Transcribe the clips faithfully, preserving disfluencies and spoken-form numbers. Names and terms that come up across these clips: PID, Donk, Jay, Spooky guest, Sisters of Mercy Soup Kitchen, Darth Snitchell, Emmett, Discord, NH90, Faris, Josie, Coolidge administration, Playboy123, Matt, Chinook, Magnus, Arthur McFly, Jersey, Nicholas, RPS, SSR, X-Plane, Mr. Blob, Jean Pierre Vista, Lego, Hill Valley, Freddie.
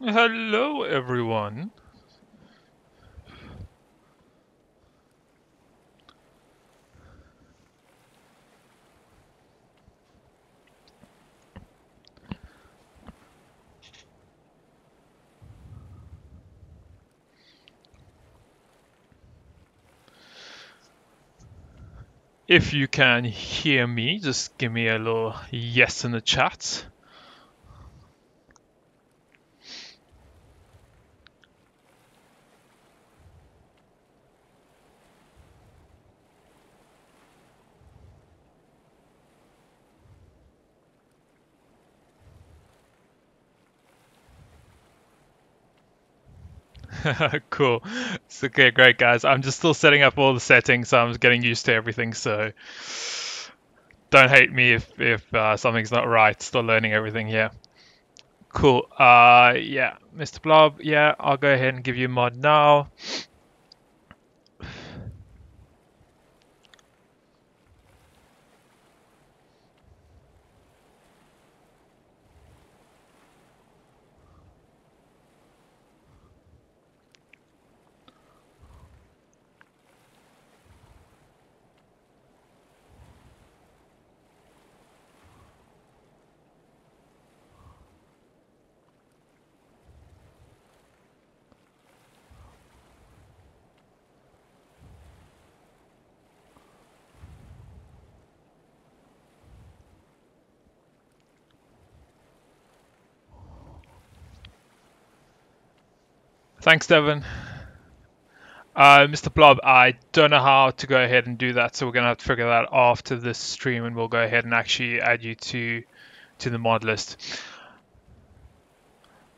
Hello, everyone. If you can hear me, just give me a little yes in the chat. Cool. It's okay, great guys. I'm just still setting up all the settings, so I'm getting used to everything, so don't hate me if, if uh, something's not right. Still learning everything here. Cool. Uh, yeah, Mister Blob, yeah, I'll go ahead and give you mod now. Thanks, Devin. Uh, Mister Blob, I don't know how to go ahead and do that, so we're going to have to figure that after this stream, and we'll go ahead and actually add you to to the mod list.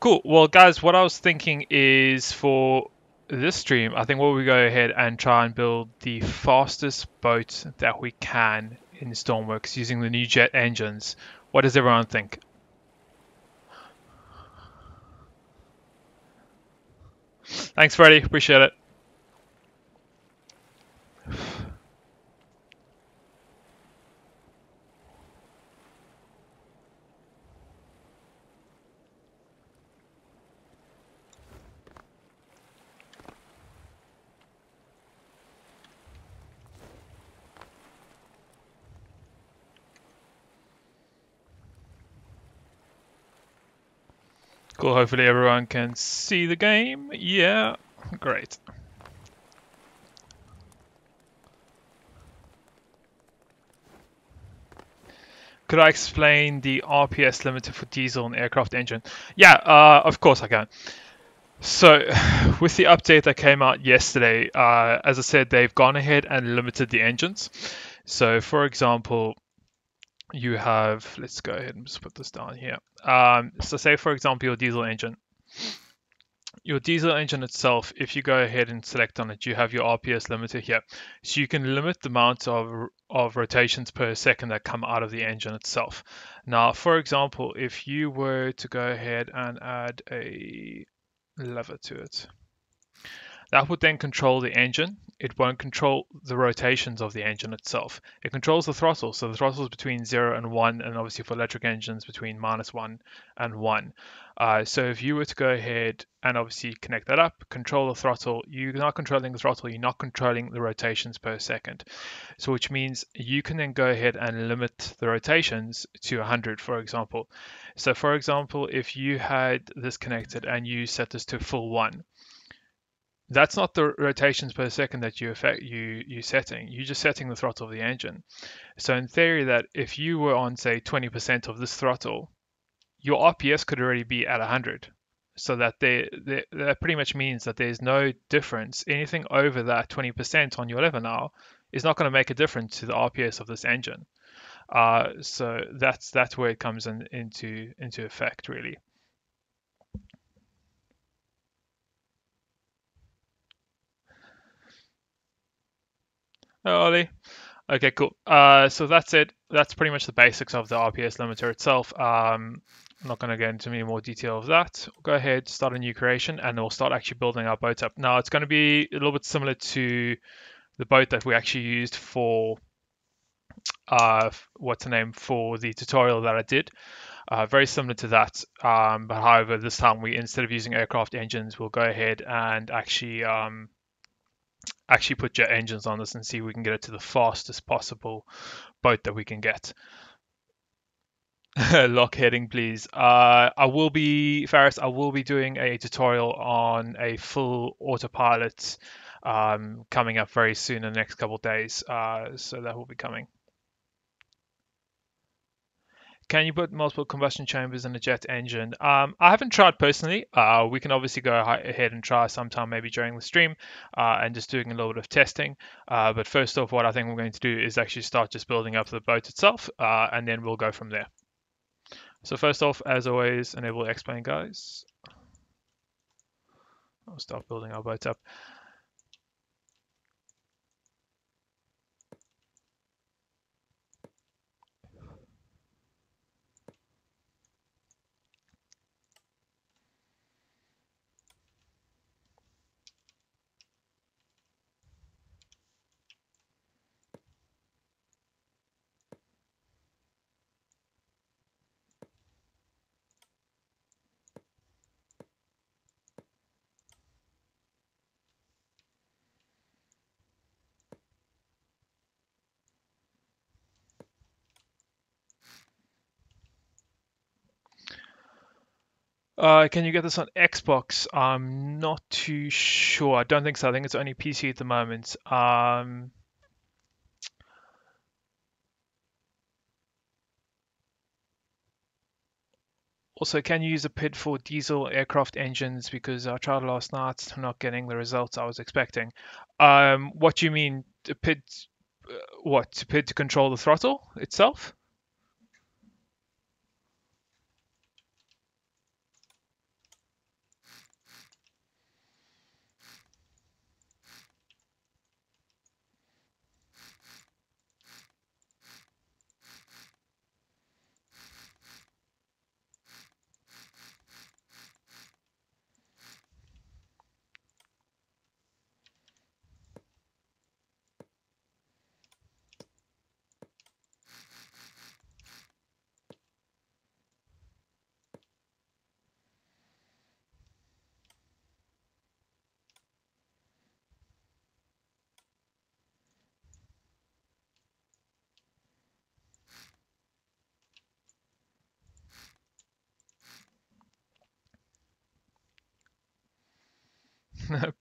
Cool. Well, guys, what I was thinking is for this stream, I think we'll we go ahead and try and build the fastest boat that we can in Stormworks using the new jet engines. What does everyone think? Thanks, Freddie. Appreciate it. Cool, hopefully everyone can see the game. Yeah, great. Could I explain the R P S limiter for diesel and aircraft engine? Yeah, uh, of course I can. So, with the update that came out yesterday, uh, as I said, they've gone ahead and limited the engines. So, for example, you have, let's go ahead and just put this down here. Um, so say, for example, your diesel engine. Your diesel engine itself, if you go ahead and select on it, you have your R P S limiter here. So you can limit the amount of, of rotations per second that come out of the engine itself. Now, for example, if you were to go ahead and add a lever to it, that would then control the engine. It won't control the rotations of the engine itself. It controls the throttle. So the throttle is between zero and one, and obviously for electric engines between minus one and one. Uh, so if you were to go ahead and obviously connect that up, control the throttle, you're not controlling the throttle, you're not controlling the rotations per second. So which means you can then go ahead and limit the rotations to one hundred, for example. So for example, if you had this connected and you set this to full one, that's not the rotations per second that you affect you you setting. You're just setting the throttle of the engine. So in theory, that if you were on say twenty percent of this throttle, your R P S could already be at one hundred. So that they, they that pretty much means that there's no difference. Anything over that twenty percent on your lever now is not going to make a difference to the R P S of this engine. Uh, so that's that's where it comes in, into into effect really. Oh, Ollie. Okay, cool. Uh, so that's it. That's pretty much the basics of the R P S limiter itself. Um, I'm not going to get into any more detail of that. We'll go ahead, start a new creation, and we'll start actually building our boat up. Now, it's going to be a little bit similar to the boat that we actually used for uh, what's the name for the tutorial that I did. Uh, very similar to that, um, but however, this time we, instead of using aircraft engines, we'll go ahead and actually um, actually put jet engines on this and see if we can get it to the fastest possible boat that we can get. Lock heading, please. Uh, I will be, Faris, I will be doing a tutorial on a full autopilot um, coming up very soon in the next couple of days, uh, so that will be coming. Can you put multiple combustion chambers in a jet engine? Um, I haven't tried personally. Uh, we can obviously go ahead and try sometime maybe during the stream uh, and just doing a little bit of testing. Uh, but first off, what I think we're going to do is actually start just building up the boat itself, uh, and then we'll go from there. So first off, as always, enable X-Plane, guys. I'll start building our boat up. Uh, can you get this on Xbox? I'm not too sure. I don't think so. I think it's only P C at the moment. Um, also, can you use a P I D for diesel aircraft engines? Because I tried last night, I'm not getting the results I was expecting. Um, what do you mean? A P I D, uh, what? A P I D to control the throttle itself?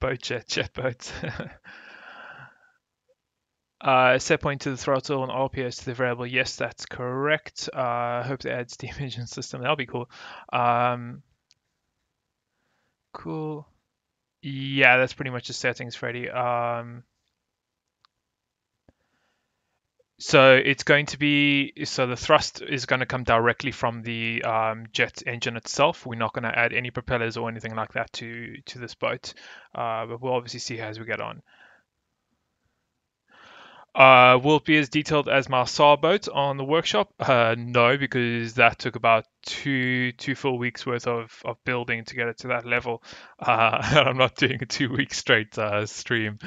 Boat jet, jet boats. uh, set point to the throttle and R P S to the variable. Yes, that's correct. I uh, hope they add steam engine system. That'll be cool. Um, cool. Yeah, that's pretty much the settings, Freddie. Um, so it's going to be, so the thrust is going to come directly from the um, jet engine itself. We're not going to add any propellers or anything like that to to this boat, uh, but we'll obviously see as we get on. Uh, will it be as detailed as my S A R boat on the workshop? Uh, no, because that took about two two full weeks worth of, of building to get it to that level. Uh, and I'm not doing a two week straight uh, stream,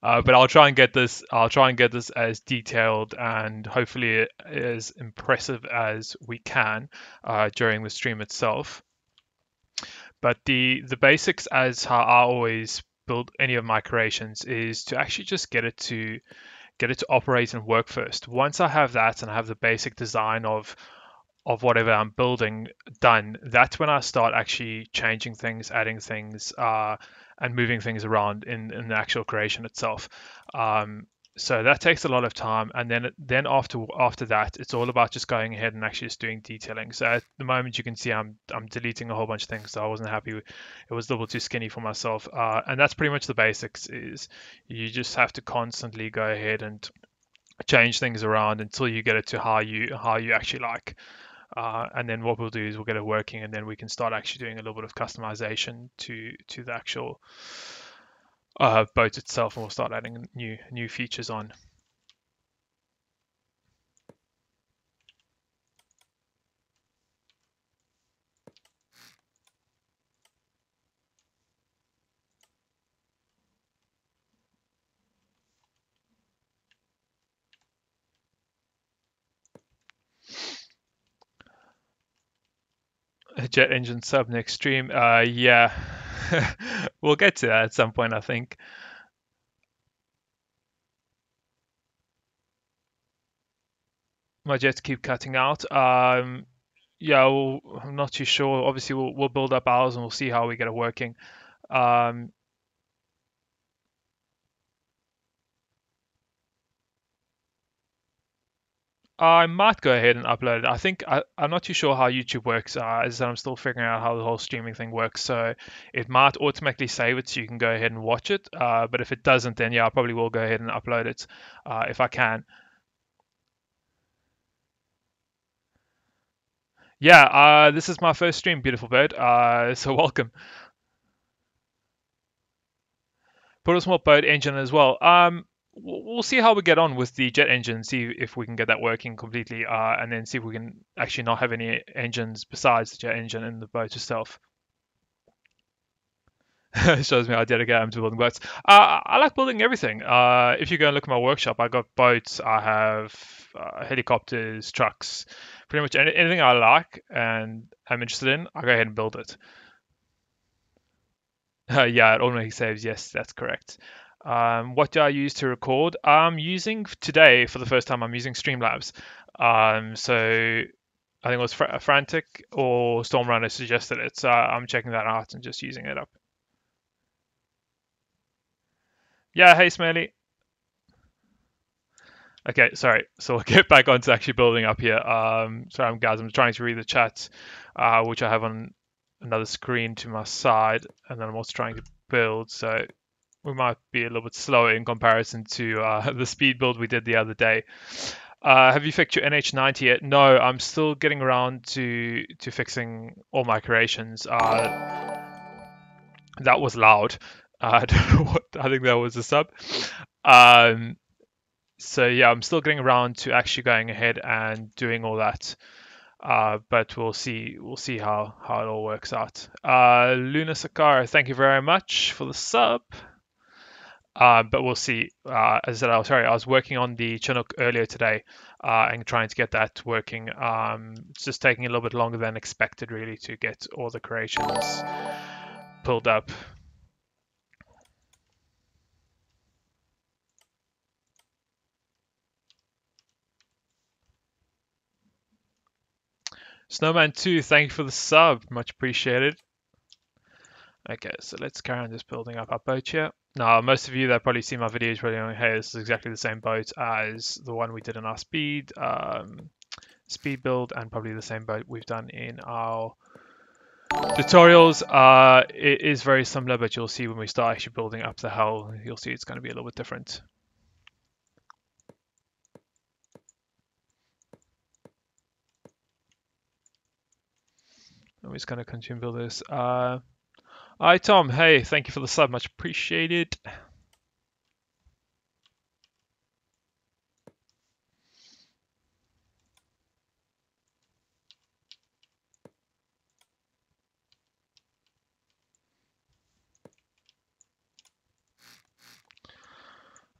uh, but I'll try and get this. I'll try and get this as detailed and hopefully as impressive as we can uh, during the stream itself. But the the basics, as how I always build any of my creations, is to actually just get it to. Get it to operate and work first. Once I have that and I have the basic design of of whatever I'm building done, that's when I start actually changing things, adding things, uh, and moving things around in, in the actual creation itself. Um, so that takes a lot of time. And then then after after that, it's all about just going ahead and actually just doing detailing. So at the moment, you can see I'm I'm deleting a whole bunch of things. So I wasn't happy with, it was a little too skinny for myself. Uh, and that's pretty much the basics, is you just have to constantly go ahead and change things around until you get it to how you how you actually like. Uh, and then what we'll do is we'll get it working, and then we can start actually doing a little bit of customization to to the actual Uh, boat itself, and we'll start adding new new features on. jet engine sub next stream. Uh, yeah, we'll get to that at some point, I think. My jets keep cutting out. Um, yeah, we'll, I'm not too sure. Obviously, we'll, we'll build up ours and we'll see how we get it working. Um, I might go ahead and upload it. I think I, I'm not too sure how YouTube works. Uh, as I'm still figuring out how the whole streaming thing works, so it might automatically save it so you can go ahead and watch it. Uh, but if it doesn't, then yeah, I probably will go ahead and upload it uh, if I can. Yeah, uh, this is my first stream, beautiful bird. Uh, so welcome. Put a small boat engine as well. Um, We'll see how we get on with the jet engine, see if we can get that working completely, uh, and then see if we can actually not have any engines besides the jet engine in the boat itself. It shows me how dedicated I am to building boats. Uh, I like building everything. Uh, if you go and look at my workshop, I got boats, I have uh, helicopters, trucks, pretty much any anything I like and I'm interested in, I go ahead and build it. Uh, yeah, it automatically saves. Yes, that's correct. Um, what do I use to record? I'm using today for the first time. I'm using Streamlabs. Um, so I think it was Fr Frantic or Stormrunner suggested it. So I'm checking that out and just using it up. Yeah. Hey, Smelly. Okay. Sorry. So we'll get back onto actually building up here. Um, sorry, guys. I'm trying to read the chat, uh, which I have on another screen to my side, and then I'm also trying to build. So we might be a little bit slower in comparison to uh, the speed build we did the other day. Uh, have you fixed your N H ninety yet? No, I'm still getting around to to fixing all my creations. Uh, that was loud. Uh, I don't know what, I think that was a sub. Um, so yeah, I'm still getting around to actually going ahead and doing all that. Uh, but we'll see. We'll see how how it all works out. Uh, Luna Sakara, thank you very much for the sub. Uh, but we'll see. Uh, as I said, oh, sorry, I was working on the Chinook earlier today uh, and trying to get that working. Um, it's just taking a little bit longer than expected, really, to get all the creations pulled up. Snowman two, thank you for the sub. Much appreciated. Okay, so let's carry on just building up our boat here. Now, most of you that probably see my videos probably going, hey, this is exactly the same boat as the one we did in our speed um, speed build, and probably the same boat we've done in our tutorials. Uh, it is very similar, but you'll see when we start actually building up the hull, you'll see it's going to be a little bit different. I'm just going to continue build this. Uh, Hi Tom, hey, thank you for the sub, much appreciated.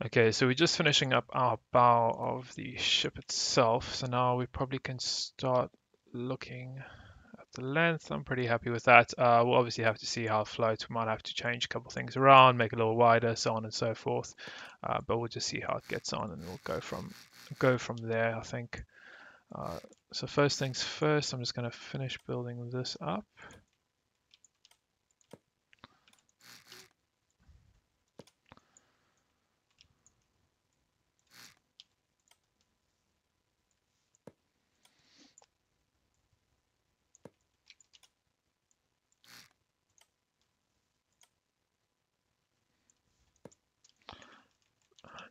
Okay, so we're just finishing up our bow of the ship itself, so now we probably can start looking the length. I'm pretty happy with that. Uh, we'll obviously have to see how it floats. We might have to change a couple things around, make it a little wider, so on and so forth. Uh, but we'll just see how it gets on, and we'll go from go from there, I think. Uh, so first things first, I'm just going to finish building this up.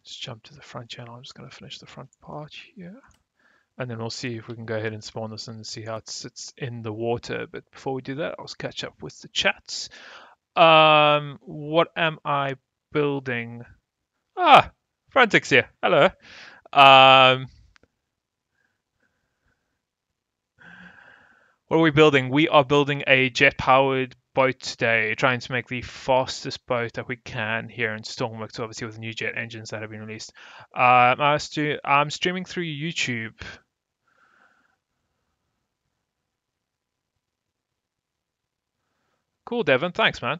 Let's jump to the front channel. I'm just going to finish the front part here, and then we'll see if we can go ahead and spawn this and see how it sits in the water. But before we do that, I'll catch up with the chats. Um, what am I building? Ah, Frantic's here. Hello. Um, what are we building? We are building a jet-powered boat today, trying to make the fastest boat that we can here in Stormworks, obviously with new jet engines that have been released. Um, I was to, I'm streaming through YouTube. Cool, Devin. Thanks, man.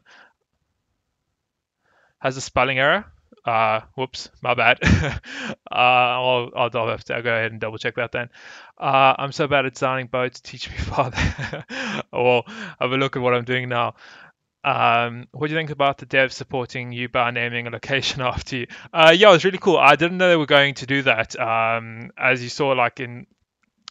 Has a spelling error. Uh, whoops, my bad. uh, I'll, I'll, I'll have to I'll go ahead and double check that then. Uh, I'm so bad at designing boats. Teach me, Father. Well, have a look at what I'm doing now. Um, what do you think about the devs supporting you by naming a location after you? Uh, yeah, it was really cool. I didn't know they were going to do that. Um, as you saw, like in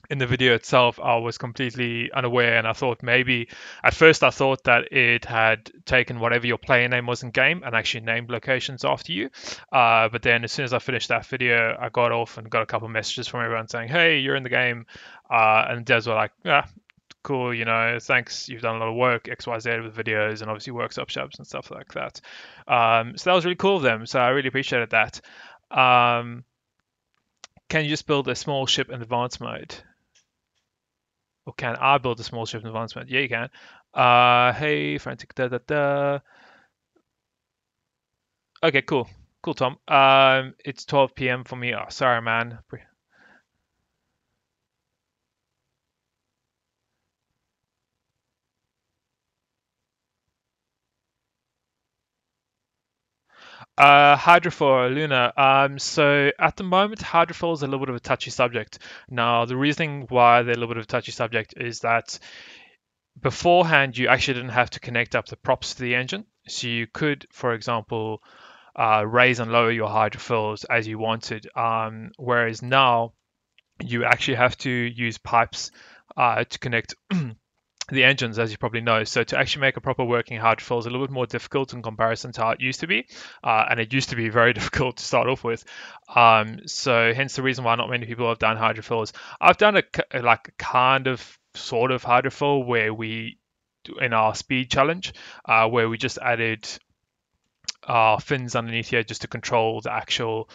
in the video itself, I was completely unaware, and I thought maybe at first I thought that it had taken whatever your player name was in game and actually named locations after you. Uh, but then as soon as I finished that video, I got off and got a couple of messages from everyone saying, "Hey, you're in the game," uh, and devs were like, "Ah, cool, you know, thanks, you've done a lot of work, X Y Z with videos and obviously workshop shops and stuff like that." Um, so that was really cool of them, so I really appreciated that. Um, can you just build a small ship in advanced mode? Or can I build a small ship in advanced mode? Yeah, you can. Uh, hey, Frantic, da da da. Okay, cool. Cool, Tom. Um, it's twelve p m for me. Oh, sorry, man. Uh, hydrofoil, Luna. Um, so at the moment, hydrofoil is a little bit of a touchy subject. Now, the reasoning why they're a little bit of a touchy subject is that beforehand, you actually didn't have to connect up the props to the engine. So you could, for example, uh, raise and lower your hydrofoils as you wanted. Um, whereas now, you actually have to use pipes uh, to connect the engines, as you probably know. So to actually make a proper working hydrofoil is a little bit more difficult in comparison to how it used to be, uh, and it used to be very difficult to start off with. Um, so hence the reason why not many people have done hydrofoils. I've done a like kind of sort of hydrofoil where we, in our speed challenge, uh, where we just added uh, fins underneath here just to control the actual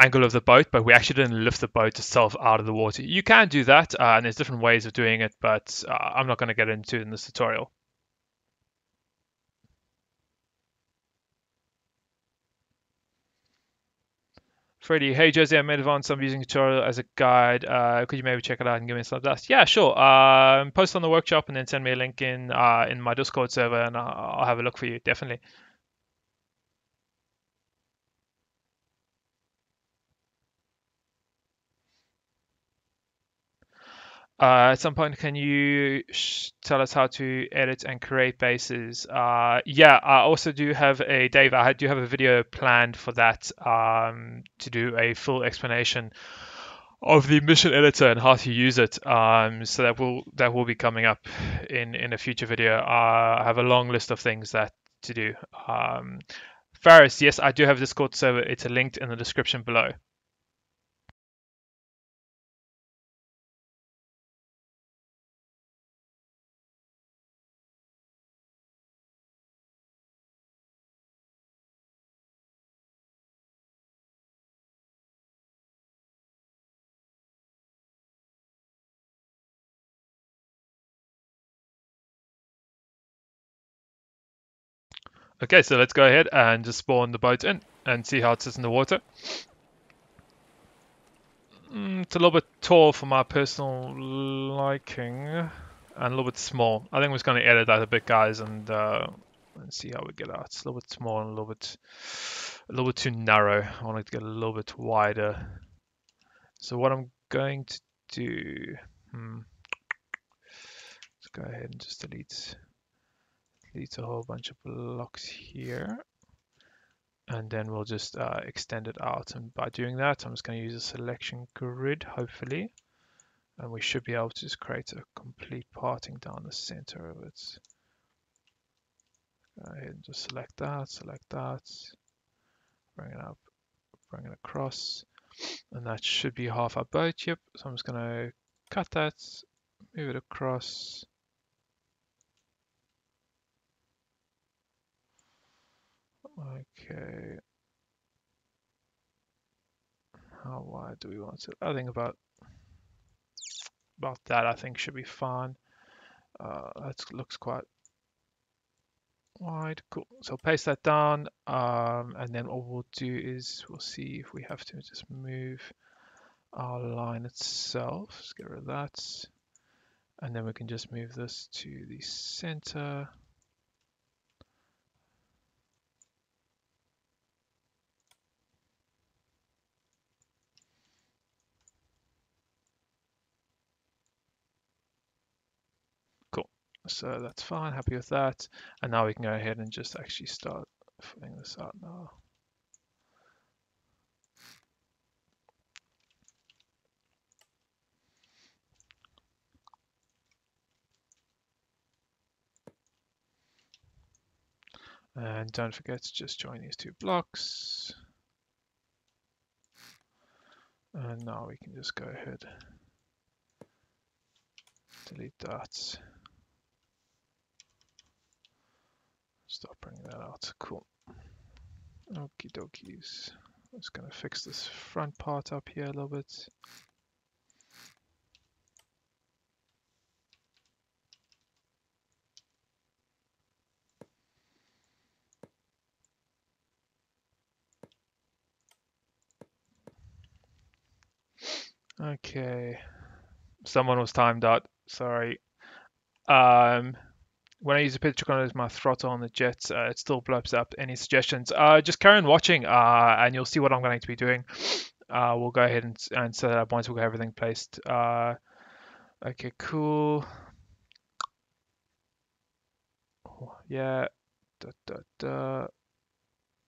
angle of the boat, but we actually didn't lift the boat itself out of the water. You can do that, uh, and there's different ways of doing it, but uh, I'm not going to get into it in this tutorial. Freddie, hey Josie, I made advance. I'm using tutorial as a guide. Uh, could you maybe check it out and give me some advice? Yeah, sure. Um, post on the workshop and then send me a link in uh, in my Discord server, and I'll, I'll have a look for you. Definitely. Uh, at some point, can you sh tell us how to edit and create bases? Uh, yeah, I also do have a, Dave, I do have a video planned for that, um, to do a full explanation of the mission editor and how to use it. Um, so that will that will be coming up in, in a future video. Uh, I have a long list of things that to do. Um, Faris, yes, I do have a Discord server. It's linked in the description below. Okay, so let's go ahead and just spawn the boat in and see how it sits in the water. Mm, it's a little bit tall for my personal liking and a little bit small. I think we're just going to edit that a bit, guys, and uh, let's see how we get out. It's a little bit small and a little bit, a little bit too narrow. I want it to get a little bit wider. So what I'm going to do... Hmm, let's go ahead and just delete... delete a whole bunch of blocks here, and then we'll just uh, extend it out, and by doing that I'm just going to use a selection grid hopefully, and we should be able to just create a complete parting down the center of it. Go ahead and just select that, select that, bring it up, bring it across, and that should be half our boat. Yep, so I'm just going to cut that, move it across. Okay, how wide do we want it? I think about about that I think should be fine. Uh, that looks quite wide. Cool, so paste that down, um, and then what we'll do is we'll see if we have to just move our line itself. Let's get rid of that, and then we can just move this to the center. So that's fine, happy with that. And now we can go ahead and just actually start filling this out now. And don't forget to just join these two blocks. And now we can just go ahead, delete that. Stop bringing that out, cool. Okie dokies. I'm just gonna fix this front part up here a little bit. Okay, someone was timed out, sorry. Um, when I use a picture gun as my throttle on the jets, uh, it still blobs up. Any suggestions? Uh, just carry on watching, uh, and you'll see what I'm going to be doing. Uh, we'll go ahead and, and set it up once we've got everything placed. Uh, okay, cool. Oh, yeah, da, da, da.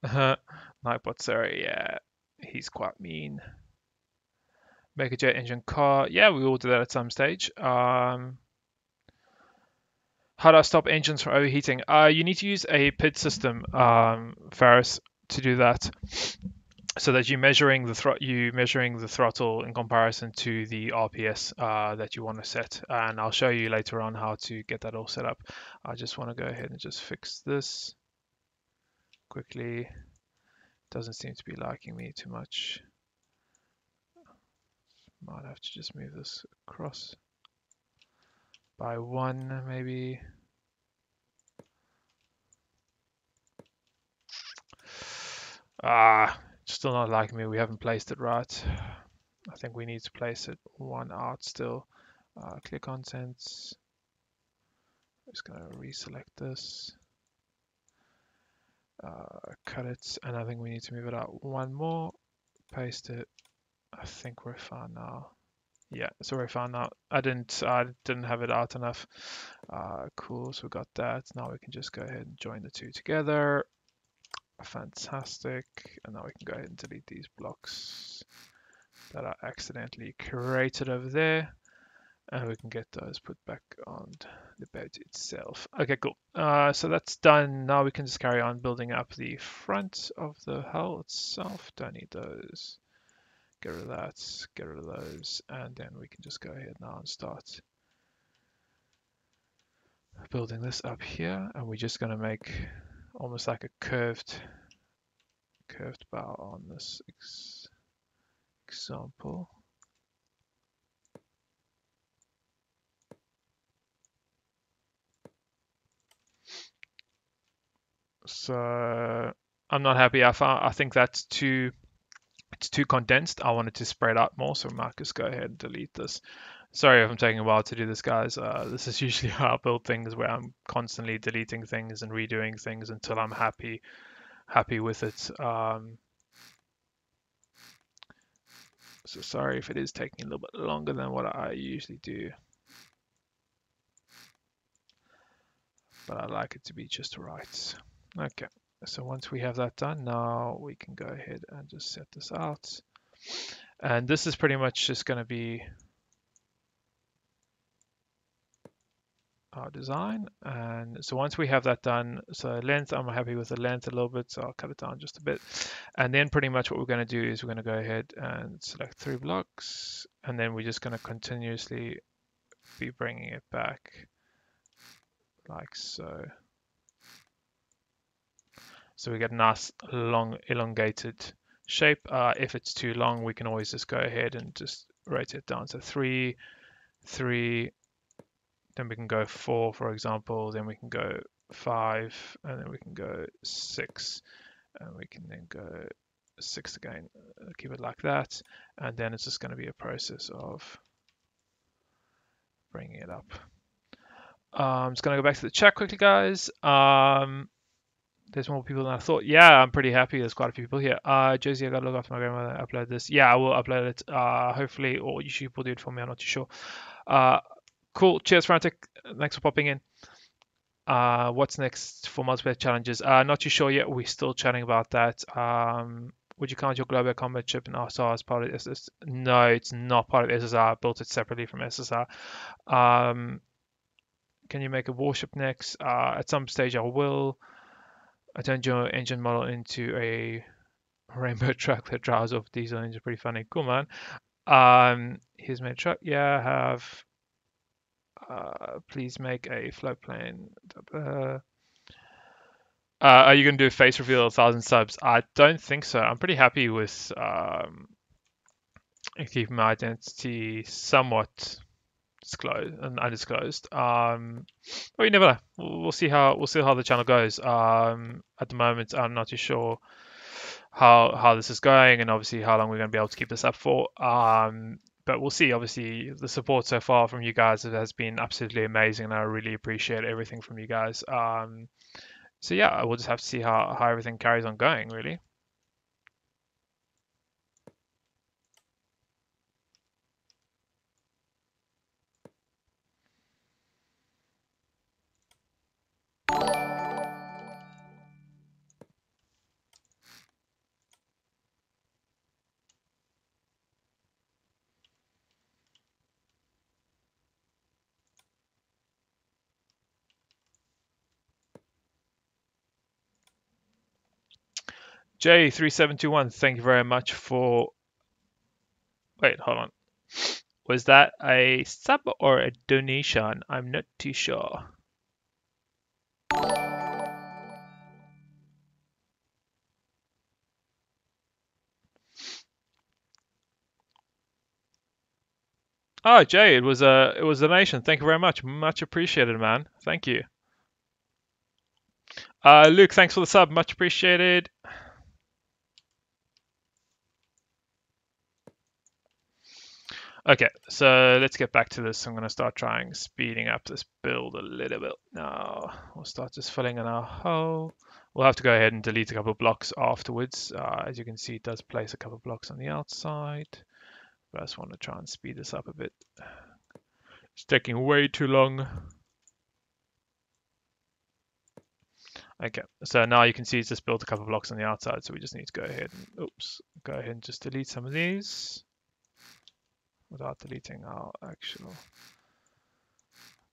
Uh-huh. Nightbot, sorry, yeah, he's quite mean. Make a jet engine car. Yeah, we all do that at some stage. Um, how do I stop engines from overheating? Uh, you need to use a P I D system, um, Faris, to do that, so that you're measuring the throttle, you measuring the throttle in comparison to the R P S uh, that you want to set. And I'll show you later on how to get that all set up. I just want to go ahead and just fix this quickly. Doesn't seem to be liking me too much. Might have to just move this across by one, maybe. Ah, still not liking me. We haven't placed it right. I think we need to place it one out still. Uh, click contents. I'm just going to reselect this. Uh, cut it, and I think we need to move it out one more. Paste it. I think we're fine now. Yeah, so we're fine now. I didn't, I didn't have it out enough. Uh, cool, so we got that. Now we can just go ahead and join the two together. Fantastic. And now we can go ahead and delete these blocks that I accidentally created over there. And we can get those put back on the boat itself. Okay, cool. Uh, so that's done. Now we can just carry on building up the front of the hull itself. Don't need those. Get rid of that, get rid of those, and then we can just go ahead now and start building this up here. And we're just going to make almost like a curved curved bow on this ex example. So I'm not happy. I found, I think that's too... it's too condensed. I wanted to spread out more, so Marcus, just go ahead and delete this. Sorry if I'm taking a while to do this, guys. Uh, this is usually how I build things, where I'm constantly deleting things and redoing things until I'm happy, happy with it. Um, so sorry if it is taking a little bit longer than what I usually do, but I like it to be just right. Okay. So once we have that done, now we can go ahead and just set this out. And this is pretty much just going to be our design. And so once we have that done, so length, I'm happy with the length a little bit, so I'll cut it down just a bit. And then pretty much what we're going to do is we're going to go ahead and select three blocks. And then we're just going to continuously be bringing it back like so. So we get a nice, long, elongated shape. Uh, if it's too long, we can always just go ahead and just rotate it down. So three, three, then we can go four, for example, then we can go five, and then we can go six, and we can then go six again. Keep it like that. And then it's just going to be a process of bringing it up. Um, I'm just going to go back to the chat quickly, guys. Um, There's more people than I thought. Yeah, I'm pretty happy. There's quite a few people here. Uh, Josie, I gotta look after my grandmother and upload this. Yeah, I will upload it. Uh, hopefully, or YouTube will do it for me. I'm not too sure. Uh, Cool. Cheers, Frantic. Thanks for popping in. Uh, what's next for multiplayer challenges? Uh, not too sure yet. We're still chatting about that. Um, would you count your global combat chip and R S R as part of S S R? No, it's not part of S S R. I built it separately from S S R. Um, can you make a warship next? Uh, at some stage, I will. I turned your engine model into a rainbow truck that drives off diesel engine. Pretty funny. Cool, man. Um, here's my truck. Yeah, I have. Uh, please make a float plane. Uh, are you going to do a face reveal a thousand subs? I don't think so. I'm pretty happy with um, keeping my identity somewhat disclosed and undisclosed. Um, well, you never know. We'll, we'll see how we'll see how the channel goes. Um, at the moment, I'm not too sure how how this is going, and obviously how long we're going to be able to keep this up for. Um, But we'll see. Obviously, the support so far from you guys has been absolutely amazing, and I really appreciate everything from you guys. Um, so yeah, we'll just have to see how, how everything carries on going, really. J three seven two one, thank you very much for... Wait, hold on. Was that a sub or a donation? I'm not too sure. Oh, Jay, it was a it was a donation. Thank you very much. Much appreciated, man. Thank you. Uh, Luke, thanks for the sub. Much appreciated. Okay, so let's get back to this. I'm going to start trying speeding up this build a little bit now. We'll start just filling in our hole. We'll have to go ahead and delete a couple of blocks afterwards. Uh, as you can see, it does place a couple of blocks on the outside. But I just want to try and speed this up a bit. It's taking way too long. Okay, so now you can see it's just built a couple of blocks on the outside. So we just need to go ahead and, oops, go ahead and just delete some of these. Without deleting our actual.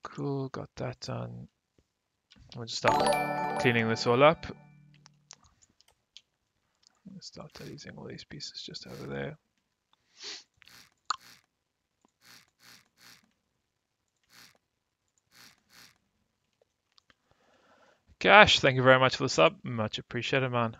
Cool, got that done. We'll just start cleaning this all up. Let's start deleting all these pieces just over there. Gosh, thank you very much for the sub. Much appreciated, man.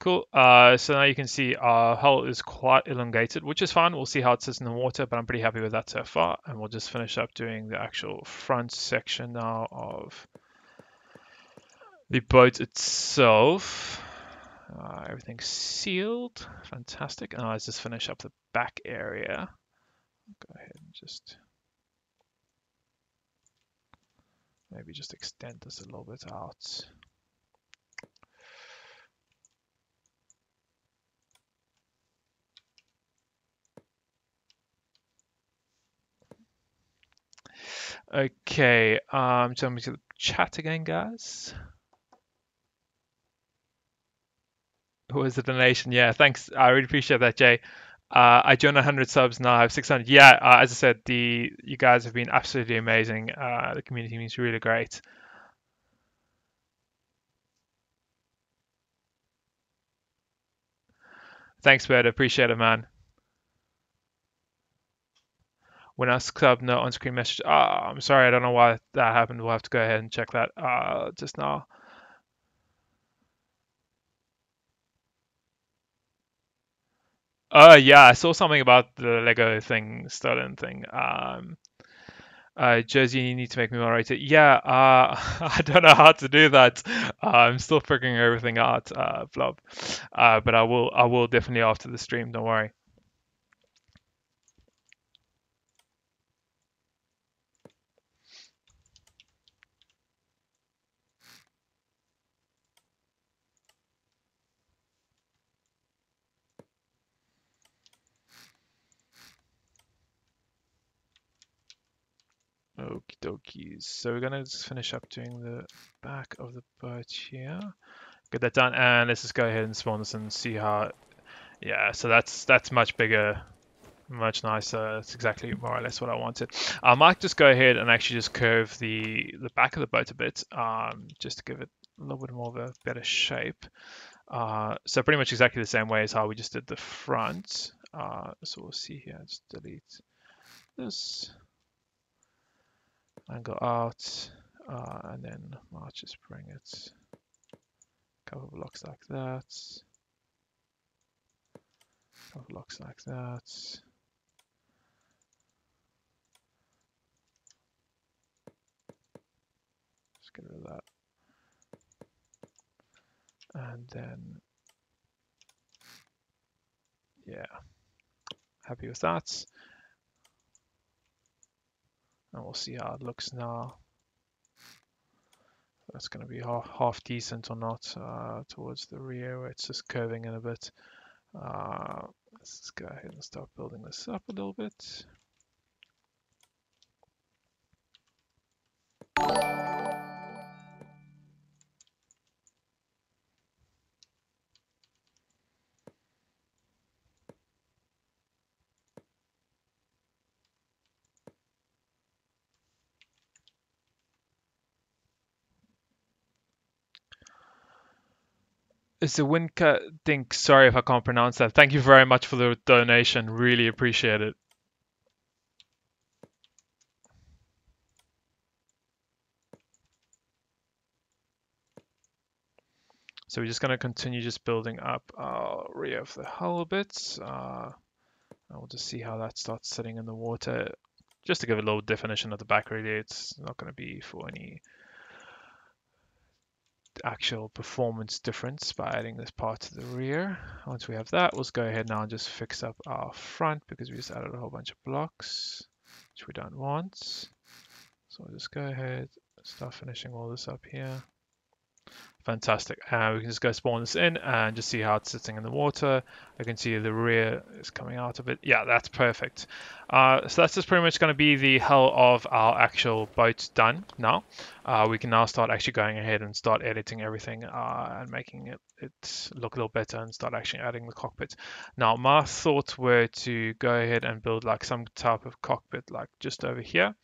Cool. Uh, so now you can see our hull is quite elongated, which is fine. We'll see how it sits in the water, but I'm pretty happy with that so far. And we'll just finish up doing the actual front section now of the boat itself. Uh, everything's sealed. Fantastic. And let's just finish up the back area. Go ahead and just maybe just extend this a little bit out. Okay, um, so I'm going to chat again, guys. Who was the donation? Yeah, thanks. I really appreciate that, Jay. Uh, I joined one hundred subs now. I have six hundred. Yeah, uh, as I said, the you guys have been absolutely amazing. Uh, the community means really great. Thanks, Bert. Appreciate it, man. When I sub, no on-screen message. Oh, I'm sorry, I don't know why that happened. We'll have to go ahead and check that uh, just now. Oh, yeah, I saw something about the Lego thing, stolen thing. Um, uh, Jersey, you need to make me moderator. Yeah, uh, I don't know how to do that. Uh, I'm still figuring everything out, uh, Blob. Uh, but I will, I will definitely after the stream, don't worry. dokies. So we're gonna just finish up doing the back of the boat here. Get that done, and let's just go ahead and spawn this and see how. Yeah, so that's that's much bigger, much nicer. That's exactly more or less what I wanted. I might just go ahead and actually just curve the the back of the boat a bit, um, just to give it a little bit more of a better shape. Uh, so pretty much exactly the same way as how we just did the front. Uh, so we'll see here. Just delete this and go out, uh, and then I'll just bring it a couple blocks like that. Couple blocks like that. Just get rid of that. And then, yeah, happy with that. And we'll see how it looks now. That's going to be half, half decent or not uh, towards the rear, where it's just curving in a bit. Uh, let's just go ahead and start building this up a little bit. It's a Winka Dink. Sorry if I can't pronounce that. Thank you very much for the donation. Really appreciate it. So we're just going to continue just building up our rear of the hull a bit. Uh, and we'll just see how that starts sitting in the water. Just to give a little definition at the back, really. It's not going to be for any actual performance difference by adding this part to the rear. Once we have that, let's go ahead now and just fix up our front, because we just added a whole bunch of blocks which we don't want. So we'll just go ahead and start finishing all this up here. Fantastic. And uh, we can just go spawn this in and just see how it's sitting in the water. I can see the rear is coming out of it. Yeah, that's perfect. Uh, so that's just pretty much going to be the hull of our actual boat done now. Uh, we can now start actually going ahead and start editing everything uh, and making it, it look a little better, and start actually adding the cockpit. Now, my thoughts were to go ahead and build like some type of cockpit like just over here.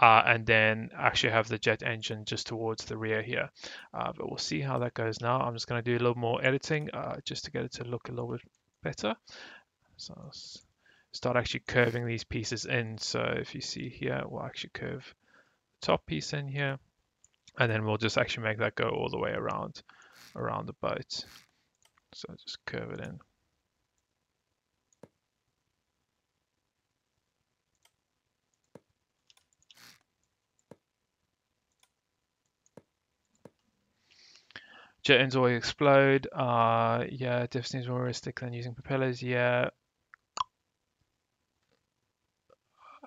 Uh, and then actually have the jet engine just towards the rear here. Uh, but we'll see how that goes now. I'm just going to do a little more editing uh, just to get it to look a little bit better. So I'll start actually curving these pieces in. So if you see here, we'll actually curve the top piece in here. And then we'll just actually make that go all the way around, around the boat. So just curve it in. Jet engines always explode. Uh, yeah, diff seems more realistic than using propellers. Yeah.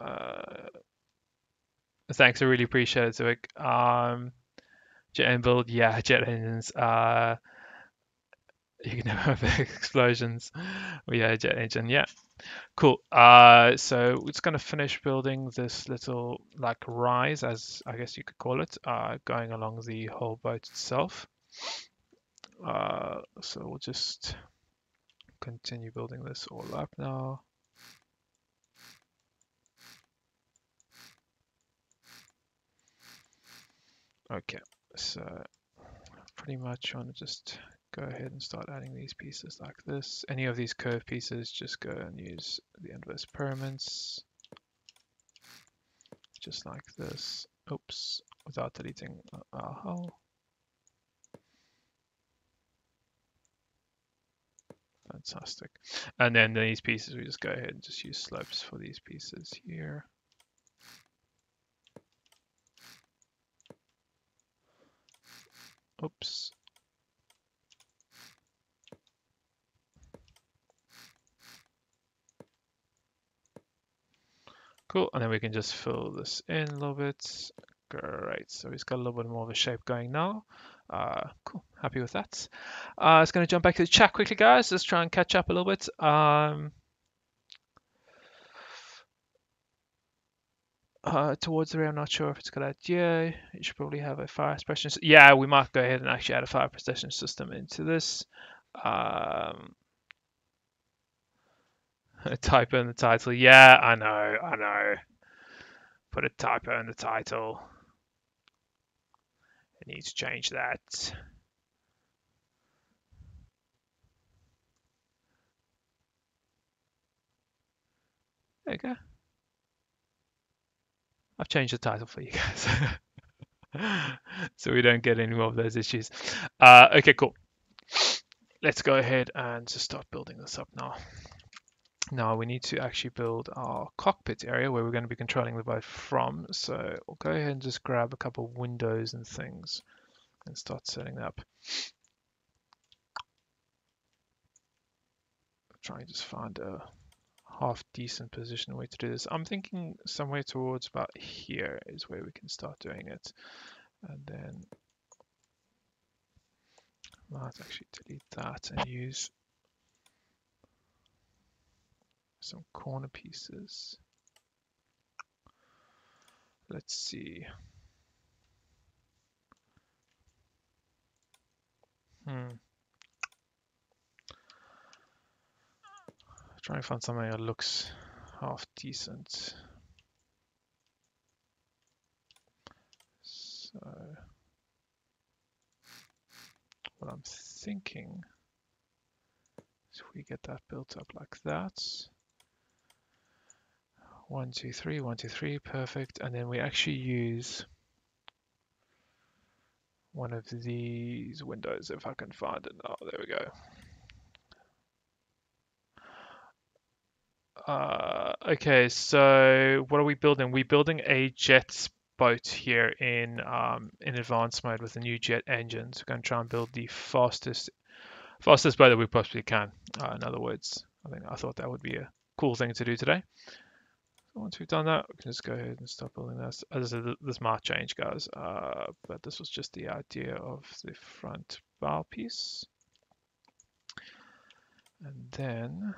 Uh, thanks, I really appreciate it, Zwick. Um, jet engine build. Yeah, jet engines. Uh, you can never have explosions. Well, yeah, jet engine. Yeah. Cool. Uh, so we're just going to finish building this little like rise, as I guess you could call it, uh, going along the whole boat itself. Uh, so we'll just continue building this all up now. Okay, so pretty much I want to just go ahead and start adding these pieces like this. Any of these curved pieces, just go and use the inverse pyramids, just like this. Oops, without deleting our hull. Fantastic. And then these pieces, we just go ahead and just use slopes for these pieces here. Oops. Cool. And then we can just fill this in a little bit. Great. So it's got a little bit more of a shape going now. Uh, cool. Happy with that. Uh, it's going to jump back to the chat quickly, guys. Let's try and catch up a little bit. Um, uh, towards the rear. I'm not sure if it's a good idea. It should probably have a fire suppression. Yeah, we might go ahead and actually add a fire suppression system into this. Um, typo in the title. Yeah, I know, I know. Put a typo in the title. I need to change that. There you go. I've changed the title for you guys. So we don't get any more of those issues. Uh, okay, cool. Let's go ahead and just start building this up now. Now we need to actually build our cockpit area where we're going to be controlling the boat from. So we'll go ahead and just grab a couple of windows and things and start setting up. I'm trying to just find a half decent position way to do this. I'm thinking somewhere towards about here is where we can start doing it. And then let's actually delete that and use some corner pieces. Let's see. Hmm. Trying to find something that looks half decent. So what I'm thinking is we get that built up like that. One, two, three, one, two, three, perfect. And then we actually use one of these windows if I can find it. Oh, there we go. Uh, okay, so what are we building? We're building a jet boat here in um, in advanced mode with a new jet engine. So we're going to try and build the fastest fastest boat that we possibly can. Uh, in other words, I think I thought that would be a cool thing to do today. So once we've done that, we can just go ahead and stop building this. As I said, this might change, guys, uh, but this was just the idea of the front bow piece, and then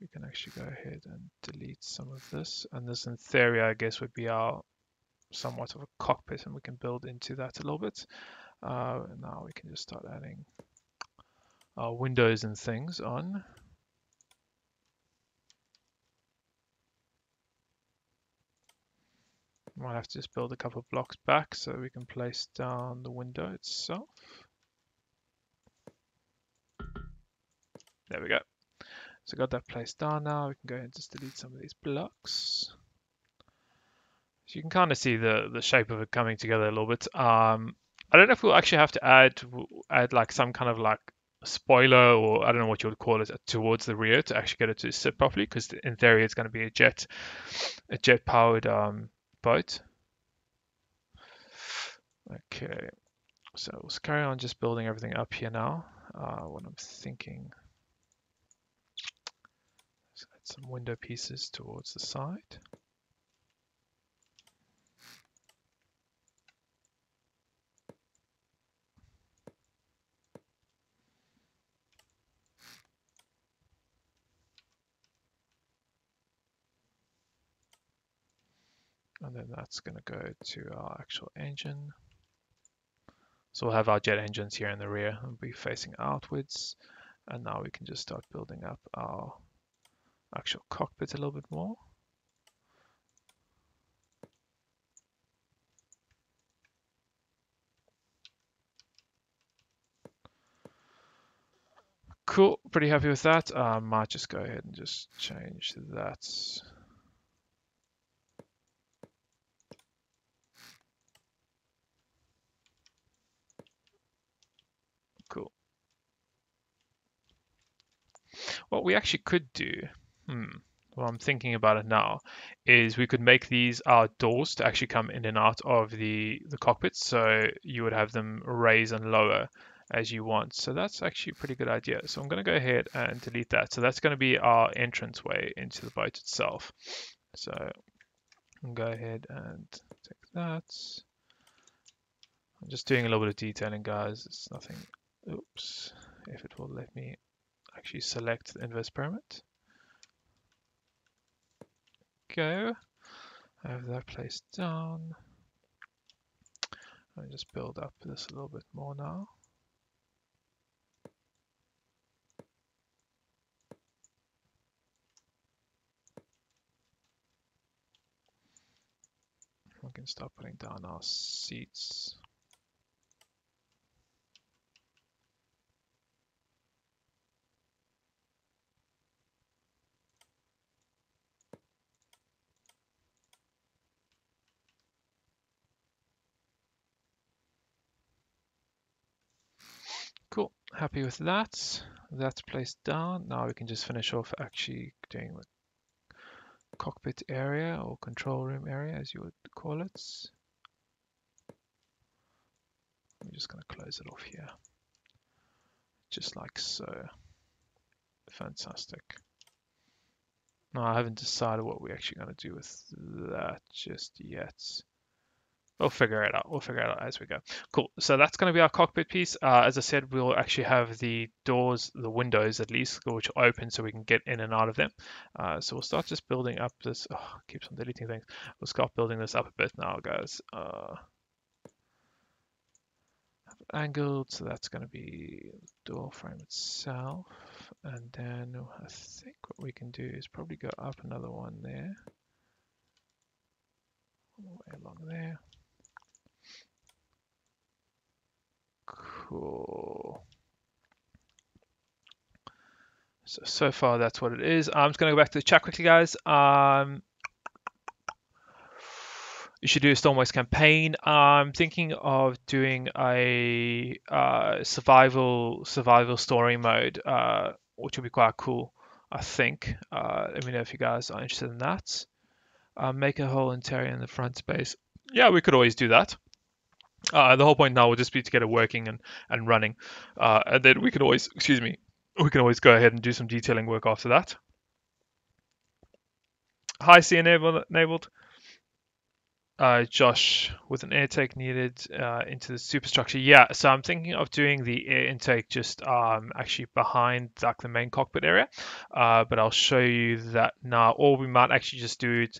we can actually go ahead and delete some of this, and this in theory I guess would be our somewhat of a cockpit, and we can build into that a little bit. Uh, and now we can just start adding our windows and things on. Might have to just build a couple of blocks back so we can place down the window itself. There we go. So got that placed down now. We can go ahead and just delete some of these blocks. So you can kind of see the the shape of it coming together a little bit. Um, I don't know if we'll actually have to add add like some kind of like spoiler, or I don't know what you would call it, towards the rear to actually get it to sit properly, because in theory it's going to be a jet a jet powered um, boat. Okay, so we'll carry on just building everything up here now. Uh, what I'm thinking. Some window pieces towards the side. And then that's going to go to our actual engine. So we'll have our jet engines here in the rear and be facing outwards. And now we can just start building up our actual cockpit a little bit more. Cool, pretty happy with that. I uh, might just go ahead and just change that. Cool. What we actually could do, Hmm. Well, I'm thinking about it now, is we could make these our doors to actually come in and out of the, the cockpit. So you would have them raise and lower as you want. So that's actually a pretty good idea. So I'm going to go ahead and delete that. So that's going to be our entrance way into the boat itself. So I'm going to go ahead and take that. I'm just doing a little bit of detailing, guys. It's nothing. Oops. If it will let me actually select the inverse pyramid. Go. I have that place down. I'll just build up this a little bit more now. We can start putting down our seats. Cool, happy with that. That's placed down. Now we can just finish off actually doing the cockpit area or control room area, as you would call it. I'm just going to close it off here, just like so. Fantastic. Now I haven't decided what we're actually going to do with that just yet. We'll figure it out. We'll figure it out as we go. Cool. So that's going to be our cockpit piece. Uh, as I said, we'll actually have the doors, the windows at least, which are open so we can get in and out of them. Uh, so we'll start just building up this. Oh, keeps on deleting things. We'll start building this up a bit now, guys. Uh, have it angled. So that's going to be the door frame itself. And then I think what we can do is probably go up another one there. All the way along there. Cool. So, so far that's what it is. I'm just going to go back to the chat quickly, guys. Um, you should do a Stormworks campaign. I'm thinking of doing a uh, survival survival story mode, uh, which would be quite cool, I think. Uh, let me know if you guys are interested in that. Uh, make a whole interior in the front space. Yeah, we could always do that. Uh, the whole point now will just be to get it working and, and running. Uh, and then we can always, excuse me, we can always go ahead and do some detailing work after that. Hi, C enabled. enabled. Uh, Josh, with an air take needed uh, into the superstructure. Yeah, so I'm thinking of doing the air intake just um, actually behind like the main cockpit area. Uh, but I'll show you that now. Or we might actually just do it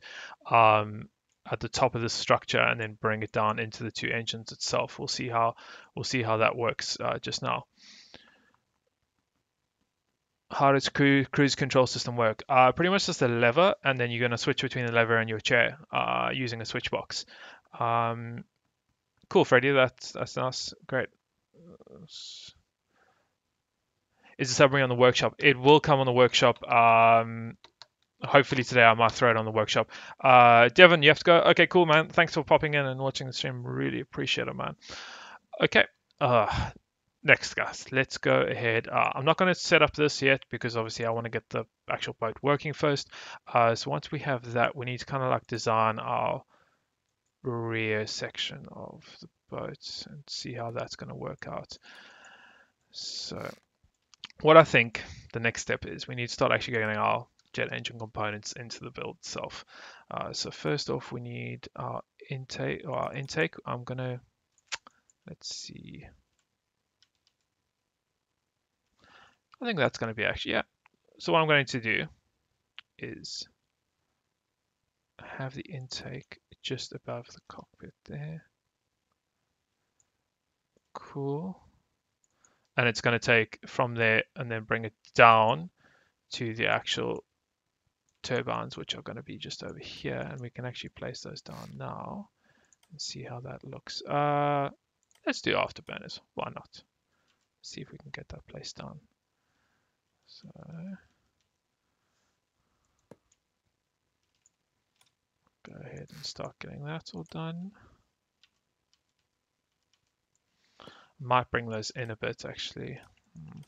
um, at the top of the structure and then bring it down into the two engines itself. We'll see how we'll see how that works uh, just now. How does cruise, cruise control system work? Uh, pretty much just a lever, and then you're going to switch between the lever and your chair uh, using a switch box. Um, cool, Freddie. That's that's nice. Great. Is the submarine on the workshop? It will come on the workshop. Um, Hopefully today I might throw it on the workshop. Uh, Devin, you have to go. Okay, cool, man. Thanks for popping in and watching the stream. Really appreciate it, man. Okay. Uh, next, guys. Let's go ahead. Uh, I'm not going to set up this yet because obviously I want to get the actual boat working first. Uh, so once we have that, we need to kind of like design our rear section of the boat and see how that's going to work out. So what I think the next step is, we need to start actually getting our jet engine components into the build itself. Uh, so first off, we need our intake. Or our intake. I'm gonna let's see. I think that's gonna be actually yeah. So what I'm going to do is have the intake just above the cockpit there. Cool. And it's going to take from there and then bring it down to the actual turbines, which are going to be just over here, and we can actually place those down now and see how that looks. Uh, let's do afterburners, why not? See if we can get that placed down. So go ahead and start getting that all done. Might bring those in a bit actually. Hmm.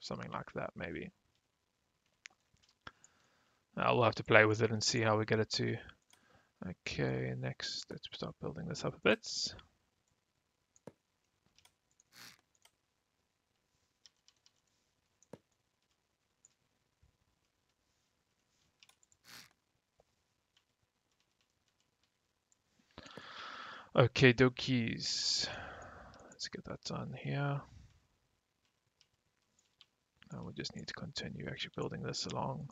Something like that, maybe. I'll we'll have to play with it and see how we get it to. Okay, next, let's start building this up a bit. Okay, dokies. Let's get that done here. Now we just need to continue actually building this along.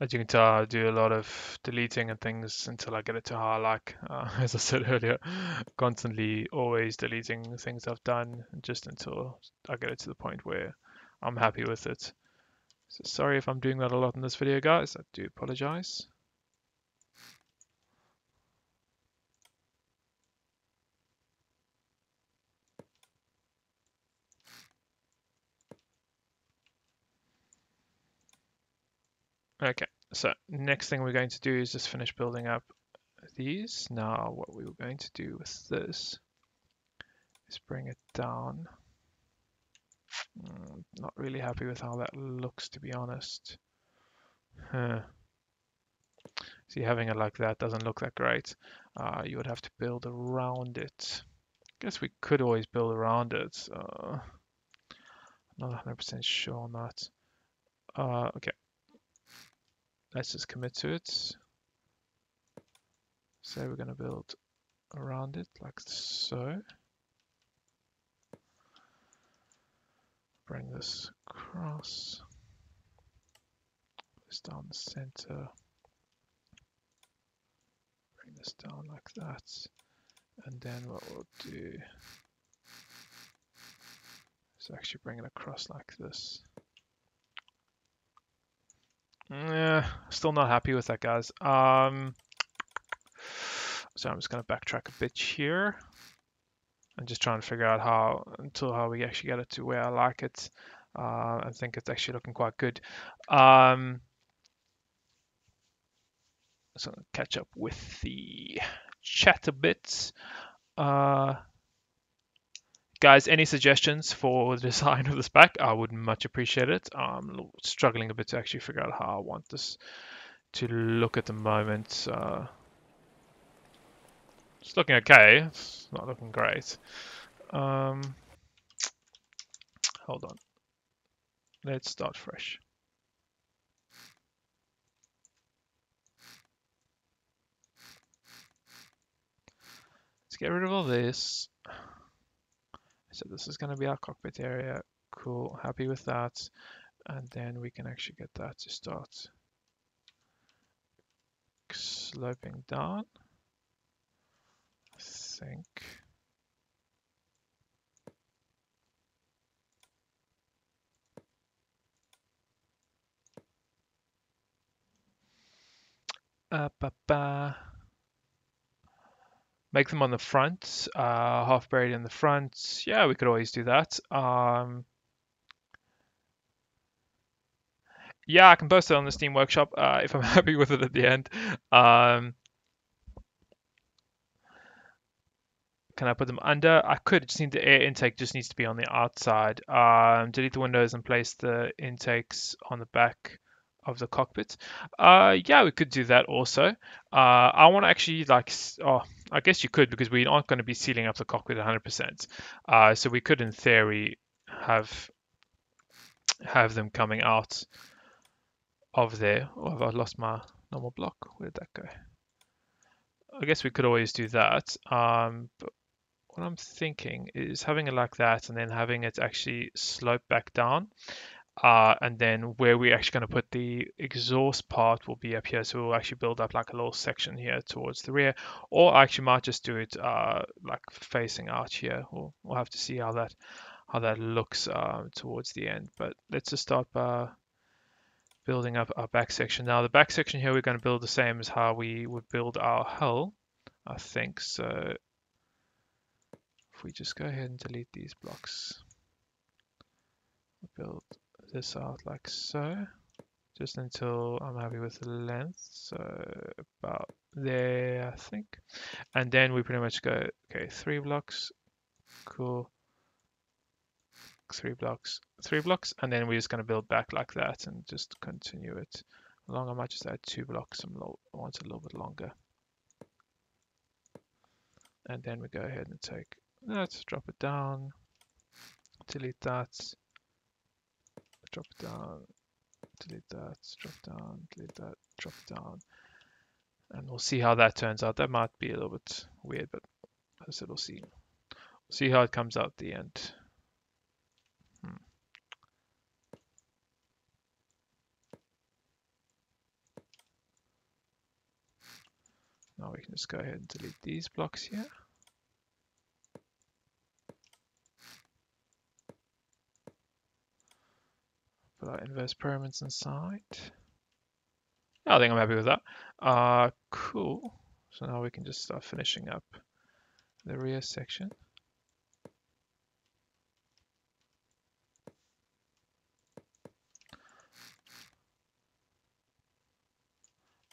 As you can tell, I do a lot of deleting and things until I get it to Harlack. Uh, as I said earlier, constantly always deleting the things I've done just until I get it to the point where I'm happy with it. So sorry if I'm doing that a lot in this video, guys. I do apologize. Okay, so next thing we're going to do is just finish building up these. Now what we were going to do with this is bring it down. Mm, not really happy with how that looks, to be honest. Huh. See, having it like that doesn't look that great. Uh, you would have to build around it. I guess we could always build around it. Uh, I'm not one hundred percent sure on that. Uh, okay. Let's just commit to it. So we're going to build around it like so. Bring this across. This down the center. Bring this down like that. And then what we'll do is actually bring it across like this. Yeah, still not happy with that, guys. Um, so I'm just going to backtrack a bit here and just try and figure out how until how we actually get it to where I like it. Uh, I think it's actually looking quite good. Um, so I'll catch up with the chat a bit. Uh, Guys, any suggestions for the design of this pack? I would much appreciate it. I'm struggling a bit to actually figure out how I want this to look at the moment. Uh, it's looking okay. It's not looking great. Um, hold on. Let's start fresh. Let's get rid of all this. So this is going to be our cockpit area. Cool, happy with that. And then we can actually get that to start sloping down, I think. Uh, ba -ba. Make them on the front, uh, half buried in the front. Yeah, we could always do that. Um, yeah, I can post it on the Steam Workshop uh, if I'm happy with it at the end. Um, can I put them under? I could. Just need the air intake just needs to be on the outside. Um, delete the windows and place the intakes on the back of the cockpit. Uh, yeah, we could do that also. Uh, I want to actually like, oh, I guess you could, because we aren't going to be sealing up the cockpit one hundred percent. Uh, so we could, in theory, have have them coming out of there. Oh, have I lost my normal block? Where did that go? I guess we could always do that. Um, but what I'm thinking is having it like that and then having it actually slope back down. Uh, and then where we're actually going to put the exhaust part will be up here. So we'll actually build up like a little section here towards the rear, or I actually might just do it uh, like facing out here. We'll, we'll have to see how that how that looks uh, towards the end. But let's just start by building up our back section. Now the back section here, we're going to build the same as how we would build our hull, I think. So if we just go ahead and delete these blocks, build this out like so, just until I'm happy with the length, so about there, I think. And then we pretty much go, okay, three blocks, cool, three blocks, three blocks, and then we're just going to build back like that and just continue it along. I might just add two blocks. I'm low, I want it a little bit longer. And then we go ahead and take that, drop it down, delete that, drop it down, delete that, drop down, delete that, drop down. And we'll see how that turns out. That might be a little bit weird, but as I said, we'll see. We'll see how it comes out at the end. Hmm. Now we can just go ahead and delete these blocks here. Put our inverse pyramids inside. I think I'm happy with that. Uh, cool. So now we can just start finishing up the rear section.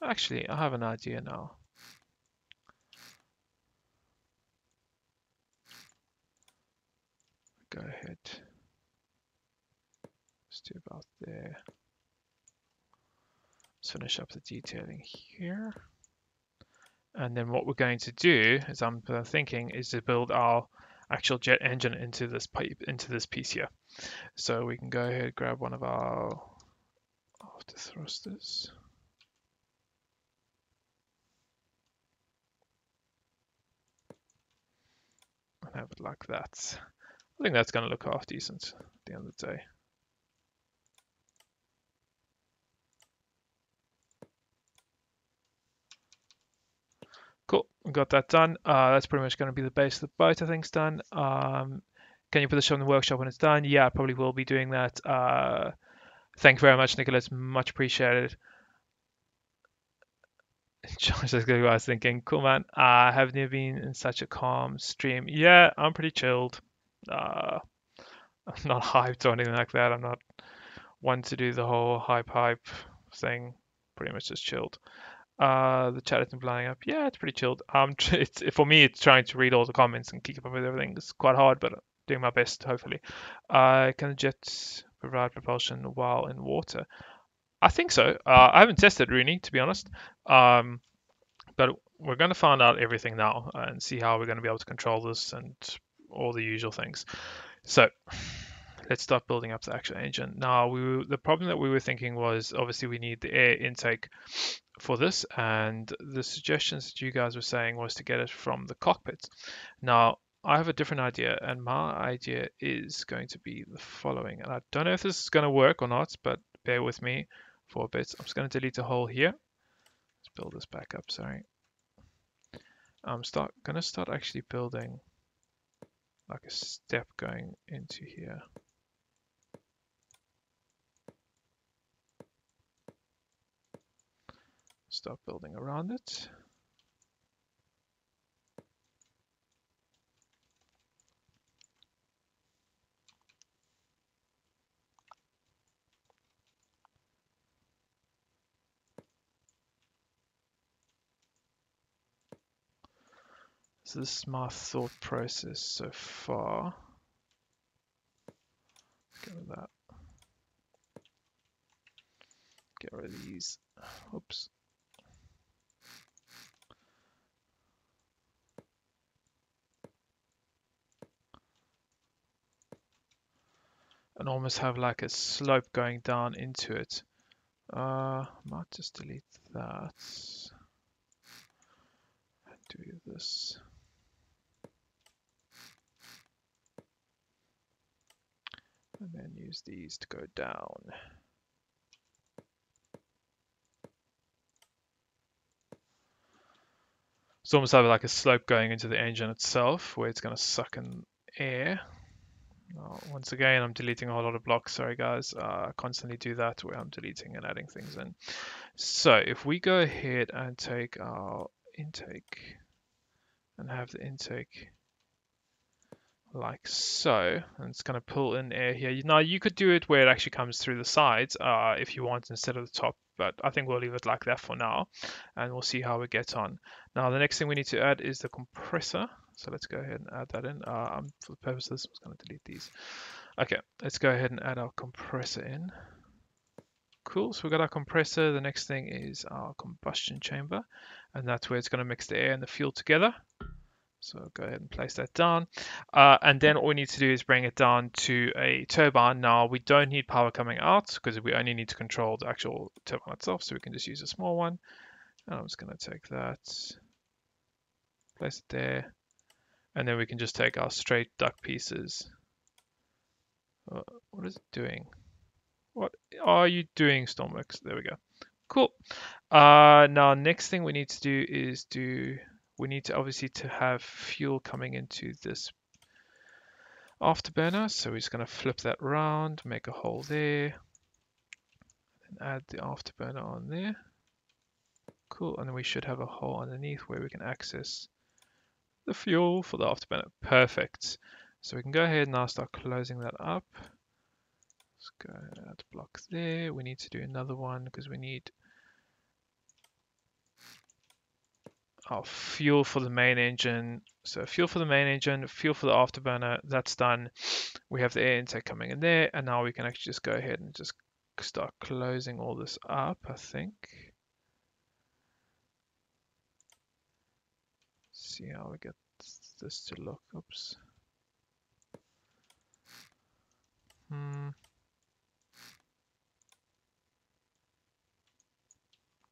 Actually, I have an idea now. Go ahead. Let's do about there. Let's finish up the detailing here. And then what we're going to do, as I'm thinking, is to build our actual jet engine into this pipe, into this piece here. So we can go ahead, grab one of our after thrusters. And have it like that. I think that's going to look half decent at the end of the day. Cool, we got that done. Uh, that's pretty much going to be the base of the boat, I think, is done. Um, can you put this on the workshop when it's done? Yeah, I probably will be doing that. Uh, thank you very much, Nicholas. Much appreciated. Josh, that's what I was thinking. Cool, man. I uh, have never been in such a calm stream. Yeah, I'm pretty chilled. Uh, I'm not hyped or anything like that. I'm not one to do the whole hype hype thing. Pretty much just chilled. Uh, the chat isn't blowing up. Yeah, it's pretty chilled. Um, it's for me, it's trying to read all the comments and keep up with everything. It's quite hard, but I'm doing my best, hopefully. Uh, can the jet provide propulsion while in water? I think so. Uh, I haven't tested Rooney, to be honest. Um, but we're going to find out everything now and see how we're going to be able to control this and all the usual things. So let's start building up the actual engine. Now, we were, the problem that we were thinking was, obviously, we need the air intake for this, and the suggestions that you guys were saying was to get it from the cockpit. Now, I have a different idea, and my idea is going to be the following. And I don't know if this is going to work or not, but bear with me for a bit. I'm just going to delete a hole here. Let's build this back up, sorry. I'm start, going to start actually building like a step going into here. Start building around it. So this is my thought process so far. Let's go with that. Get rid of these. Oops. And almost have like a slope going down into it. Uh, might just delete that. Do this. And then use these to go down. It's almost like a slope going into the engine itself, where it's going to suck in air. Oh, once again, I'm deleting a whole lot of blocks. Sorry, guys. Uh, I constantly do that where I'm deleting and adding things in. So if we go ahead and take our intake and have the intake like so, and it's going to pull in air here. Now, you could do it where it actually comes through the sides uh, if you want instead of the top, but I think we'll leave it like that for now, and we'll see how we get on. Now, the next thing we need to add is the compressor. So let's go ahead and add that in. Uh, I'm, for the purpose of this, I'm just going to delete these. Okay, let's go ahead and add our compressor in. Cool, so we've got our compressor. The next thing is our combustion chamber, and that's where it's going to mix the air and the fuel together. So go ahead and place that down. Uh, and then all we need to do is bring it down to a turbine. Now, we don't need power coming out because we only need to control the actual turbine itself. So we can just use a small one. And I'm just going to take that, place it there. And then we can just take our straight duct pieces. Uh, what is it doing? What are you doing, Stormworks? There we go. Cool. Uh, now, next thing we need to do is do... We need to obviously to have fuel coming into this afterburner. So we're just going to flip that round, make a hole there, and add the afterburner on there. Cool. And then we should have a hole underneath where we can access the fuel for the afterburner. Perfect. So we can go ahead and now start closing that up. Let's go add a block there. We need to do another one because we need our fuel for the main engine. So fuel for the main engine, fuel for the afterburner, that's done. We have the air intake coming in there, and now we can actually just go ahead and just start closing all this up, I think. See how we get this to look. Oops. Hmm.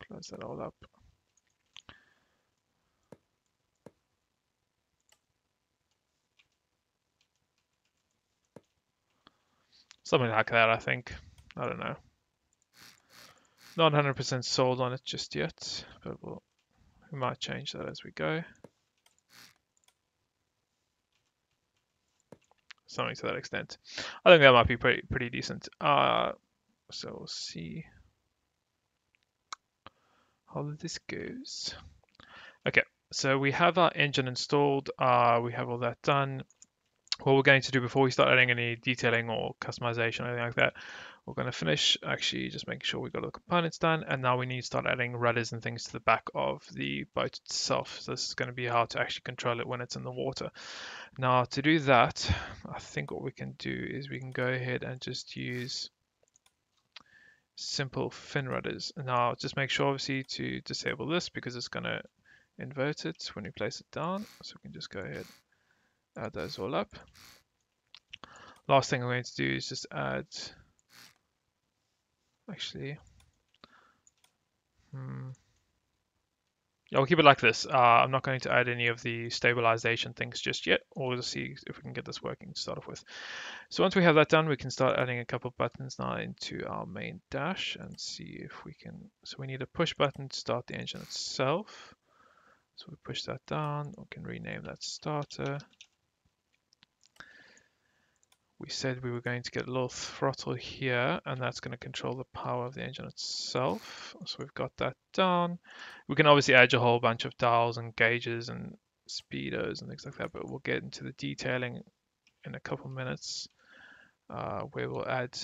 Close that all up. Something like that, I think. I don't know. Not one hundred percent sold on it just yet, but we'll, we might change that as we go. Something to that extent. I think that might be pretty pretty decent. Uh, so we'll see how this goes. Okay, so we have our engine installed. Uh, we have all that done. What we're going to do before we start adding any detailing or customization or anything like that, we're going to finish actually just making sure we've got all the components done, and now we need to start adding rudders and things to the back of the boat itself. So this is going to be how to actually control it when it's in the water. Now to do that, I think what we can do is we can go ahead and just use simple fin rudders. Now just make sure obviously to disable this because it's going to invert it when we place it down. So we can just go ahead. Add those all up. Last thing I'm going to do is just add, actually, hmm. I'll keep it like this. Uh, I'm not going to add any of the stabilization things just yet. We'll see if we can get this working to start off with. So once we have that done, we can start adding a couple buttons now into our main dash and see if we can. So we need a push button to start the engine itself. So we push that down, we can rename that starter. We said we were going to get a little throttle here, and that's going to control the power of the engine itself. So we've got that down. We can obviously add a whole bunch of dials and gauges and speedos and things like that, but we'll get into the detailing in a couple minutes uh, where we'll add,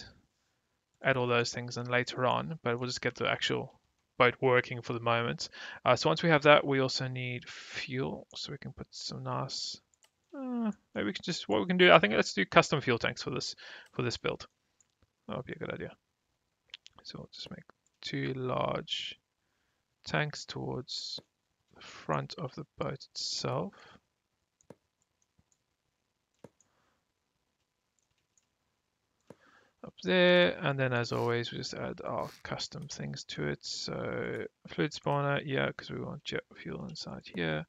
add all those things in later on, but we'll just get the actual boat working for the moment. Uh, so once we have that, we also need fuel, so we can put some nice. Uh, maybe we can just what we can do. I think let's do custom fuel tanks for this for this build. That would be a good idea. So we'll just make two large tanks towards the front of the boat itself. Up there, and then as always we just add our custom things to it. So fluid spawner, yeah, because we want jet fuel inside here.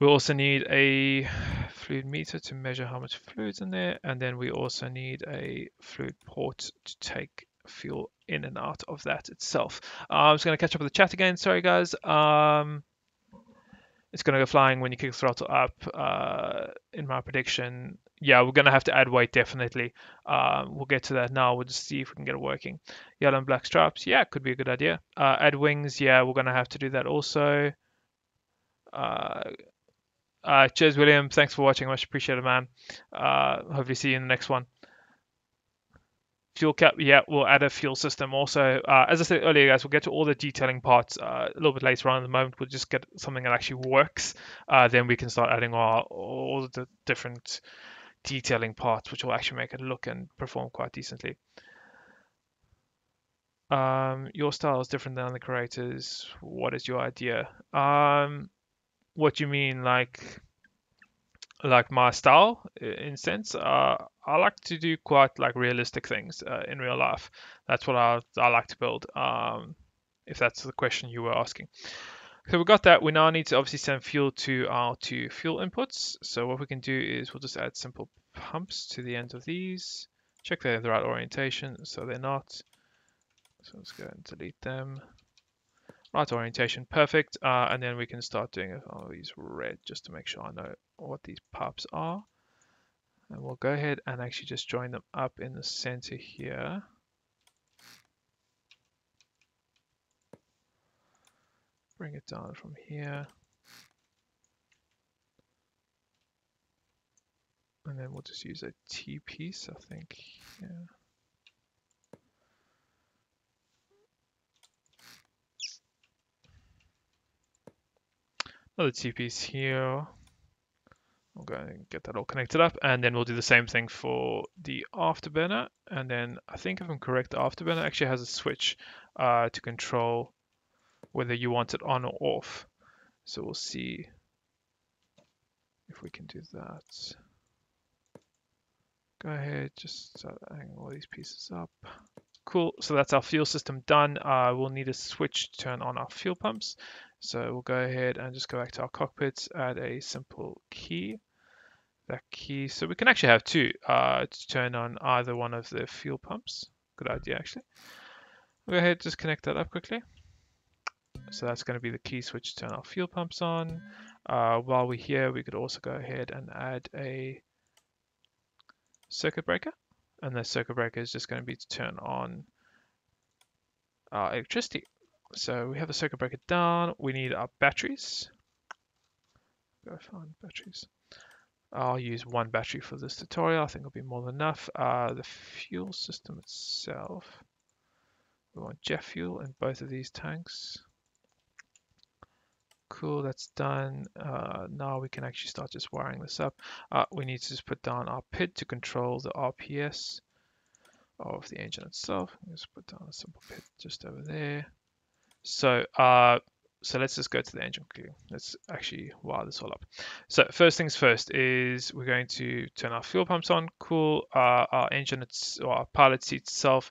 We also need a fluid meter to measure how much fluid's in there, and then we also need a fluid port to take fuel in and out of that itself. uh, I'm just going to catch up with the chat again, sorry guys. um It's going to go flying when you kick the throttle up. Uh, in my prediction, yeah, we're going to have to add weight, definitely. Uh, we'll get to that now. We'll just see if we can get it working. Yellow and black stripes, yeah, could be a good idea. Uh, add wings, yeah, we're going to have to do that also. Uh, uh, cheers, William. Thanks for watching. Much appreciated, man. Uh, hopefully see you in the next one. Fuel cap, yeah, we'll add a fuel system also. Uh, as I said earlier, guys, we'll get to all the detailing parts uh, a little bit later on. At the moment, we'll just get something that actually works. Uh, then we can start adding our, all the different detailing parts, which will actually make it look and perform quite decently. Um, your style is different than the creators. What is your idea? Um, what do you mean, like, like my style, in sense? Uh, I like to do quite like realistic things uh, in real life. That's what I I like to build. Um, if that's the question you were asking. So we got that. We now need to obviously send fuel to our two fuel inputs. So what we can do is we'll just add simple pumps to the end of these. Check they have the right orientation, so they're not. So let's go and delete them. Right orientation, perfect. Uh, and then we can start doing all these red just to make sure I know what these pipes are. And we'll go ahead and actually just join them up in the center here. Bring it down from here. And then we'll just use a T piece, I think, here. Another T piece here. We'll go and get that all connected up, and then we'll do the same thing for the afterburner. And then I think if I'm correct, the afterburner actually has a switch uh, to control whether you want it on or off. So we'll see if we can do that. Go ahead, just start adding all these pieces up. Cool, so that's our fuel system done. Uh, we'll need a switch to turn on our fuel pumps. So we'll go ahead and just go back to our cockpits, add a simple key. That key, so we can actually have two uh, to turn on either one of the fuel pumps. Good idea, actually. We'll go ahead, just connect that up quickly. So that's going to be the key switch to turn our fuel pumps on. Uh, while we're here, we could also go ahead and add a circuit breaker. And the circuit breaker is just going to be to turn on our electricity. So we have the circuit breaker down. We need our batteries. Go find batteries. I'll use one battery for this tutorial. I think it'll be more than enough. Uh, the fuel system itself. We want jet fuel in both of these tanks. Cool, that's done. Uh, now we can actually start just wiring this up. Uh, we need to just put down our P I D to control the R P S of the engine itself. Let's put down a simple P I D just over there. So, uh, so let's just go to the engine queue. Let's actually wire this all up. So first things first is we're going to turn our fuel pumps on. Cool. Uh, our engine, it's, or our pilot seat itself,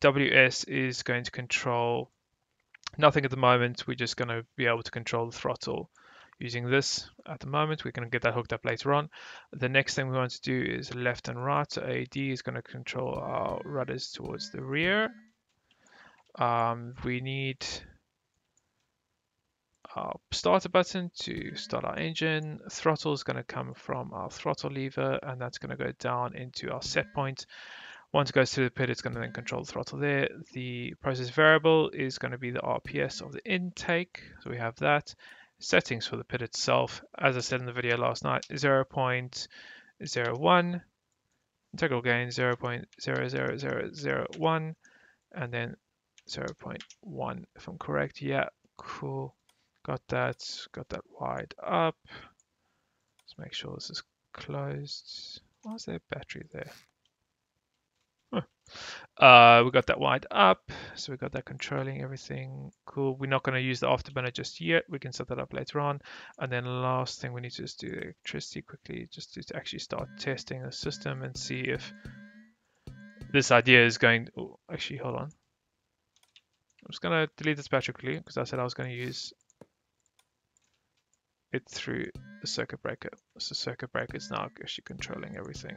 W S is going to control nothing at the moment. We're just going to be able to control the throttle using this at the moment. We're going to get that hooked up later on. The next thing we want to do is left and right. So A D is going to control our rudders towards the rear. Um, we need our starter button to start our engine. Throttle is going to come from our throttle lever, and that's going to go down into our set point. Once it goes through the pit, it's going to then control the throttle there. The process variable is going to be the R P S of the intake. So we have that. Settings for the pit itself, as I said in the video last night, zero point zero one. Integral gain zero point zero zero zero zero one. And then zero point one, if I'm correct. Yeah, cool. Got that. Got that wide up. Let's make sure this is closed. Why is there a battery there? Uh, we got that wide up, so we got that controlling everything. Cool. We're not going to use the afterburner just yet. We can set that up later on. And then last thing we need to just do electricity quickly, just to actually start testing the system and see if this idea is going. Oh, actually, hold on. I'm just going to delete this battery quickly because I said I was going to use it through the circuit breaker. So circuit breaker is now actually controlling everything.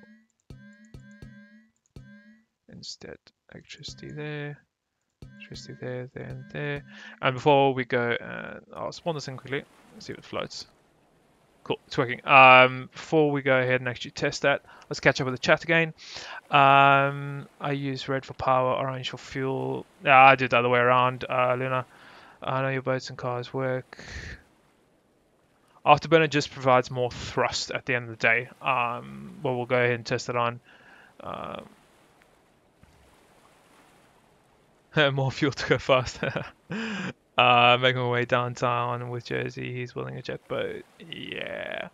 Instead, electricity there, electricity there, there, and there. And before we go, and I'll spawn this in quickly, see if it floats. Cool, it's working. Um, before we go ahead and actually test that, let's catch up with the chat again. Um, I use red for power, orange for fuel. Yeah, I did the other way around, uh, Luna. I know your boats and cars work. Afterburner just provides more thrust at the end of the day. Um, well, we'll go ahead and test it on. Um, More fuel to go fast. uh, making my way downtown with Jersey. He's willing a jet boat. Yeah.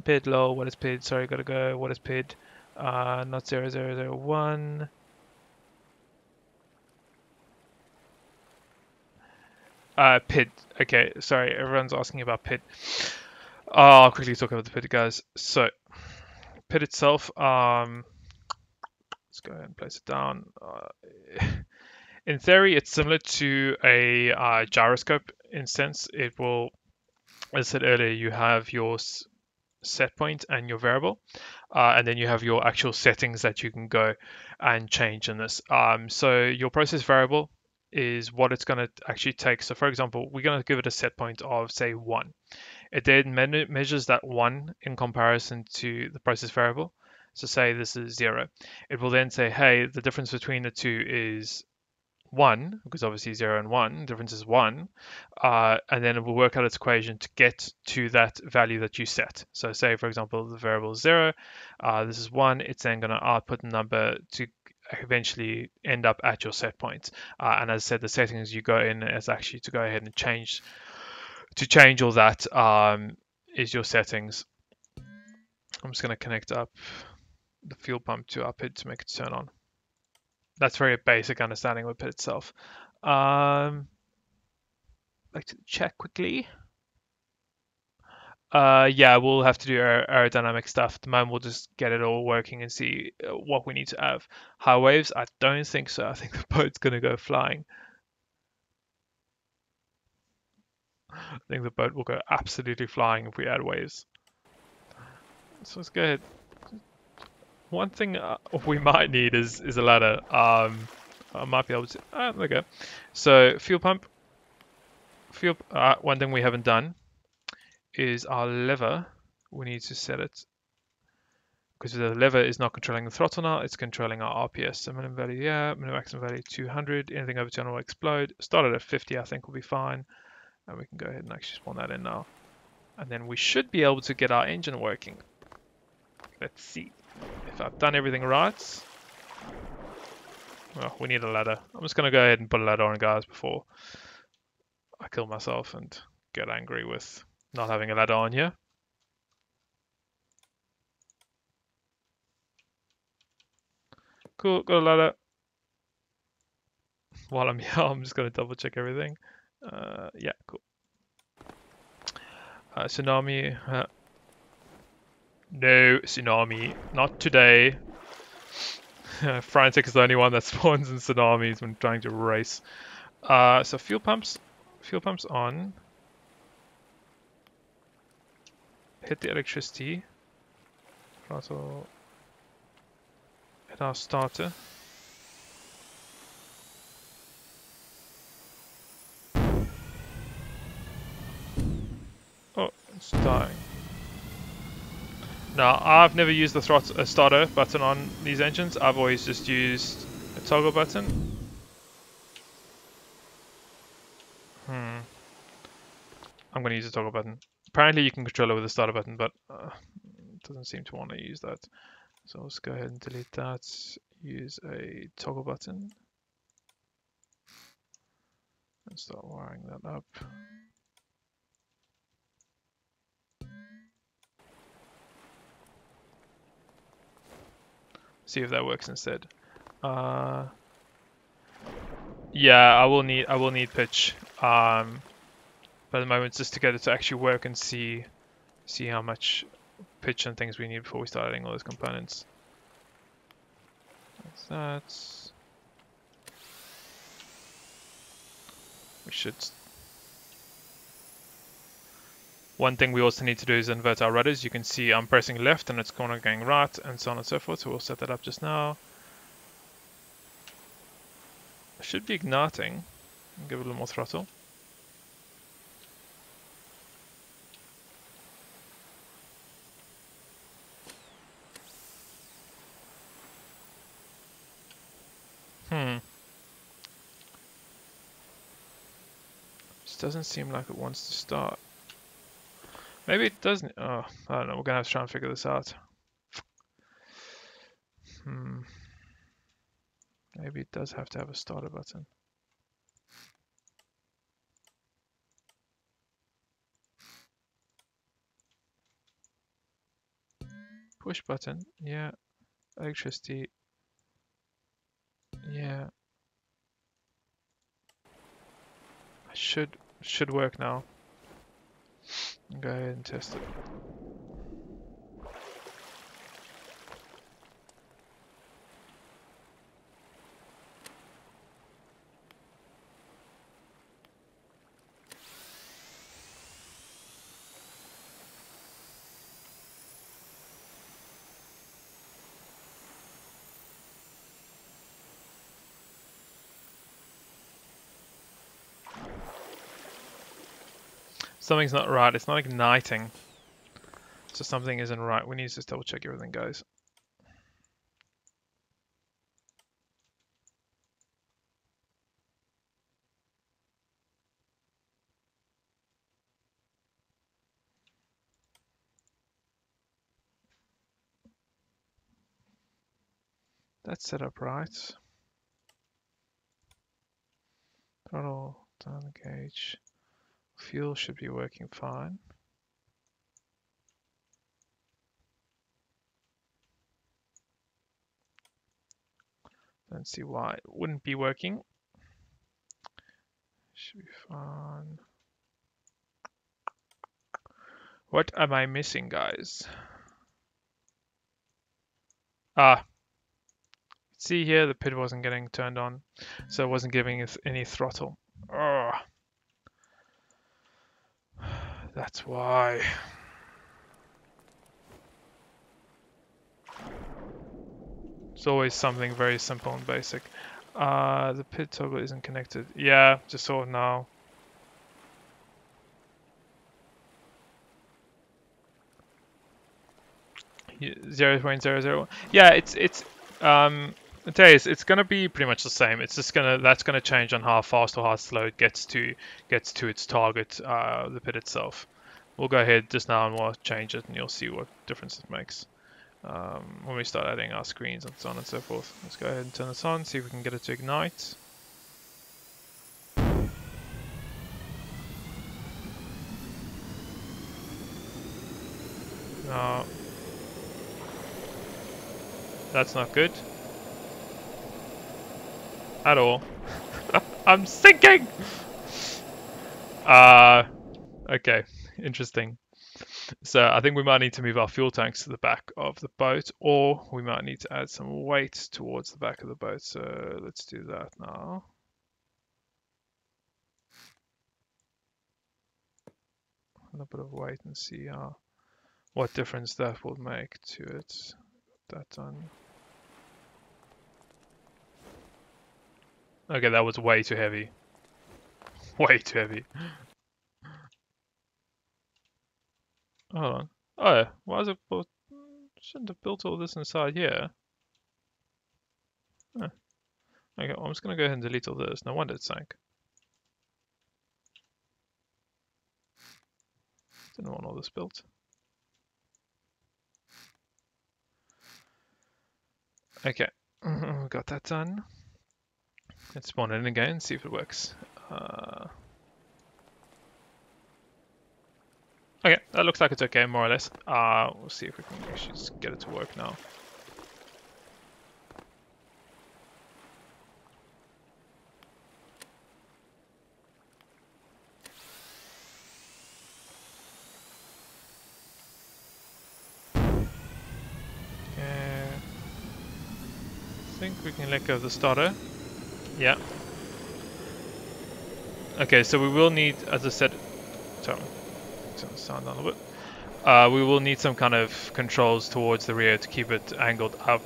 P I D low. What is P I D? Sorry, gotta go. What is P I D? Uh, not zero zero zero one. Uh, P I D. Okay, sorry, everyone's asking about P I D. Oh, I'll quickly talk about the P I D, guys. So, P I D itself. Um, let's go ahead and place it down. Uh, in theory, it's similar to a uh, gyroscope. In sense, it will. As I said earlier, you have your set point and your variable, uh, and then you have your actual settings that you can go and change in this. Um, so your process variable is what it's going to actually take. So for example, we're going to give it a set point of say one. It then me measures that one in comparison to the process variable. So say this is zero. It will then say, hey, the difference between the two is one, because obviously zero and one, the difference is one, uh, and then it will work out its equation to get to that value that you set. So say, for example, the variable is zero, uh, this is one, it's then going to output the number to eventually end up at your set point. Uh, and as I said, the settings you go in is actually to go ahead and change, to change all that um, is your settings. I'm just going to connect up the fuel pump to our P I D to make it turn on. That's very basic understanding with P I D itself. Um, back to the check quickly. Uh, yeah, we'll have to do aer aerodynamic stuff. At the moment, we'll just get it all working and see what we need to have. High waves? I don't think so. I think the boat's going to go flying. I think the boat will go absolutely flying if we add waves. So let's go ahead. One thing uh, we might need is, is a ladder. Um, I might be able to... Ah, there we go. So, fuel pump. Fuel. Uh, one thing we haven't done is our lever. We need to set it. Because the lever is not controlling the throttle now, it's controlling our R P S. So, minimum value, yeah. Minimum maximum value, two hundred. Anything over two hundred will explode. Started at fifty, I think, will be fine. And we can go ahead and actually spawn that in now. And then we should be able to get our engine working. Let's see. If I've done everything right, well, we need a ladder. I'm just going to go ahead and put a ladder on, guys, before I kill myself and get angry with not having a ladder on here. Cool, got a ladder. While I'm here, I'm just going to double check everything. Uh, yeah, cool. Uh, tsunami. Uh, No, tsunami. Not today. Frantic is the only one that spawns in tsunamis when trying to race. Uh, so fuel pumps. Fuel pumps on. Hit the electricity. Throttle. Hit our starter. Oh, it's dying. Now, I've never used the throttle uh, starter button on these engines. I've always just used a toggle button. Hmm. I'm going to use a toggle button. Apparently, you can control it with a starter button, but uh, it doesn't seem to want to use that. So let's go ahead and delete that. Use a toggle button. And start wiring that up. See if that works instead. Uh, yeah, I will need I will need pitch, um, but at the moment just to get it to actually work and see see how much pitch and things we need before we start adding all those components. That's that. We should. One thing we also need to do is invert our rudders. You can see I'm pressing left and it's going going right and so on and so forth. So we'll set that up just now. It should be igniting. Give it a little more throttle. Hmm. Just doesn't seem like it wants to start. Maybe it doesn't. Oh, I don't know. We're going to have to try and figure this out. Hmm. Maybe it does have to have a starter button. Push button, yeah. Electricity, yeah. Should should work now. Go ahead and test it. Something's not right, it's not igniting. So something isn't right. We need to just double check everything, guys. That's set up right. Throttle, down the gauge. Fuel should be working fine. Don't see why it wouldn't be working. Should be fine. What am I missing, guys? Ah. See here, the pit wasn't getting turned on, so it wasn't giving it any throttle. Ugh. That's why. It's always something very simple and basic. Uh, the pit toggle isn't connected. Yeah, just saw it now. zero point zero zero one. Yeah, it's it's um. I tell you, it's, it's going to be pretty much the same. It's just going to that's going to change on how fast or how slow it gets to gets to its target, uh, the pit itself. We'll go ahead just now and we'll change it, and you'll see what difference it makes um, when we start adding our screens and so on and so forth. Let's go ahead and turn this on, see if we can get it to ignite. No, that's not good. At all. I'm sinking! Uh, okay, interesting. So I think we might need to move our fuel tanks to the back of the boat, or we might need to add some weight towards the back of the boat. So let's do that now. A little bit of weight and see how, what difference that will make to it. Got that done. Okay, that was way too heavy. Way too heavy. Hold on. Oh, why is it built? Shouldn't have built all this inside here. Huh. Okay, well, I'm just gonna go ahead and delete all this. No wonder it sank. Didn't want all this built. Okay, we got that done. Let's spawn it in again and see if it works. Uh... Okay, that looks like it's okay, more or less. Uh, we'll see if we can actually just get it to work now. Okay. I think we can let go of the starter. Yeah. Okay, so we will need, as I said, turn the sound down a little bit. Uh, we will need some kind of controls towards the rear to keep it angled up.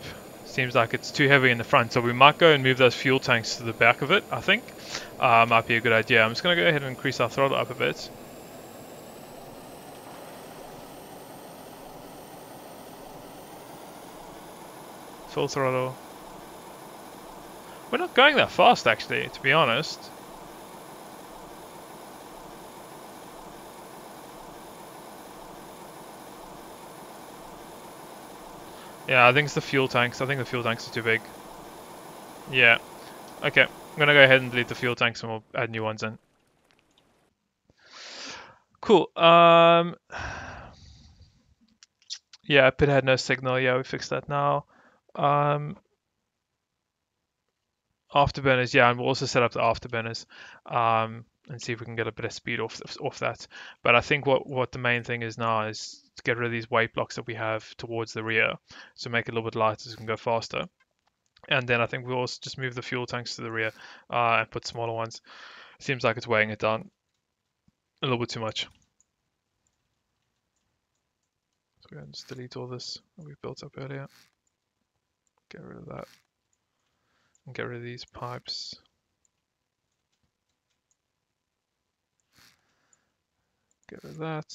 Seems like it's too heavy in the front, so we might go and move those fuel tanks to the back of it, I think. Uh, might be a good idea. I'm just going to go ahead and increase our throttle up a bit. Full throttle. We're not going that fast, actually, to be honest. Yeah, I think it's the fuel tanks. I think the fuel tanks are too big. Yeah. Okay, I'm going to go ahead and delete the fuel tanks and we'll add new ones in. Cool. Um, Yeah, pit had no signal. Yeah, we fixed that now. Um, afterburners, yeah, and we'll also set up the afterburners um, and see if we can get a bit of speed off off that. But I think what, what the main thing is now is to get rid of these weight blocks that we have towards the rear, so make it a little bit lighter so we can go faster. And then I think we'll also just move the fuel tanks to the rear uh, and put smaller ones. Seems like it's weighing it down a little bit too much. So we're going to just delete all this that we built up earlier. Get rid of that. And get rid of these pipes. Get rid of that.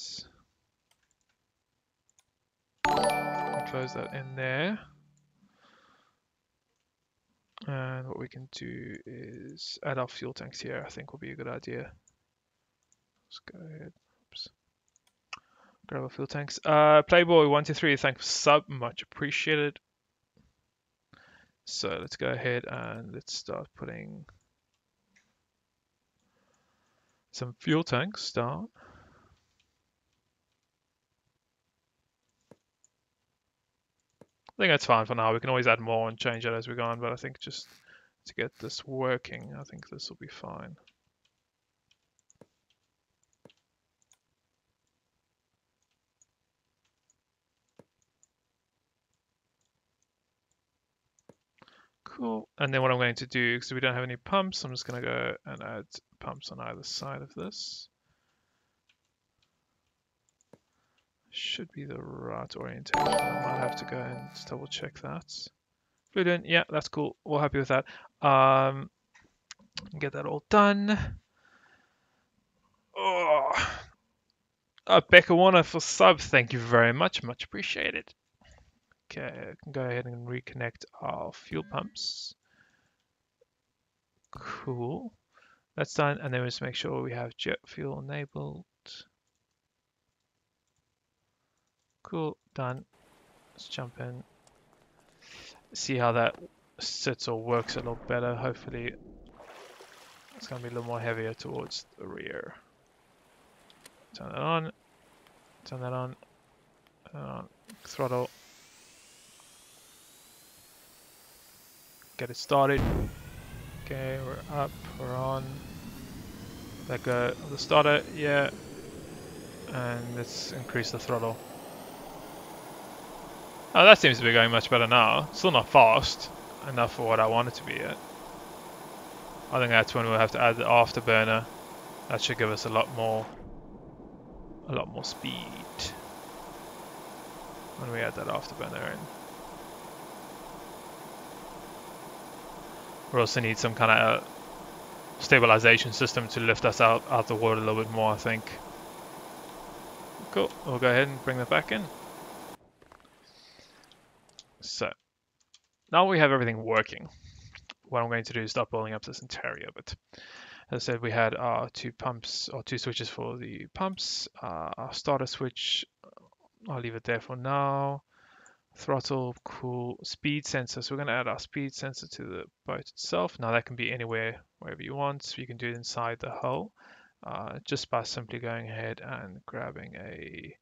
And close that in there. And what we can do is add our fuel tanks here. I think will be a good idea. Let's go ahead. Oops. Grab our fuel tanks. Uh, Playboy one two three, thanks for sub, much appreciated. So let's go ahead and let's start putting some fuel tanks down. I think that's fine for now. We can always add more and change it as we go on, but I think just to get this working, I think this will be fine. Cool. And then what I'm going to do, because we don't have any pumps, I'm just going to go and add pumps on either side of this. Should be the right orientation. I might have to go and just double check that. Fluid, yeah, that's cool. We're happy with that. Um, get that all done. Oh, uh, Becca Warner for sub. Thank you very much. Much appreciated. Okay, I can go ahead and reconnect our fuel pumps. Cool. That's done. And then we just make sure we have jet fuel enabled. Cool, done. Let's jump in. See how that sits or works a little better. Hopefully, it's going to be a little more heavier towards the rear. Turn that on. Turn that on. Turn that on. Throttle. Get it started. Okay, we're up. We're on. Let go of the starter. Yeah. And let's increase the throttle. Oh, that seems to be going much better now. Still not fast enough for what I want it to be yet. I think that's when we'll have to add the afterburner. That should give us a lot more, a lot more speed when we add that afterburner in. We also need some kind of stabilization system to lift us out out the water a little bit more, I think. Cool. We'll go ahead and bring that back in. So, now we have everything working, what I'm going to do is start building up this interior a bit. As I said, we had our two pumps, or two switches for the pumps, uh, our starter switch, I'll leave it there for now, throttle, cool, speed sensor, so we're going to add our speed sensor to the boat itself. Now that can be anywhere, wherever you want, so you can do it inside the hull, uh, just by simply going ahead and grabbing a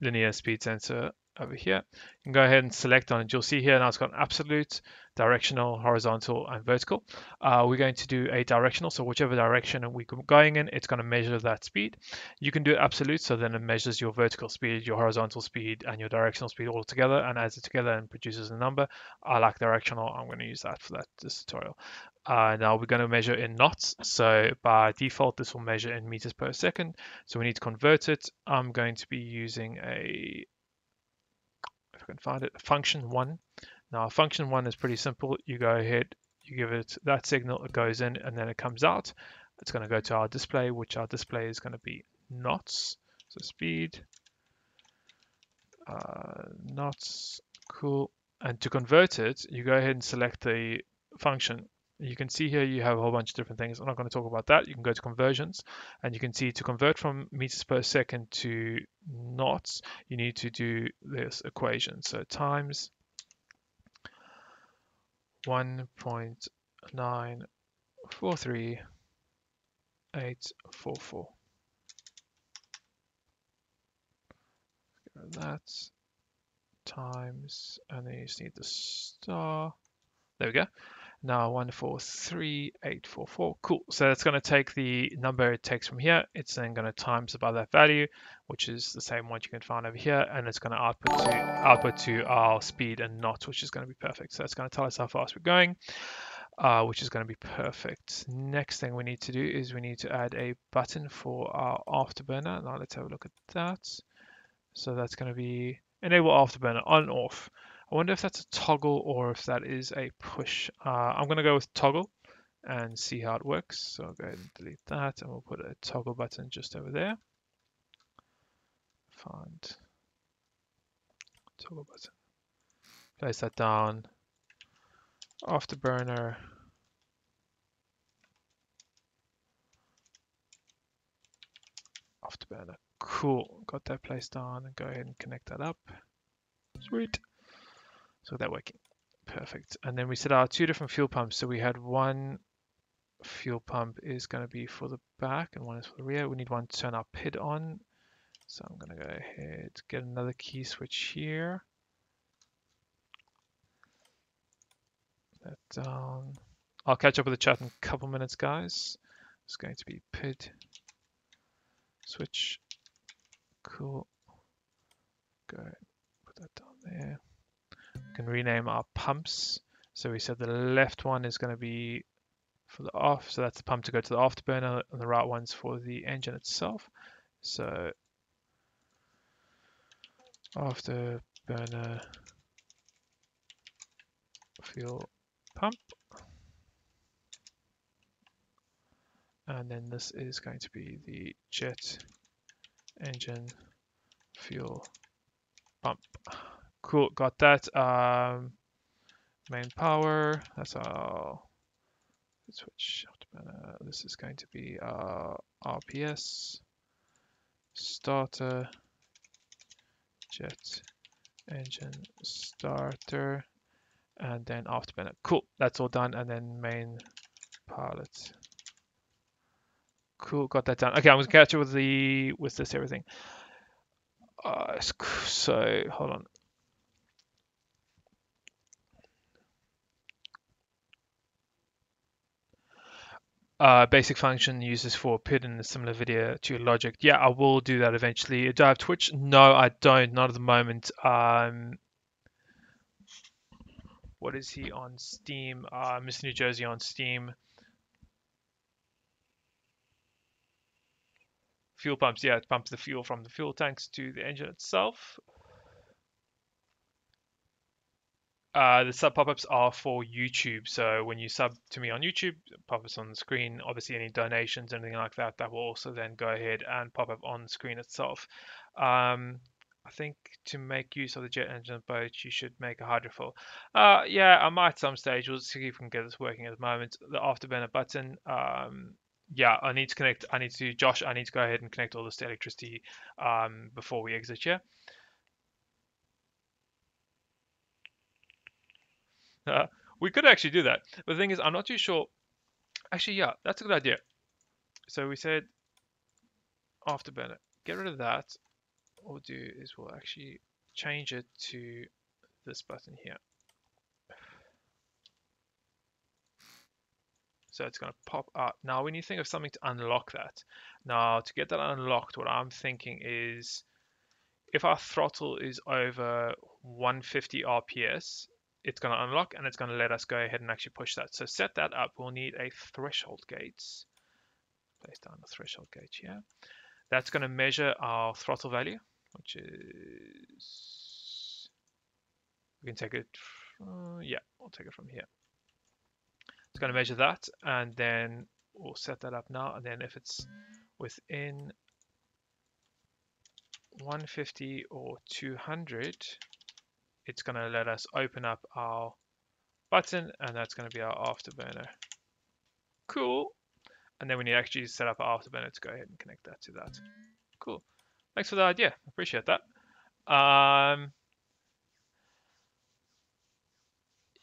linear speed sensor over here. You can go ahead and select on it. You'll see here now it's got an absolute, directional, horizontal, and vertical. Uh, we're going to do a directional, so whichever direction we're going in, it's going to measure that speed. You can do absolute, so then it measures your vertical speed, your horizontal speed, and your directional speed all together, and adds it together and produces a number. I like directional. I'm going to use that for that this tutorial. Uh, now we're going to measure in knots, so by default this will measure in meters per second, so we need to convert it. I'm going to be using a I can find it, function one. Now function one is pretty simple. You go ahead, you give it that signal, it goes in and then it comes out. It's going to go to our display, which our display is going to be knots, so speed uh, knots, cool. And to convert it, you go ahead and select the function. You can see here you have a whole bunch of different things. I'm not going to talk about that. You can go to conversions and you can see to convert from meters per second to knots, you need to do this equation. So times one point nine four three eight four four. That times, and then you just need the star. There we go. Now one four three eight four four. Cool. So that's going to take the number it takes from here. It's then going to times by that value, which is the same one you can find over here, and it's going to output to output to our speed and not, which is going to be perfect. So it's going to tell us how fast we're going, uh, which is going to be perfect. Next thing we need to do is we need to add a button for our afterburner. Now let's have a look at that. So that's going to be enable afterburner on off. I wonder if that's a toggle or if that is a push. Uh, I'm going to go with toggle and see how it works. So I'll go ahead and delete that, and we'll put a toggle button just over there. Find toggle button. Place that down. Afterburner. Afterburner. Cool. Got that placed down, and go ahead and connect that up. Sweet. So that working, perfect. And then we set our two different fuel pumps. So we had one fuel pump is going to be for the back and one is for the rear. We need one to turn our P I D on. So I'm going to go ahead, get another key switch here. That down. I'll catch up with the chat in a couple minutes, guys. It's going to be P I D switch. Cool. Go ahead, put that down there. We can rename our pumps. So we said the left one is going to be for the off, so that's the pump to go to the afterburner, and the right one's for the engine itself. So afterburner fuel pump, and then this is going to be the jet engine fuel pump. Cool, got that. Um, main power, that's our switch. This is going to be our R P S, starter, jet engine starter, and then afterburner. Cool, that's all done. And then main pilot. Cool, got that done. Okay, I'm gonna catch up with the with this everything. Uh, so hold on. Uh, basic function uses for P I D in a similar video to logic. Yeah, I will do that eventually. Do I have Twitch? No, I don't. Not at the moment. Um, what is he on Steam? Uh, Mister New Jersey on Steam. Fuel pumps. Yeah, it pumps the fuel from the fuel tanks to the engine itself. Uh, the sub pop-ups are for YouTube, so when you sub to me on YouTube, pop-ups on the screen. Obviously, any donations, anything like that, that will also then go ahead and pop up on the screen itself. Um, I think to make use of the jet engine boat, you should make a hydrofoil. Uh, yeah, I might at some stage. We'll see if we can get this working at the moment. The afterburner button. Um, yeah, I need to connect. I need to, Josh, I need to go ahead and connect all this to electricity um, before we exit here. Uh, we could actually do that, but the thing is I'm not too sure. Actually, yeah, that's a good idea. So we said afterburner, get rid of that. What we'll do is we'll actually change it to this button here, so it's going to pop up. Now we need to think of something to unlock that. Now to get that unlocked, what I'm thinking is if our throttle is over one fifty R P S, it's going to unlock and it's going to let us go ahead and actually push that. So set that up. We'll need a threshold gate. Place down the threshold gate here. That's going to measure our throttle value, which is, we can take it, uh, yeah, we'll take it from here. It's going to measure that, and then we'll set that up now. And then if it's within one fifty or two hundred, it's going to let us open up our button, and that's going to be our afterburner. Cool. And then we need to actually set up our afterburner to go ahead and connect that to that. Cool. Thanks for the idea. Appreciate that. Um,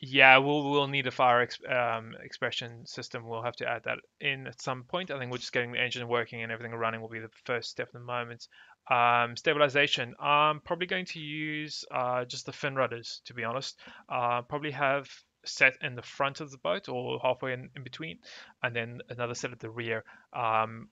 Yeah, we'll we'll need a fire exp um, expression system. We'll have to add that in at some point. I think we're just getting the engine working and everything running will be the first step at the moment. Um, stabilization. I'm probably going to use uh, just the fin rudders, to be honest. Uh, probably have set in the front of the boat or halfway in, in between, and then another set at the rear. Um,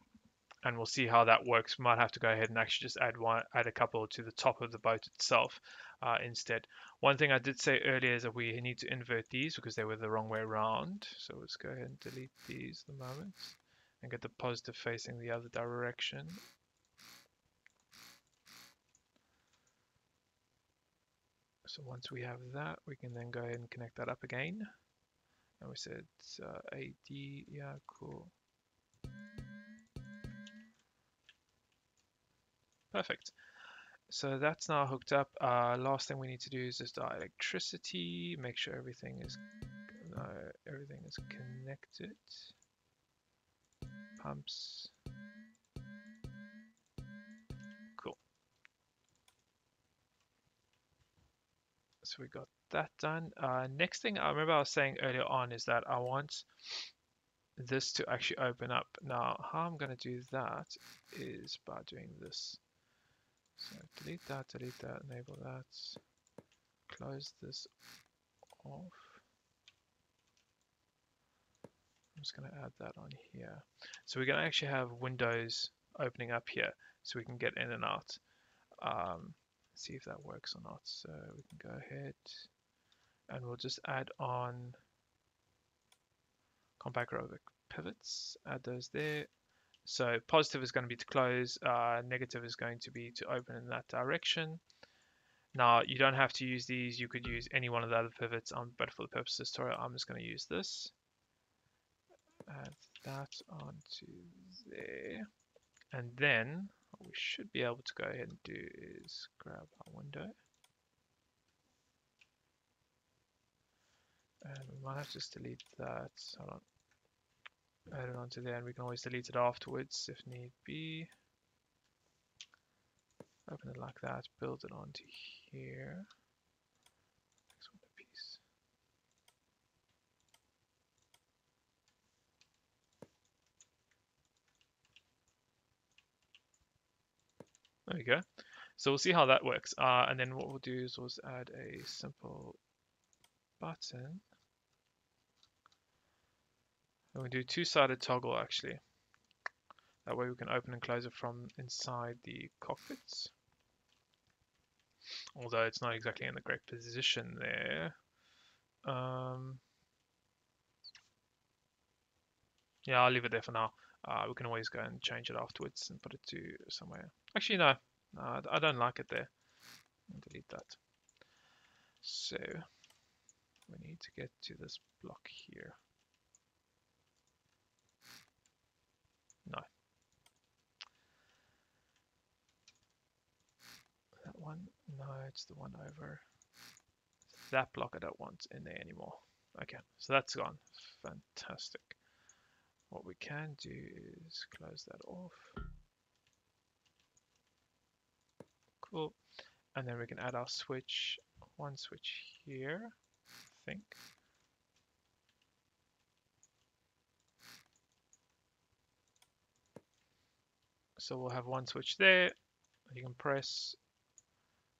and we'll see how that works. Might have to go ahead and actually just add one, add a couple to the top of the boat itself. Uh, instead, one thing I did say earlier is that we need to invert these because they were the wrong way around. So let's go ahead and delete these at the moment and get the positive facing the other direction. So once we have that, we can then go ahead and connect that up again. And we said uh, A D, yeah, cool. Perfect. So that's now hooked up. Uh, last thing we need to do is just our electricity. Make sure everything is no, everything is connected. Pumps. Cool. So we got that done. Uh, next thing I remember I was saying earlier on is that I want this to actually open up. Now how I'm going to do that is by doing this. So delete that, delete that, enable that, close this off. I'm just going to add that on here. So we're going to actually have windows opening up here so we can get in and out. Um, see if that works or not. So we can go ahead and we'll just add on compact robotic pivots, add those there. So positive is going to be to close, uh, negative is going to be to open in that direction. Now you don't have to use these, you could use any one of the other pivots, um, but for the purpose of this tutorial, I'm just going to use this. Add that onto there. And then what we should be able to go ahead and do is grab our window. And we might have to just delete that. Hold on. Add it onto there, and we can always delete it afterwards if need be. Open it like that, build it onto here. Next one piece. There we go. So we'll see how that works. Uh, and then what we'll do is we'll add a simple button. And we do two-sided toggle actually. That way we can open and close it from inside the cockpits. Although it's not exactly in the great position there. Um, yeah, I'll leave it there for now. Uh, we can always go and change it afterwards and put it to somewhere. Actually, no, no I don't like it there. I'll delete that. So we need to get to this block here. No. That one? No, it's the one over. That block I don't want in there anymore. Okay, so that's gone. Fantastic. What we can do is close that off. Cool. And then we can add our switch. One switch here, I think. So we'll have one switch there, you can press,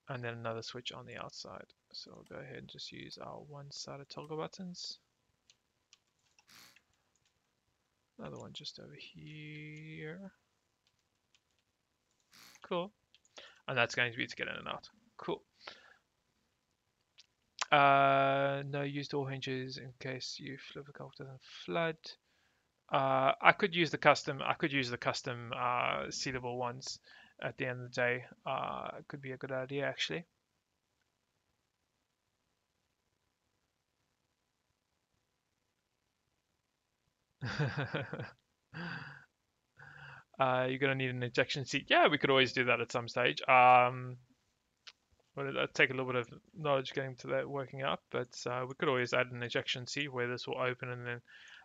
and then another switch on the outside. So we'll go ahead and just use our one-sided toggle buttons. Another one just over here. Cool. And that's going to be to get in and out. Cool. Uh, no use door hinges in case you flip a cockpit doesn't flood. Uh, I could use the custom. I could use the custom uh, sealable ones. At the end of the day, uh, it could be a good idea actually. uh, you're gonna need an ejection seat. Yeah, we could always do that at some stage. Um, well, it'll take a little bit of knowledge getting to that working up, but uh, we could always add an ejection seat where this will open and then.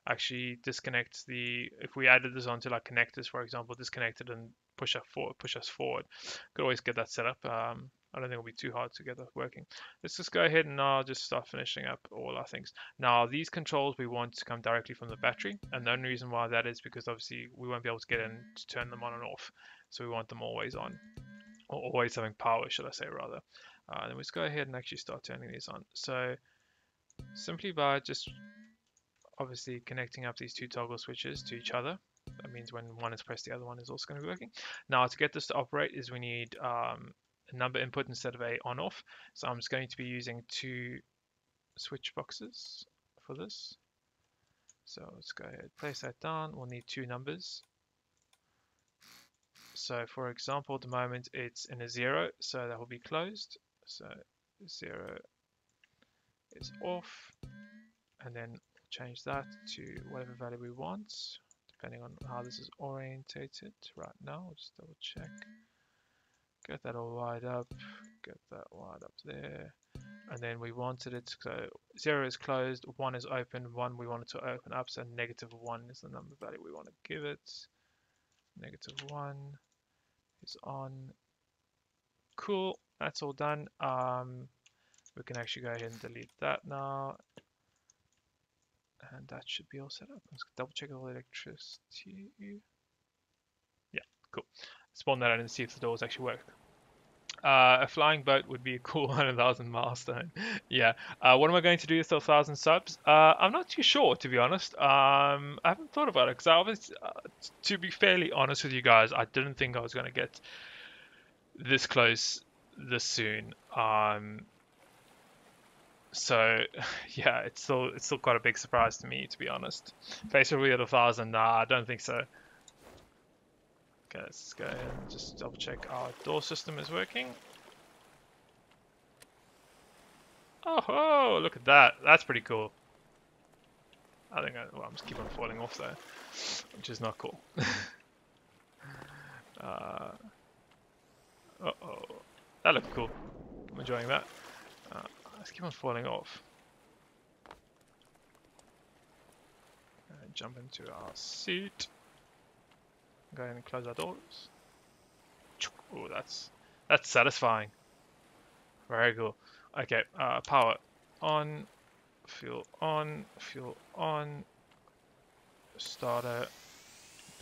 Actually disconnect the, if we added this onto like connectors, for example, disconnect it and push, up for, push us forward. Could always get that set up. Um, I don't think it'll be too hard to get that working. Let's just go ahead and now just start finishing up all our things. Now these controls we want to come directly from the battery, and the only reason why that is because obviously we won't be able to get in to turn them on and off, so we want them always on, or always having power should I say rather. Uh, then we just go ahead and actually start turning these on. So simply by just obviously connecting up these two toggle switches to each other, that means when one is pressed the other one is also going to be working. Now to get this to operate is we need um, a number input instead of a on off, so I'm just going to be using two switch boxes for this. So let's go ahead, place that down. We'll need two numbers. So for example at the moment it's in a zero, so that will be closed, so zero is off, and then change that to whatever value we want depending on how this is orientated. Right now I'll just double check, get that all wide up, get that wide up there, and then we wanted it so zero is closed, one is open, one we wanted to open up, so negative one is the number value we want to give it. Negative one is on. Cool, that's all done. Um, we can actually go ahead and delete that now, and that should be all set up. Let's double check all the electricity. Yeah, cool. Spawn that out and see if the doors actually work. Uh, a flying boat would be a cool one hundred thousand milestone. Yeah. Uh, what am I going to do with those one thousand subs? Uh, I'm not too sure, to be honest. Um, I haven't thought about it because I was, uh, to be fairly honest with you guys, I didn't think I was going to get this close this soon. Um, so yeah, it's still it's still quite a big surprise to me, to be honest. Basically at a thousand, nah, I don't think so. Okay, let's go ahead and just double check our door system is working. Oh, oh look at that. That's pretty cool. I think I, well, I'm just keep on falling off though, which is not cool. uh, uh oh, that looked cool. I'm enjoying that. Uh, let's keep on falling off. And jump into our seat. Go ahead and close our doors. Oh, that's that's satisfying. Very cool. Okay, uh, power on, fuel on, fuel on, starter,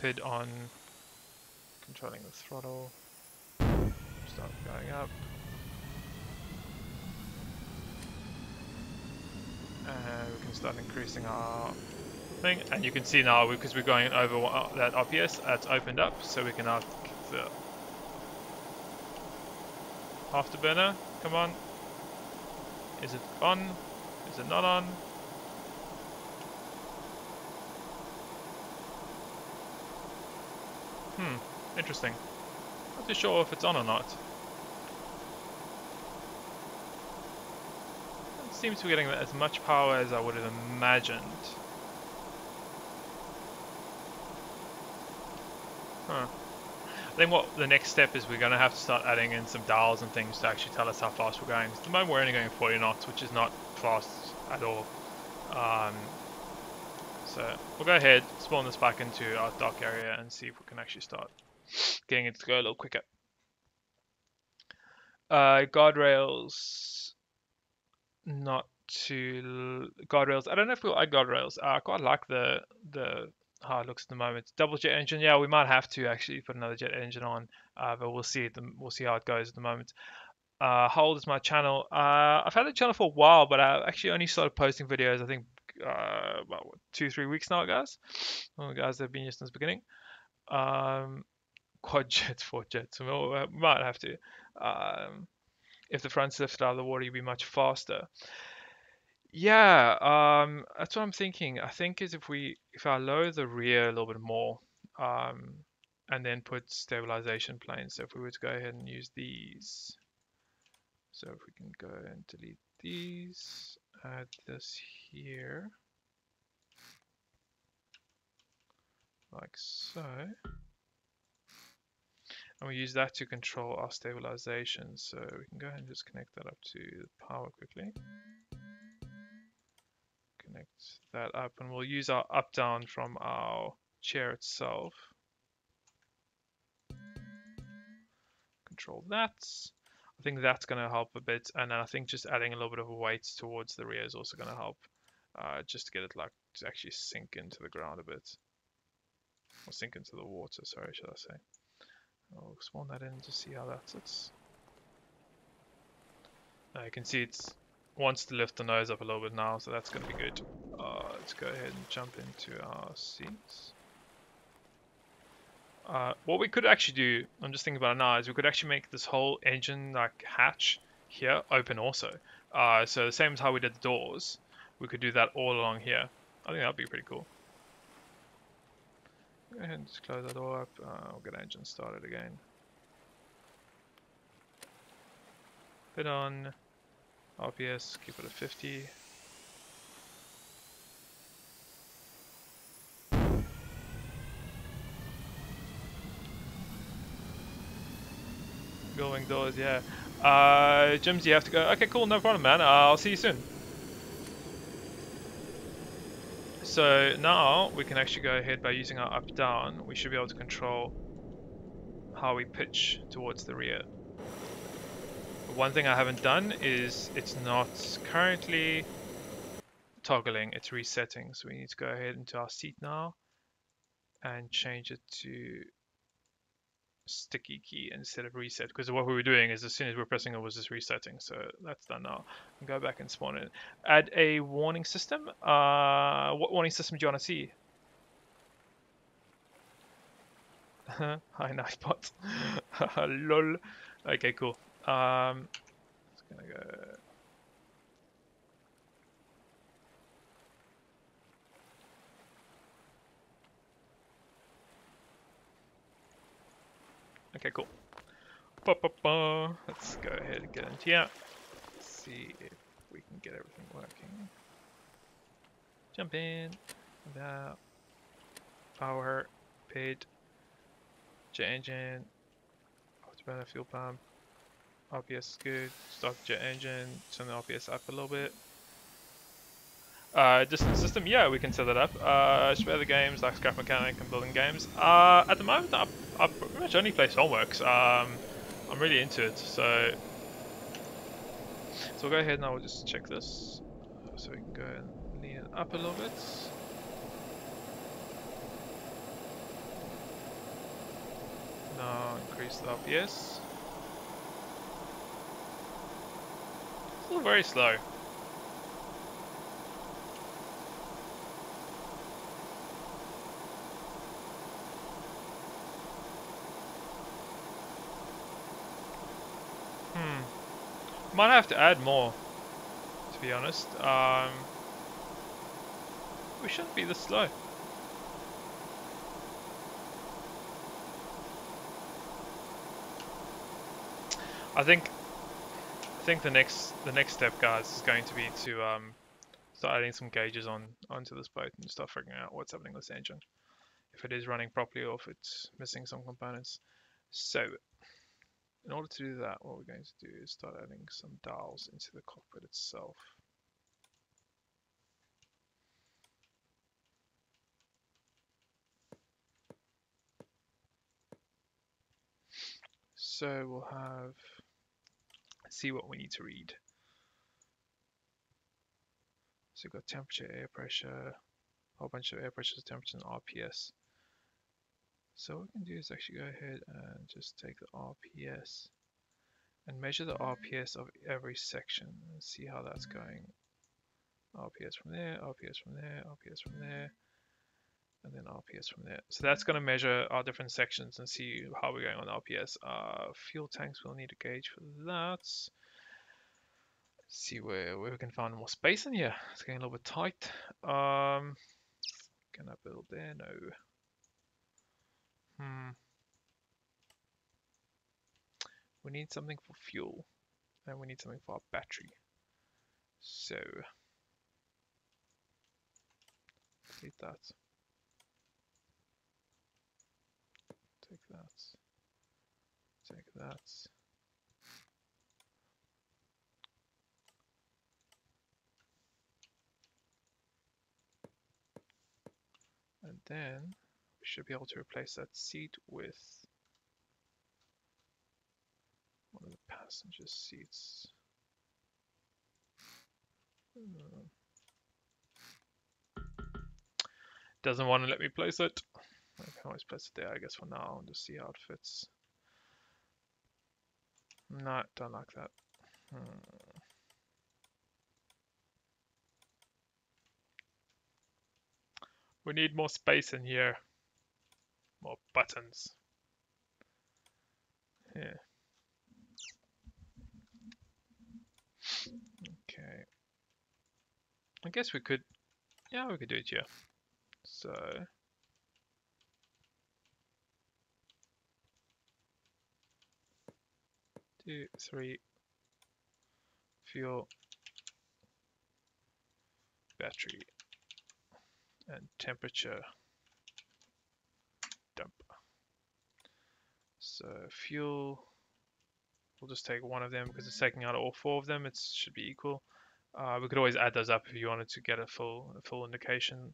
P I D on, controlling the throttle, start going up, and we can start increasing our thing, and you can see now because we're going over that R P S that's opened up, so we can now kick the afterburner. Come on, is it on? Is it not on? Hmm, interesting. Not too sure if it's on or not. It seems to be getting as much power as I would have imagined. Huh. I think what the next step is, we're going to have to start adding in some dials and things to actually tell us how fast we're going. At the moment we're only going forty knots, which is not fast at all. Um, so we'll go ahead, spawn this back into our dock area and see if we can actually start getting it to go a little quicker. Uh, guardrails, not too... Guardrails, I don't know if we'll add guardrails. Uh, I quite like the... the how it looks at the moment. Double jet engine, yeah, we might have to actually put another jet engine on, uh, but we'll see. The, we'll see how it goes at the moment. Uh, how old is my channel? Uh, I've had a channel for a while, but I actually only started posting videos I think uh, about what, two, three weeks now, guys. Oh, guys, they've been here since the beginning. Um, quad jets, four jets. We might have to. Um, if the front's lifted out of the water, you'd be much faster. Yeah, um, that's what I'm thinking. I think is if we, if I lower the rear a little bit more, um, and then put stabilization planes. So if we were to go ahead and use these, so if we can go and delete these, add this here, like so, and we use that to control our stabilization. So we can go ahead and just connect that up to the power quickly. Connect that up, and we'll use our up down from our chair itself. Control that. I I think that's going to help a bit, and I think just adding a little bit of weight towards the rear is also going to help, uh, just to get it like to actually sink into the ground a bit, or sink into the water. Sorry, should I say? I'll spawn that in to see how that sits. Now you can see it's wants to lift the nose up a little bit now, so that's going to be good. Uh, let's go ahead and jump into our seats. Uh, what we could actually do, I'm just thinking about it now, is we could actually make this whole engine like hatch here open also. Uh, so the same as how we did the doors, we could do that all along here. I think that'd be pretty cool. Go ahead and just close that door up. Uh, we'll get engine started again. Bit on R P S, keep it at fifty. Building doors, yeah. Uh, Jim's, you have to go. Okay, cool, no problem, man. Uh, I'll see you soon. So now we can actually go ahead by using our up down. We should be able to control how we pitch towards the rear. But one thing I haven't done is it's not currently toggling, it's resetting. So we need to go ahead into our seat now and change it to sticky key instead of reset, because what we were doing is as soon as we we're pressing it was just resetting. So that's done now. And go back and spawn it. Add a warning system. Uh, what warning system do you want to see? Hi, nice bot. Lol. Okay, cool. Um, it's gonna go. Okay, cool. Ba, ba, ba. Let's go ahead and get into here. Let's see if we can get everything working. Jump in. That. Power. Paid. Jet engine. Automatic fuel pump. R P S is good. Start the jet engine. Turn the R P S up a little bit. Uh, distance system. Yeah, we can set that up. Uh, spare the games like Scrap Mechanic and building games. Uh, at the moment, I, I pretty much only play Stormworks. Um, I'm really into it, so so we'll go ahead and I will just check this, uh, so we can go and lean it up a little bit. Now increase the R P S. Still very slow. Might have to add more, to be honest. Um, we shouldn't be this slow. I think, I think the next the next step, guys, is going to be to um, start adding some gauges on onto this boat and start figuring out what's happening with this engine, if it is running properly or if it's missing some components. So. In order to do that, what we're going to do is start adding some dials into the cockpit itself. So we'll have, let's see what we need to read. So we've got temperature, air pressure, a whole bunch of air pressures, temperature, and R P S. So what we can do is actually go ahead and just take the R P S and measure the R P S of every section and see how that's going. R P S from there, R P S from there, R P S from there, and then R P S from there. So that's going to measure our different sections and see how we're going on R P S. Uh, fuel tanks, we'll need a gauge for that. Let's see where, where we can find more space in here. It's getting a little bit tight. Um, can I build there? No. Hmm. We need something for fuel, and we need something for our battery. So, delete that. Take that. Take that. And then we should be able to replace that seat with one of the passenger seats. Hmm. Doesn't want to let me place it. I can always place it there, I guess, for now, and just see how it fits. No, don't like that. Hmm. We need more space in here. More buttons. Yeah. Okay. I guess we could, yeah, we could do it here. So. Two, three. Fuel. Battery. And temperature dump. So fuel, we'll just take one of them because it's taking out all four of them. It should be equal. Uh, we could always add those up if you wanted to get a full a full indication.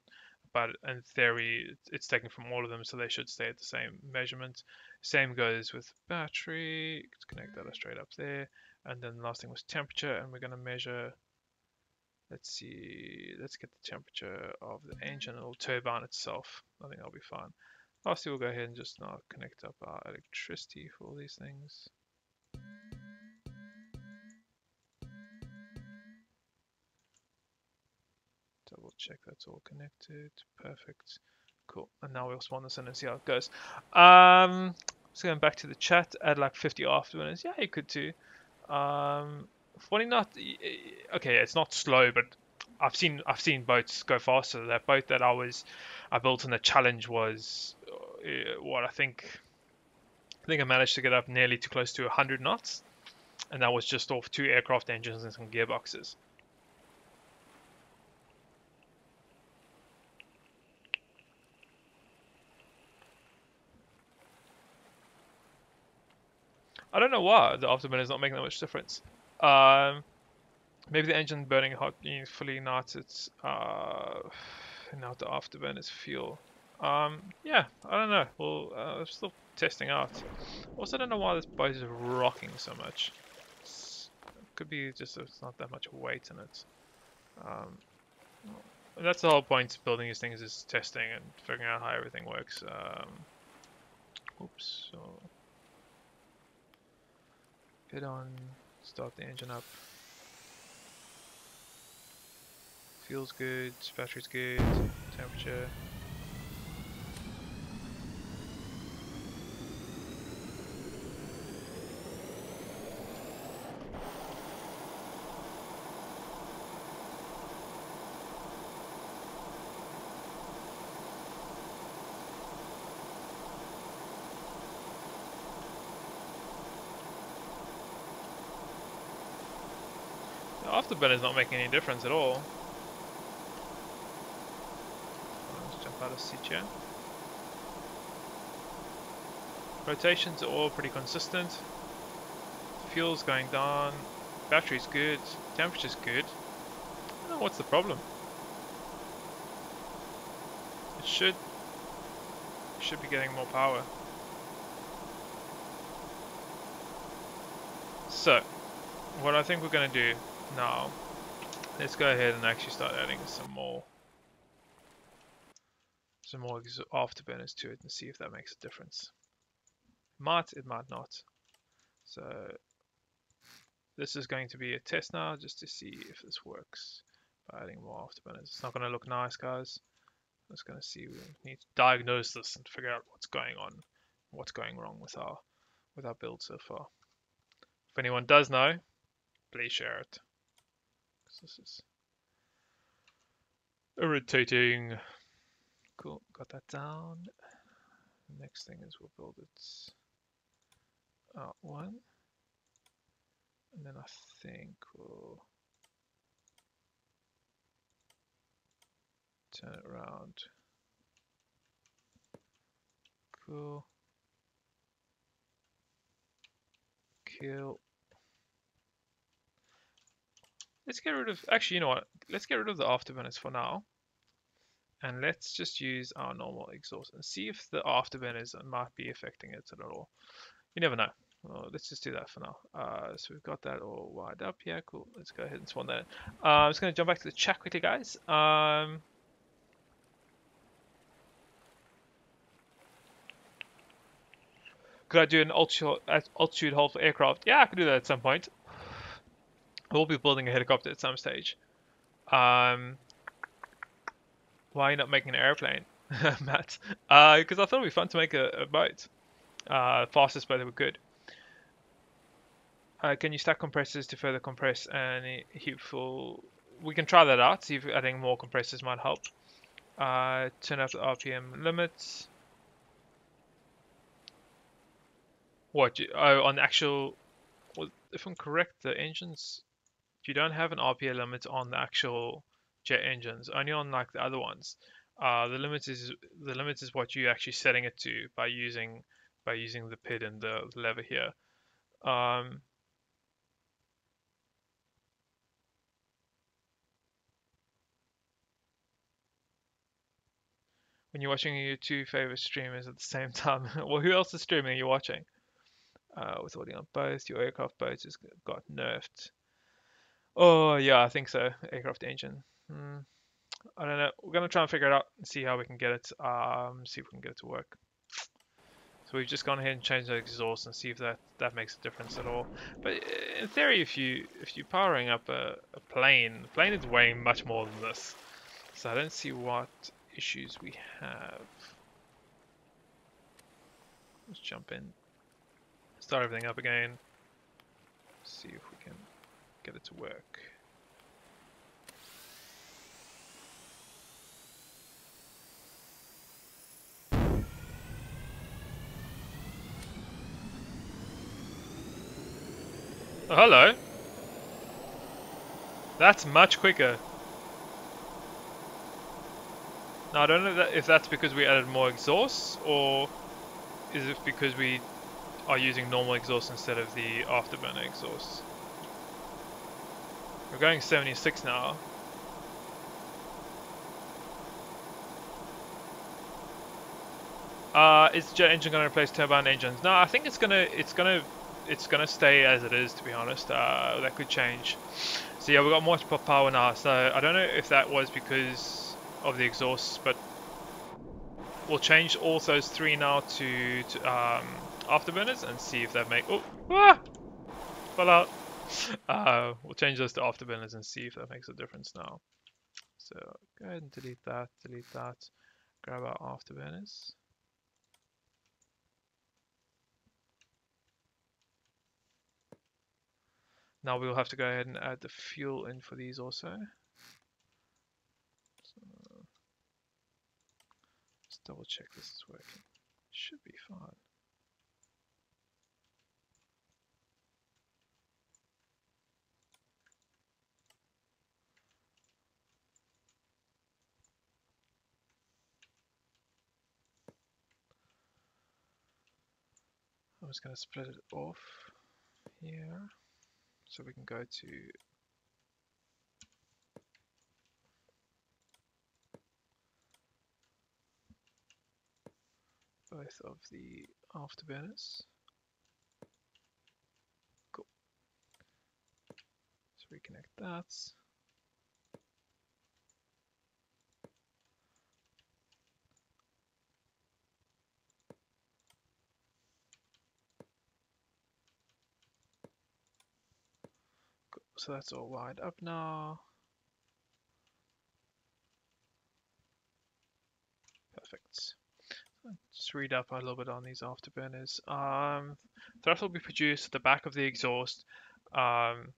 But in theory, it's taken from all of them, so they should stay at the same measurement. Same goes with battery. Let's connect that straight up there. And then the last thing was temperature, and we're going to measure. Let's see, let's get the temperature of the engine or turbine itself. I think that'll be fine. Lastly, we'll go ahead and just now connect up our electricity for all these things. Double check that's all connected. Perfect. Cool. And now we'll spawn this in and see how it goes. Um, so going back to the chat, add like fifty afterwards. Yeah, you could too. Um, Funny not okay. It's not slow, but I've seen I've seen boats go faster. That boat that I was I built in the challenge was uh, what I think I think I managed to get up nearly to close to one hundred knots, and that was just off two aircraft engines and some gearboxes. I don't know why the afterburner is not making that much difference. Um, maybe the engine burning hot being fully ignited. Uh, now the afterburn is fuel. Um, yeah, I don't know. Well, uh, I'm still testing out. Also, don't know why this boat is rocking so much. It's, it could be just it's not that much weight in it. Um, that's the whole point of building these things is testing and figuring out how everything works. Um, oops. So get on. Start the engine up. Fuel's good, battery's good, temperature. But it's not making any difference at all. Let's jump out of seat here. Rotations are all pretty consistent. Fuel's going down. Battery's good. Temperature's good. I don't know what's the problem. It should should be getting more power. So, what I think we're going to do. Now, let's go ahead and actually start adding some more some more afterburners to it and see if that makes a difference. Might, it might not. So, this is going to be a test now just to see if this works by adding more afterburners. It's not going to look nice, guys. I'm just going to see. We need to diagnose this and figure out what's going on, what's going wrong with our, with our build so far. If anyone does know, please share it. This is irritating. Cool, got that down. Next thing is we'll build its out one, and then I think we'll turn it around. Cool. Kill. Let's get rid of, actually, you know what? Let's get rid of the afterburners for now. And let's just use our normal exhaust and see if the afterburners might be affecting it at all. You never know. Oh, let's just do that for now. Uh, so we've got that all wired up. Yeah, cool. Let's go ahead and spawn that in. Uh, I'm just going to jump back to the chat quickly, guys. Um, could I do an altitude, altitude hold for aircraft? Yeah, I could do that at some point. We'll be building a helicopter at some stage. Um, why are you not making an airplane, Matt? Uh, because I thought it would be fun to make a, a boat. Uh, fastest boat that we could. Uh, can you stack compressors to further compress any heat full? We can try that out, see if adding more compressors might help. Uh, turn up the R P M limits. What? You, oh, on actual... Well, if I'm correct, the engines... You don't have an R P M limit on the actual jet engines, only on like the other ones. Uh, the limit is the limit is what you're actually setting it to by using by using the P I D and the lever here. Um, when you're watching your two favorite streamers at the same time, well, who else is streaming? Are you watching? Uh, with holding on both, your aircraft boats has got nerfed. Oh yeah, I think so. Aircraft engine. Hmm. I don't know. We're gonna try and figure it out and see how we can get it. Um, see if we can get it to work. So we've just gone ahead and changed the exhaust and see if that that makes a difference at all. But in theory, if you if you're powering up a, a plane, the plane is weighing much more than this. So I don't see what issues we have. Let's jump in. Start everything up again. See if we can get it to work. Oh, hello. That's much quicker. Now, I don't know that if that's because we added more exhausts, or is it because we are using normal exhaust instead of the afterburner exhausts. We're going seventy-six now. Uh, is jet engine going to replace turbine engines? No, I think it's going to it's going to it's going to stay as it is. To be honest, uh, that could change. So yeah, we've got more power now. So I don't know if that was because of the exhausts, but we'll change all those three now to, to um, afterburners and see if that make. Oh, ah! Fell out. Uh, we'll change those to afterburners and see if that makes a difference now. So go ahead and delete that, delete that, grab our afterburners. Now we'll have to go ahead and add the fuel in for these also. So, let's double check this is working. Should be fine. I'm just going to split it off here so we can go to both of the afterburners. Cool. So reconnect that. So that's all wired up now. Perfect. Just read up a little bit on these afterburners. Um, thrust will be produced at the back of the exhaust, um,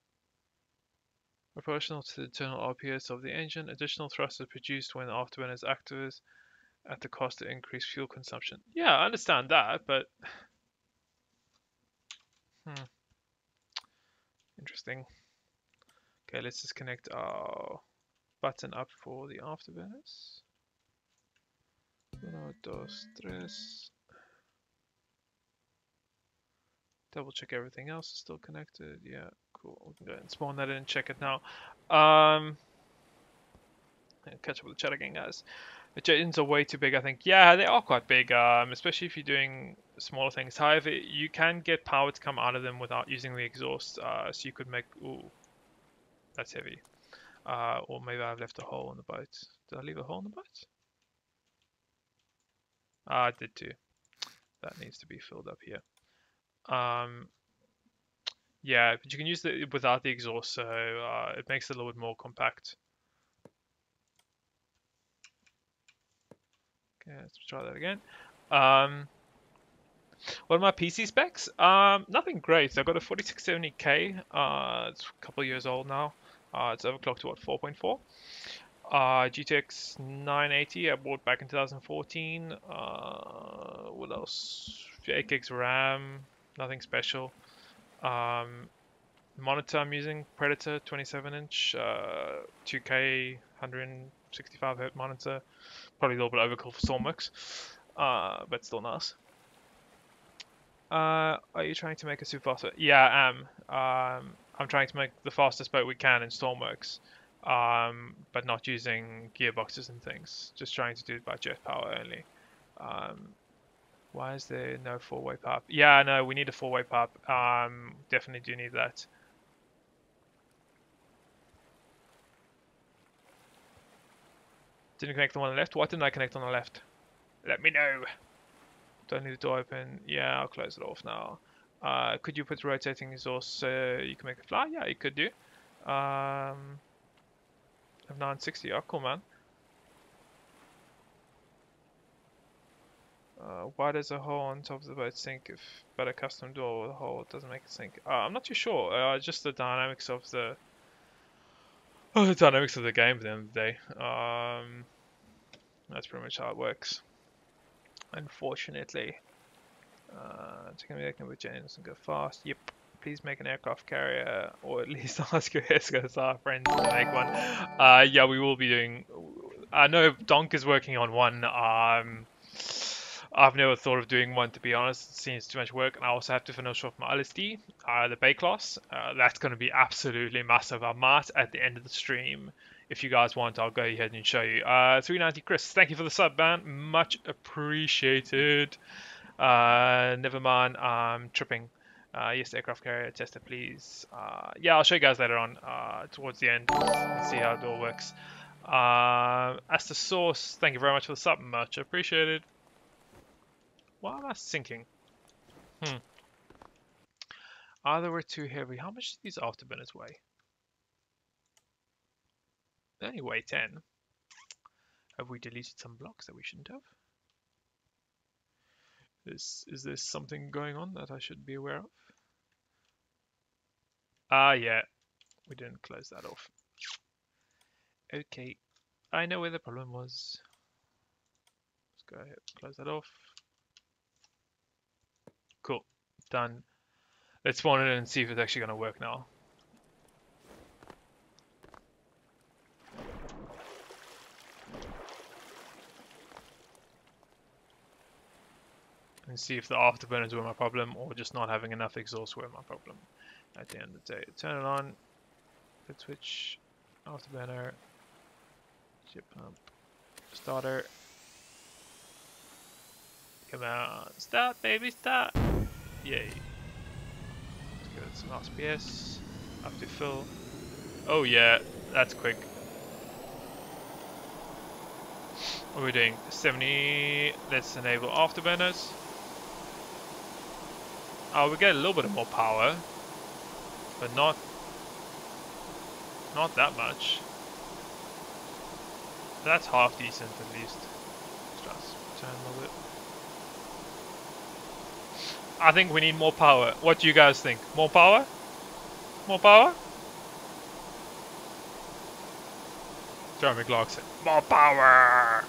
proportional to the internal R P S of the engine. Additional thrust is produced when the afterburner is active at the cost of increased fuel consumption. Yeah, I understand that, but... Hmm. Interesting. Okay, let's just connect our button up for the afterburners. Uno, dos, tres. Double check everything else is still connected. Yeah, cool. We can go ahead and spawn that in and check it now. Um, catch up with the chat again, guys. The jet engines are way too big, I think. Yeah, they are quite big, um, especially if you're doing smaller things. However, you can get power to come out of them without using the exhaust. Uh, so you could make... Ooh, that's heavy. Uh, or maybe I've left a hole in the boat. Did I leave a hole in the boat? Uh, I did too. That needs to be filled up here. Um, yeah, but you can use it without the exhaust, so uh, it makes it a little bit more compact. Okay, let's try that again. Um, what are my P C specs? Um, nothing great. So I've got a forty-six seventy K. Uh, it's a couple of years old now. Uh, it's overclocked to what, four point four? Uh, G T X nine eighty I bought back in two thousand fourteen. Uh, what else? eight gigs RAM, nothing special. Um, monitor I'm using, Predator twenty-seven inch, uh, two K one sixty-five hertz monitor. Probably a little bit overkill for Stormworks, uh, but still nice. Uh, are you trying to make a super faster? Yeah, I am. Um, I'm trying to make the fastest boat we can in Stormworks. Um, but not using gearboxes and things, just trying to do it by jet power only. Um, why is there no four-way pipe? Yeah, no, we need a four-way pipe. Um, definitely do need that. Didn't connect the one on the left. Why didn't I connect on the left? Let me know. Don't need the door open. Yeah, I'll close it off now. Uh, could you put rotating exhaust so you can make it fly? Yeah, you could do. Um... nine sixty, oh cool man. Uh, why does a hole on top of the boat sink if but a custom door with a hole doesn't make it sink? Uh, I'm not too sure. Uh, just the dynamics of the oh, the dynamics of the game at the end of the day. Um, that's pretty much how it works. Unfortunately, uh, it's gonna be working with James and go fast. Yep. Please make an aircraft carrier, or at least ask your S S R friends to make one. Uh, yeah, we will be doing... I know Donk is working on one. Um, I've never thought of doing one, to be honest. It seems too much work. And I also have to finish off my L S D, uh, the Bay class. Uh, that's going to be absolutely massive. I might, at the end of the stream, if you guys want, I'll go ahead and show you. Uh, three ninety Chris, thank you for the sub, man. Much appreciated. Uh, never mind, I'm tripping. Uh, yes, aircraft carrier, test it please. Uh, yeah, I'll show you guys later on, uh, towards the end, and see how it all works. Uh, as the source, thank you very much for the sub, much appreciated. Why am I sinking? Hmm. Either we're too heavy. How much do these afterburners weigh? They only weigh ten. Have we deleted some blocks that we shouldn't have? Is, is there something going on that I should be aware of? Ah, yeah. We didn't close that off. Okay. I know where the problem was. Let's go ahead and close that off. Cool. Done. Let's spawn it in and see if it's actually going to work now. And see if the afterburners were my problem or just not having enough exhaust were my problem at the end of the day. Turn it on, the switch, afterburner, jet pump, starter. Come on, start baby, start! Yay. Let's give it some R P S, up to fill. Oh yeah, that's quick. What are we doing? seventy, let's enable afterburners. Oh, we get a little bit more power, but not not that much. That's half decent at least. Let's turn a little bit. I think we need more power. What do you guys think? More power? More power? Jeremy Glock said, more power!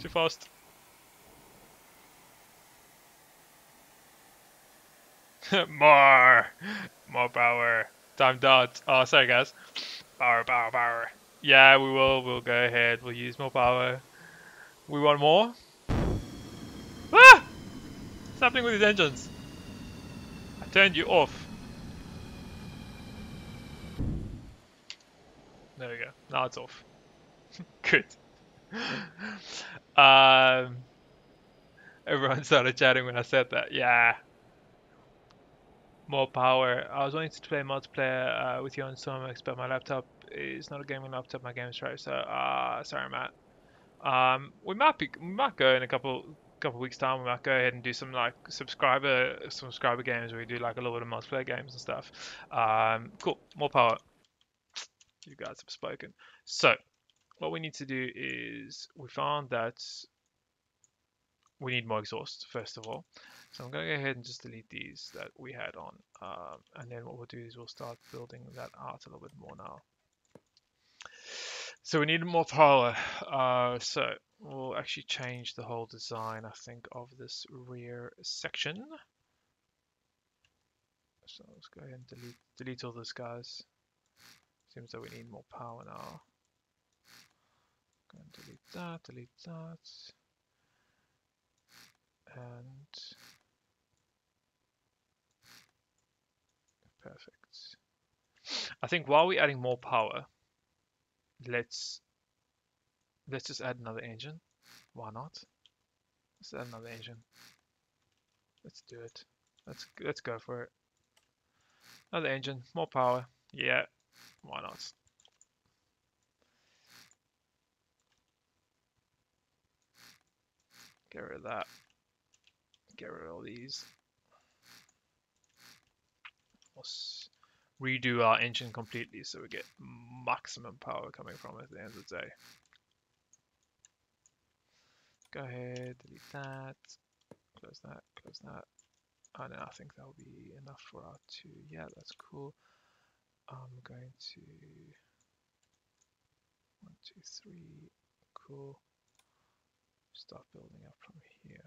Too fast. More! More power. Timed out. Oh, sorry guys. Power, power, power. Yeah, we will. We'll go ahead. We'll use more power. We want more. Ah! What's happening with these engines? I turned you off. There we go. Now it's off. Good. um, everyone started chatting when I said that. Yeah. More power. I was wanting to play multiplayer uh, with you on Stormworks, but my laptop is not a gaming laptop. My game is trash. So, uh, sorry, Matt. Um, we might be, we might go in a couple couple weeks time. We might go ahead and do some like subscriber subscriber games where we do like a little bit of multiplayer games and stuff. Um, cool. More power. You guys have spoken. So, what we need to do is we found that we need more exhaust first of all. So I'm going to go ahead and just delete these that we had on, um, and then what we'll do is we'll start building that out a little bit more now. So we need more power, uh, so we'll actually change the whole design, I think, of this rear section. So let's go ahead and delete, delete all this, guys. Seems that we need more power now. Go and delete that, delete that. And perfect. I think while we're adding more power, let's let's just add another engine. Why not? Let's add another engine. Let's do it. Let's let's go for it. Another engine, more power. Yeah, why not? Get rid of that. Get rid of all these. Let's redo our engine completely so we get maximum power coming from it at the end of the day. Go ahead, delete that, close that, close that. Oh no, I think that'll be enough for our two. Yeah, that's cool. I'm going to one, two, three, cool. Start building up from here.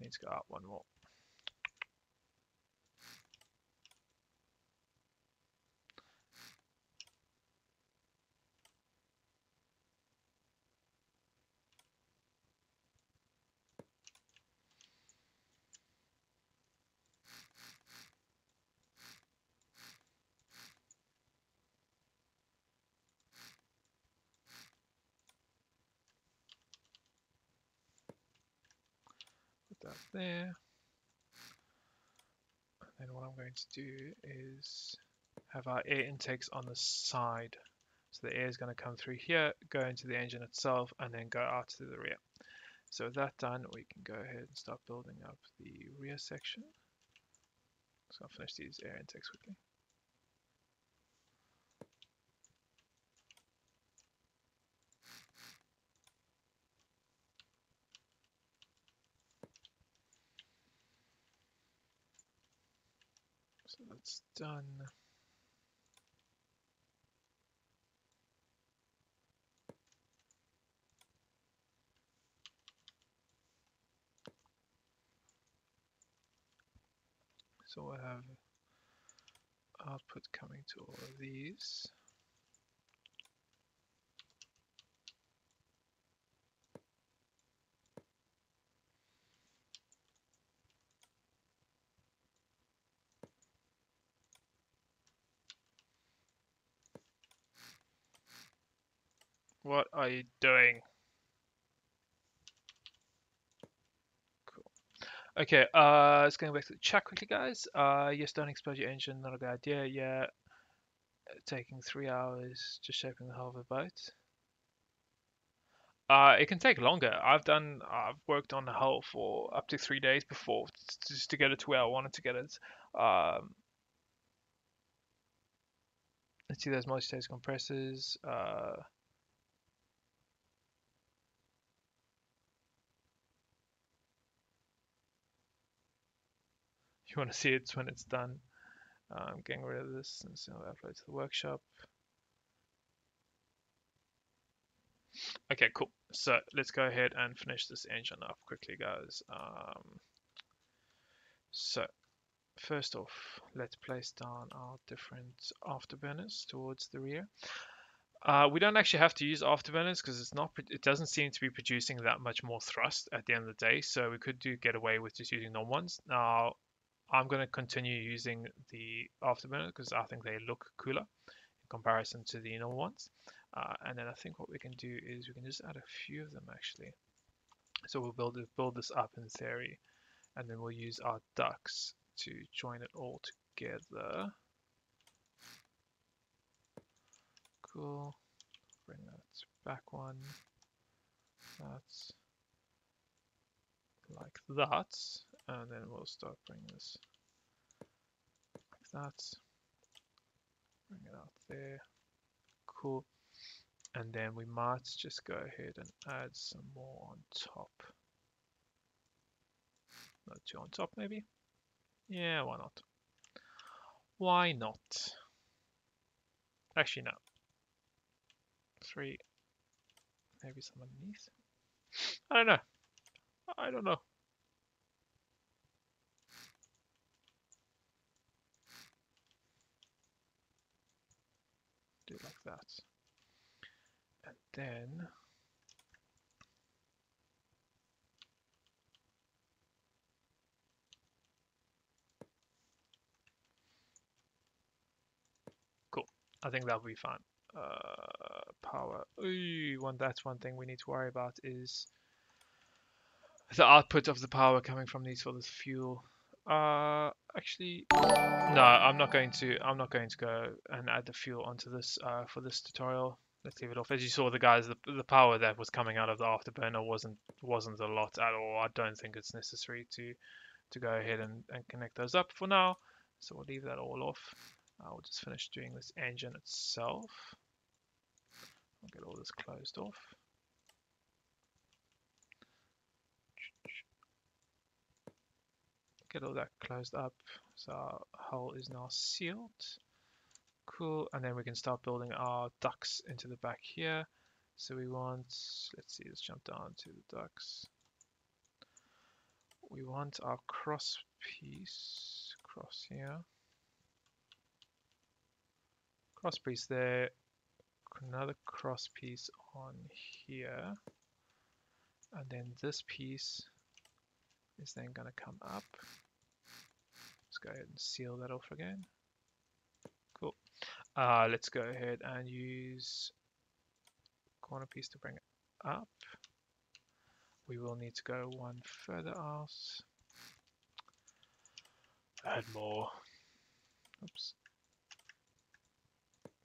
I need to go up one more. That there, and then what I'm going to do is have our air intakes on the side, so the air is going to come through here, go into the engine itself, and then go out to the rear. So with that done, we can go ahead and start building up the rear section. So I'll finish these air intakes quickly. So that's done. So we'll have output coming to all of these. What are you doing? Cool. Okay, uh, let's go back to the chat quickly, guys. Uh, yes, don't explode your engine. Not a good idea. Yeah, taking three hours just shaping the whole of the boat. Uh, it can take longer. I've done. I've worked on the hull for up to three days before, just to get it to where I wanted to get it. Um, let's see those multi-stage compressors. Uh, You want to see it when it's done. I'm um, getting rid of this and so I'll upload to the workshop. Okay, cool. So let's go ahead and finish this engine up quickly, guys. Um, so First off, let's place down our different afterburners towards the rear. Uh, we don't actually have to use afterburners because it's not, it doesn't seem to be producing that much more thrust at the end of the day, so we could do get away with just using normal ones. Now, I'm going to continue using the afterburner because I think they look cooler in comparison to the normal ones. Uh, and then I think what we can do is we can just add a few of them actually. So we'll build, build this up in theory, and then we'll use our ducks to join it all together. Cool. Bring that back one. That's like that. And then we'll start bringing this like that. Bring it out there. Cool. And then we might just go ahead and add some more on top. Not two on top, maybe. Yeah, why not? Why not? Actually, no. Three. Maybe some underneath. I don't know. I don't know. Do it like that. And then cool. I think that'll be fine. Uh, power. Ooh, one. That's one thing we need to worry about is the output of the power coming from these for this fuel. Uh, actually, no, I'm not going to. I'm not going to go and add the fuel onto this uh, for this tutorial. Let's leave it off. As you saw, the guys, the, the power that was coming out of the afterburner wasn't wasn't a lot at all. I don't think it's necessary to to go ahead and, and connect those up for now. So we'll leave that all off. I'll just finish doing this engine itself. I'll get all this closed off. Get all that closed up, so our hull is now sealed. Cool, and then we can start building our ducts into the back here. So we want, let's see, let's jump down to the ducts. We want our cross piece, cross here. Cross piece there, another cross piece on here. And then this piece is then going to come up. Let's go ahead and seal that off again. Cool. Uh, let's go ahead and use corner piece to bring it up. We will need to go one further out. Add more. Oops.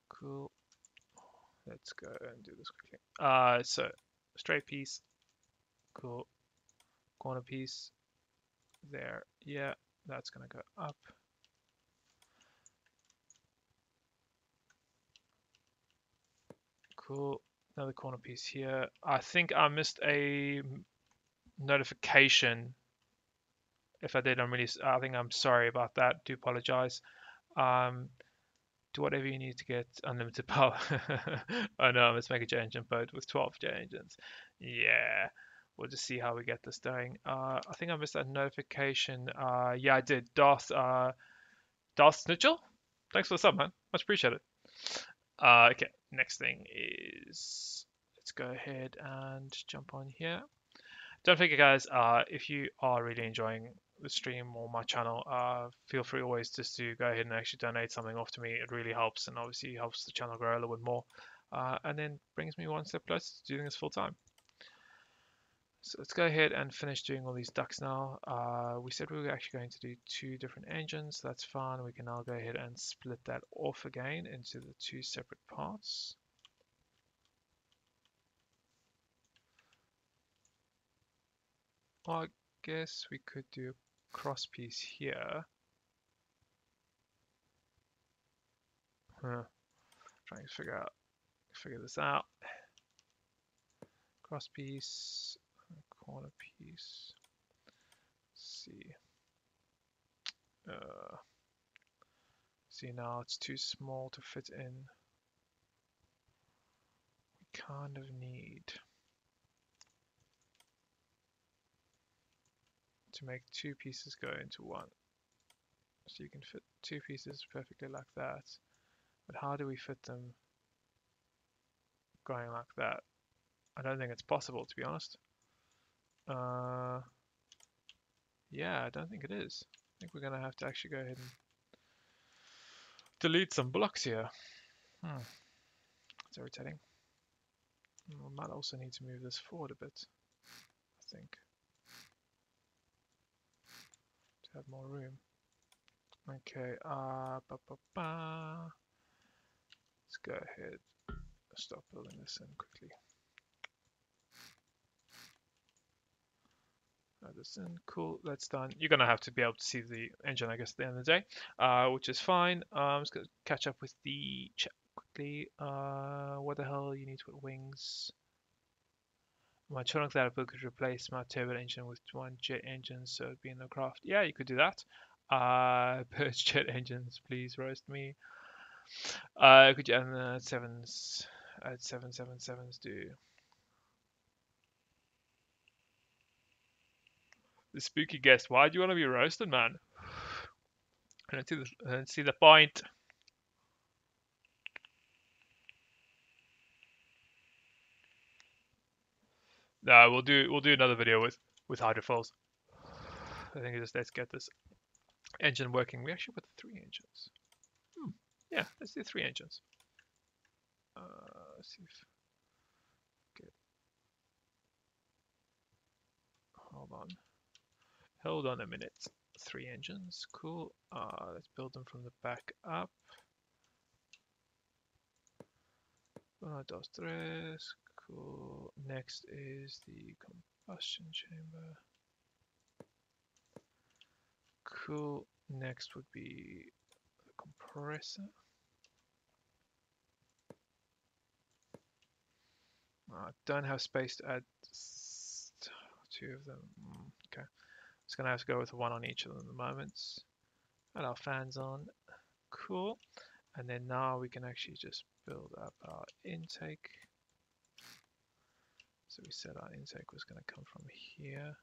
Cool. Let's go and do this quickly. Uh, so straight piece. Cool. Corner piece. There, yeah, that's going to go up. Cool, another corner piece here. I think I missed a notification. If I did, I'm really, I think I'm sorry about that. Do apologize. Um, do whatever you need to get unlimited power. Oh no, let's make a J engine boat with twelve J engines. Yeah. We'll just see how we get this going. Uh, I think I missed that notification. Uh, yeah, I did. Darth, uh, Darth Snitchell? Thanks for the sub, man. Much appreciated. Uh, okay, next thing is let's go ahead and jump on here. Don't forget, guys, uh, if you are really enjoying the stream or my channel, uh, feel free always just to go ahead and actually donate something off to me. It really helps, and obviously helps the channel grow a little bit more. Uh, and then brings me one step closer to doing this full time. So let's go ahead and finish doing all these ducts now. Uh, we said we were actually going to do two different engines. That's fine. We can now go ahead and split that off again into the two separate parts. I guess we could do a cross piece here. Huh. Trying to figure out, figure this out. Cross piece. Corner piece. Let's see. Uh, see now it's too small to fit in. We kind of need to make two pieces go into one. So you can fit two pieces perfectly like that. But how do we fit them going like that? I don't think it's possible, to be honest. Uh, yeah, I don't think it is. I think we're going to have to actually go ahead and delete some blocks here. Hmm. It's irritating. We might also need to move this forward a bit, I think, to have more room. Okay, uh, ba -ba -ba. Let's go ahead and stop building this in quickly. Add this in, cool, that's done. You're going to have to be able to see the engine, I guess, at the end of the day, uh, which is fine. Um, I'm just going to catch up with the chat quickly. Uh, what the hell you need to put wings? My Chinook that I could replace my turbo engine with one jet engine, so it'd be in the craft. Yeah, you could do that. Uh, purge jet engines, please roast me. Uh, could you add uh, sevens? Add seven, seven, sevens do. The spooky guest, why do you want to be roasted, man? I don't see the, I don't see the point. No, we'll do we'll do another video with with hydrofoils. I think it just let's get this engine working. We actually put three engines. Hmm. Yeah, let's do three engines. Uh, let's see if. Okay. Hold on. Hold on a minute. Three engines. Cool. Uh, let's build them from the back up. Uno, dos, tres. Cool. Next is the combustion chamber. Cool. Next would be the compressor. I don't have space to add two of them. Okay. It's going to have to go with one on each of them at the moment. And our fans on. Cool. And then now we can actually just build up our intake. So we said our intake was going to come from here.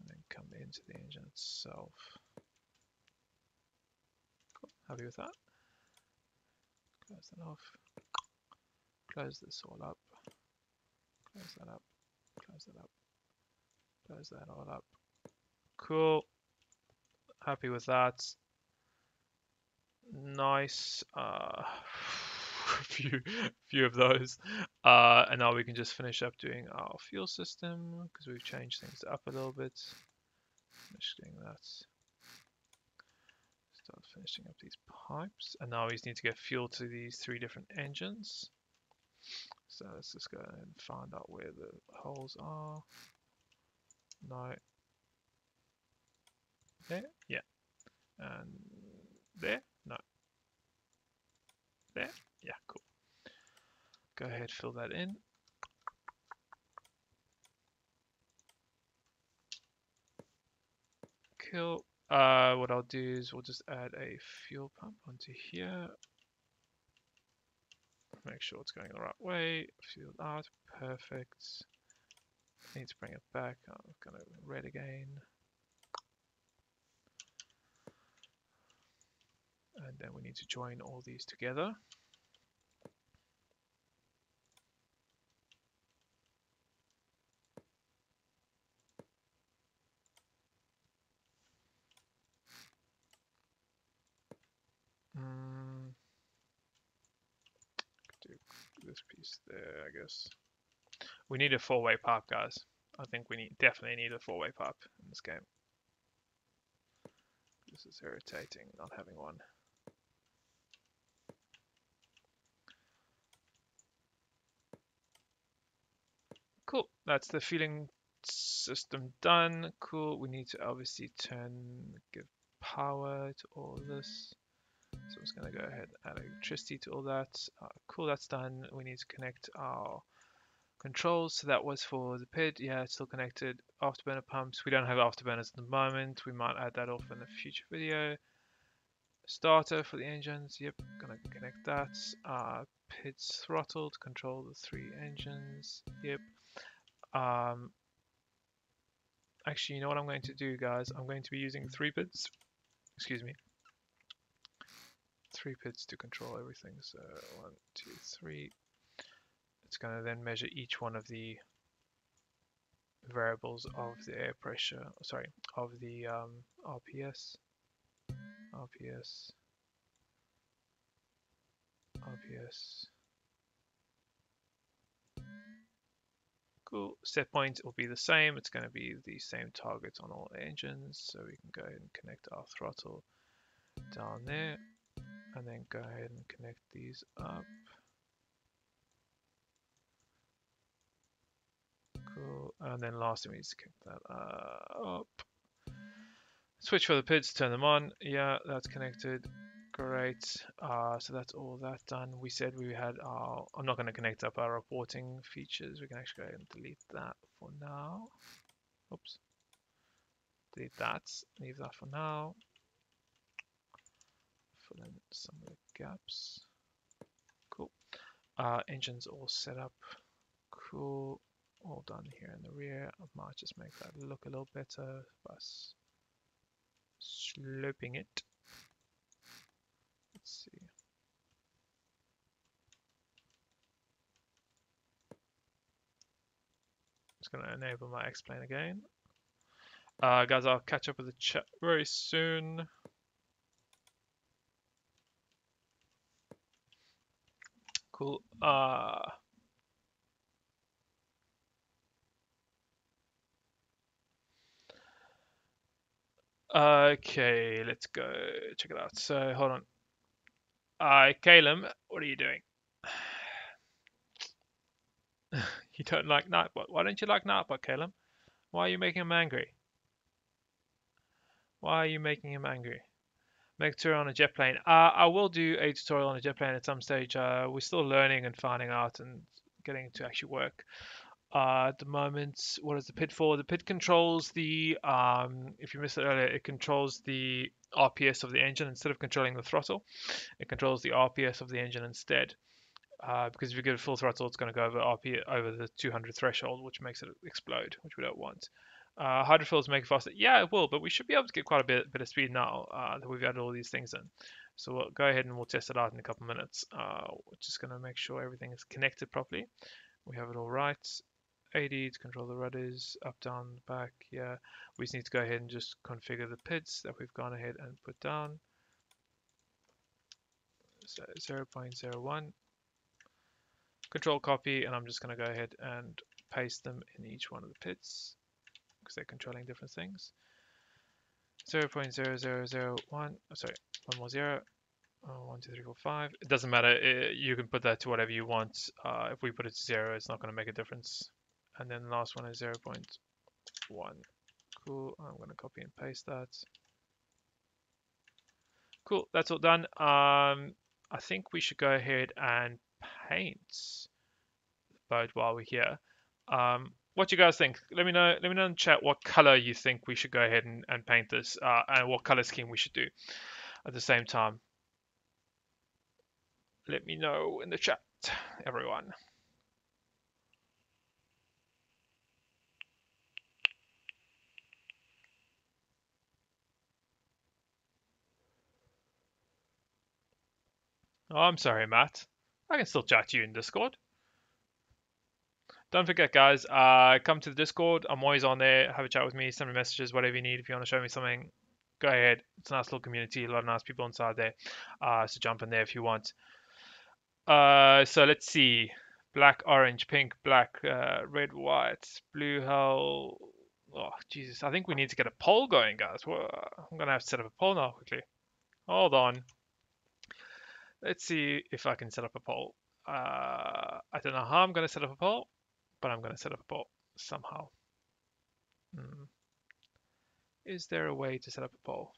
And then come into the engine itself. Cool. Happy with that. Close that off. Close this all up. Close that up. Close that up. Close that all up. Cool. Happy with that. Nice. Uh, few, few of those. Uh, and now we can just finish up doing our fuel system because we've changed things up a little bit. Finish doing that. Start finishing up these pipes. And now we just need to get fuel to these three different engines. So let's just go and find out where the holes are. No. There? Yeah. And there? No. There? Yeah, cool. Go ahead, fill that in. Cool. Uh, what I'll do is we'll just add a fuel pump onto here. Make sure it's going the right way. Fuel out. Perfect. Need to bring it back. I'm gonna red again. And then we need to join all these together. Mm. Do this piece there, I guess. We need a four-way pipe, guys. I think we need definitely need a four-way pipe in this game. This is irritating, not having one. Cool, that's the fueling system done. Cool, we need to obviously turn, give power to all this. So I'm just gonna go ahead and add electricity to all that. Uh, cool, that's done. We need to connect our controls, so that was for the pit. Yeah, it's still connected. Afterburner pumps, we don't have afterburners at the moment. We might add that off in a future video. Starter for the engines, yep, gonna connect that. Uh, pit's throttle to control the three engines, yep. Um, actually, you know what I'm going to do, guys? I'm going to be using three pits Excuse me. Three pits to control everything. So one, two, three. It's going to then measure each one of the variables of the air pressure. Sorry, of the um, R P S. R P S. R P S. Cool. Set point will be the same. It's going to be the same targets on all engines. So we can go ahead and connect our throttle down there. And then go ahead and connect these up. Cool. And then last, we need to connect that uh, up. Switch for the pits, turn them on. Yeah, that's connected. Great. Uh, so that's all that done. We said we had our... I'm not going to connect up our reporting features. We can actually go ahead and delete that for now. Oops. Delete that. Leave that for now. Fill in some of the gaps. Cool. Uh, engines all set up. Cool. All done here in the rear. I might just make that look a little better by sloping it. Let's see. Just going to enable my explain again. Uh, guys, I'll catch up with the chat very soon. Cool. Uh, okay, let's go check it out. So, hold on. Uh, Caleb, what are you doing? You don't like Nightbot. Why don't you like Nightbot, Caleb? Why are you making him angry? Why are you making him angry? Make a tour on a jet plane. Uh, I will do a tutorial on a jet plane at some stage. Uh, we're still learning and finding out and getting to actually work. Uh, at the moment, what is the pit for? The pit controls the, um, if you missed it earlier, it controls the R P S of the engine instead of controlling the throttle. It controls the R P S of the engine instead. Uh, because if you give it full throttle, it's going to go over R P over the two hundred threshold, which makes it explode, which we don't want. Uh, hydrofoils make it faster. Yeah, it will, but we should be able to get quite a bit, bit of speed now uh, that we've added all these things in. So we'll go ahead and we'll test it out in a couple of minutes. Uh, we're just going to make sure everything is connected properly. We have it all right. A D to control the rudders, up, down, back. Yeah, we just need to go ahead and just configure the pits that we've gone ahead and put down. So zero point zero one. Control copy, and I'm just going to go ahead and paste them in each one of the pits because they're controlling different things. zero point zero zero zero one. Oh, sorry, one more zero. Oh, one, two, three, four, five. It doesn't matter. You can put that to whatever you want. Uh, if we put it to zero, it's not going to make a difference. And then the last one is zero point one. Cool. I'm going to copy and paste that. Cool. That's all done. Um, I think we should go ahead and paint the boat while we're here. Um, what do you guys think? Let me know. Let me know in chat what color you think we should go ahead and, and paint this, uh, and what color scheme we should do at the same time. Let me know in the chat, everyone. Oh, I'm sorry, Matt. I can still chat to you in Discord. Don't forget, guys, uh, come to the Discord. I'm always on there. Have a chat with me. Send me messages, whatever you need. If you want to show me something, go ahead. It's a nice little community. A lot of nice people inside there. Uh, so jump in there if you want. Uh, so let's see. Black, orange, pink, black, uh, red, white, blue, hell. Oh, Jesus. I think we need to get a poll going, guys. Well, I'm going to have to set up a poll now quickly. Hold on. Let's see if I can set up a poll. Uh, I don't know how I'm going to set up a poll, but I'm going to set up a poll somehow. Hmm. Is there a way to set up a poll?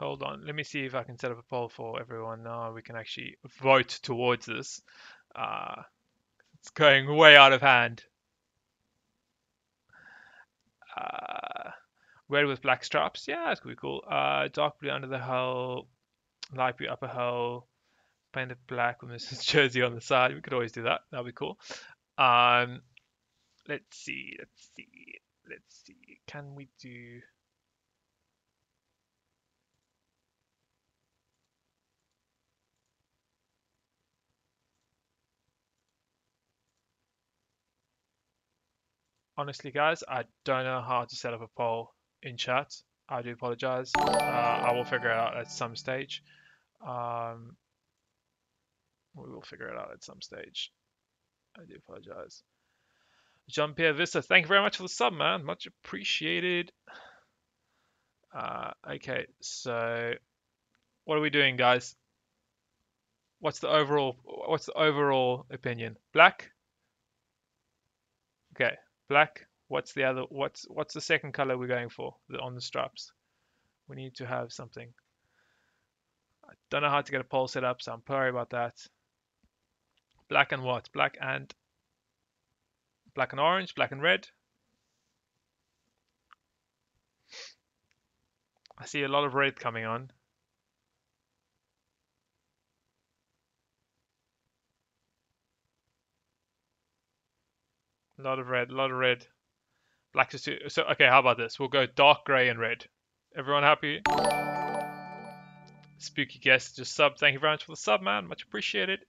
Hold on, let me see if I can set up a poll for everyone now. We can actually vote towards this. Uh, it's going way out of hand. Uh, red with black straps, yeah, that's pretty cool. Uh, dark blue under the hull, library up a hole, painted black with Missus Jersey on the side. We could always do that. That'd be cool. Um, let's see. Let's see. Let's see. Can we do? Honestly, guys, I don't know how to set up a poll in chat. I do apologize. Uh, I will figure it out at some stage. Um, we will figure it out at some stage. I do apologize. Jean Pierre Vista, thank you very much for the sub, man. Much appreciated. Uh, okay, so what are we doing, guys? What's the overall? What's the overall opinion? Black. Okay. Black. What's the other? What's what's the second color we're going for the, on the straps? We need to have something. I don't know how to get a poll set up, so I'm sorry about that. Black and what? Black and black and orange. Black and red. I see a lot of red coming on. A lot of red, a lot of red. Black is too. So, okay, how about this? We'll go dark grey and red. Everyone happy? Spooky guest just sub. Thank you very much for the sub, man. Much appreciated.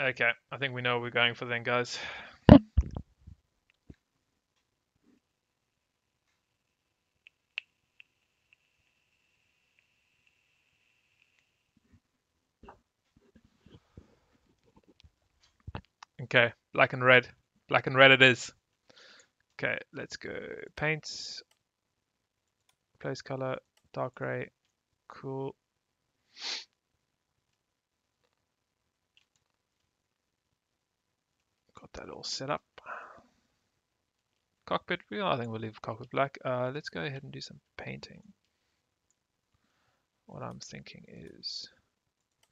Okay, I think we know what we're going for then, guys. Okay, black and red. Black and red it is. Okay, let's go. Paint. Place color. Dark gray. Cool. Got that all set up. Cockpit. We, I think we'll leave cockpit black. Uh, let's go ahead and do some painting. What I'm thinking is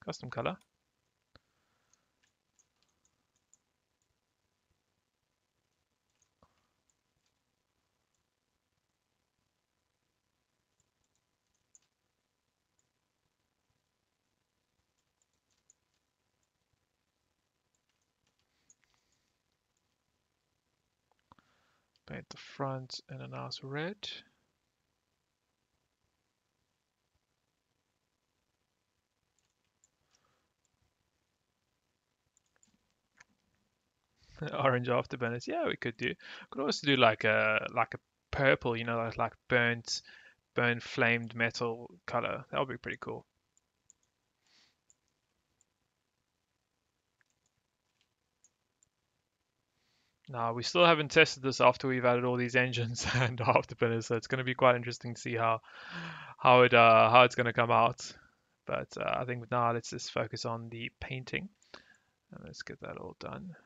custom color. Paint the front in a nice red. Orange afterburners, yeah, we could do. Could also do like a like a purple, you know, like like burnt, burnt flamed metal color. That would be pretty cool. Now, we still haven't tested this after we've added all these engines and afterburners, so it's going to be quite interesting to see how how it uh, how it's going to come out. But uh, I think now let's just focus on the painting, and let's get that all done.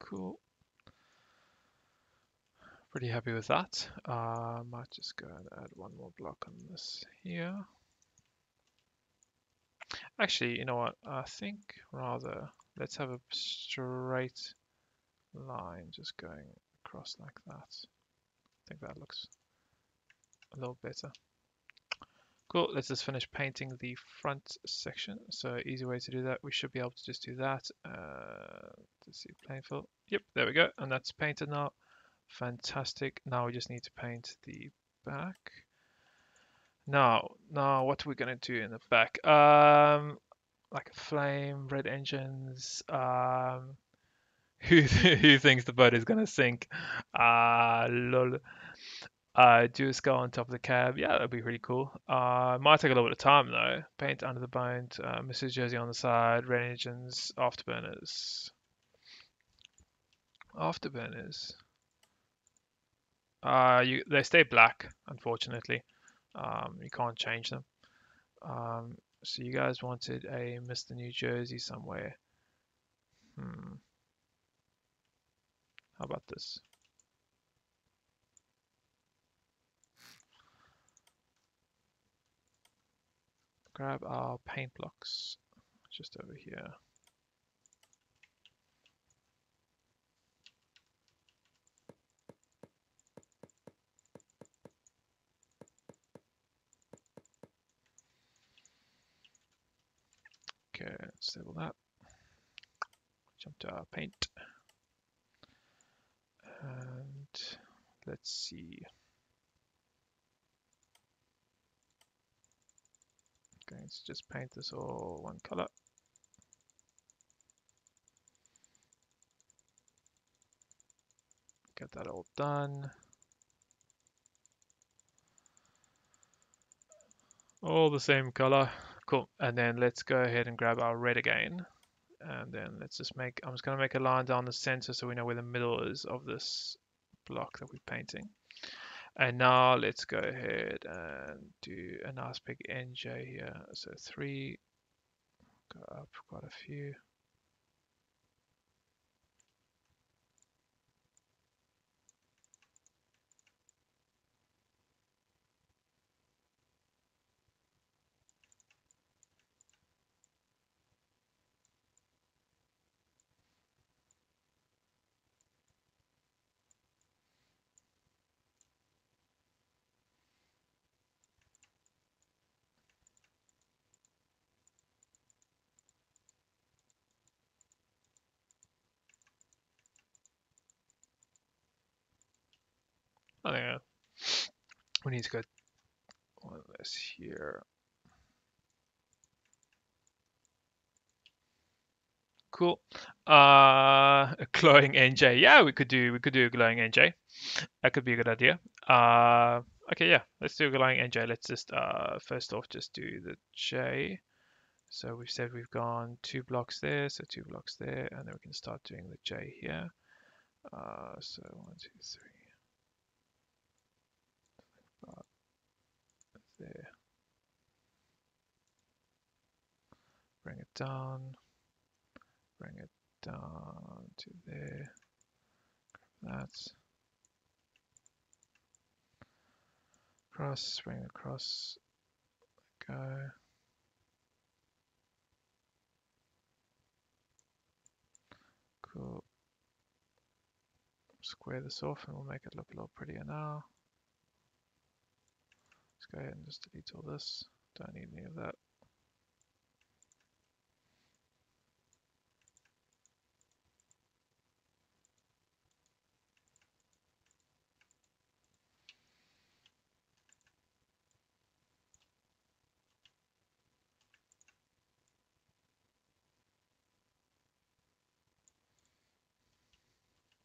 Cool. Pretty happy with that. I uh, might just go and add one more block on this here. Actually, you know what? I think rather let's have a straight line just going across like that. I think that looks a little better. Cool. Let's just finish painting the front section. So easy way to do that. We should be able to just do that. Uh, let's see, plain fill. Yep, there we go. And that's painted now. Fantastic. Now we just need to paint the back. Now, now what are we going to do in the back? Um, like a flame, red engines. Um, who who thinks the boat is gonna sink? Ah, uh, lol. Uh, just go on top of the cab. Yeah, that'd be really cool. Uh, might take a little bit of time though. Paint under the boat. Uh, Missus Jersey on the side. Red engines. Afterburners. Afterburners. Uh, you they stay black, unfortunately. Um, you can't change them. Um, so you guys wanted a Mister New Jersey somewhere. Hmm. How about this? Grab our paint blocks just over here. Okay, let's label that. Jump to our paint. And let's see. Okay, let's just paint this all one color. Get that all done. All the same color. Cool. And then let's go ahead and grab our red again. And then let's just make, I'm just going to make a line down the center so we know where the middle is of this block that we're painting. And now let's go ahead and do a nice big N J here. So three, go up quite a few. I think uh, we need to go one of this here. Cool. Uh, a glowing N J. Yeah, we could do we could do a glowing N J. That could be a good idea. Uh, okay, yeah, let's do a glowing N J. Let's just uh, first off just do the J. So we've said we've gone two blocks there, so two blocks there, and then we can start doing the J here. Uh, so one, two, three. There. Bring it down, bring it down to there. Grab that. Cross, bring it across. Go. Cool. Square this off and we'll make it look a little prettier now. Go ahead and just delete all this. Don't need any of that.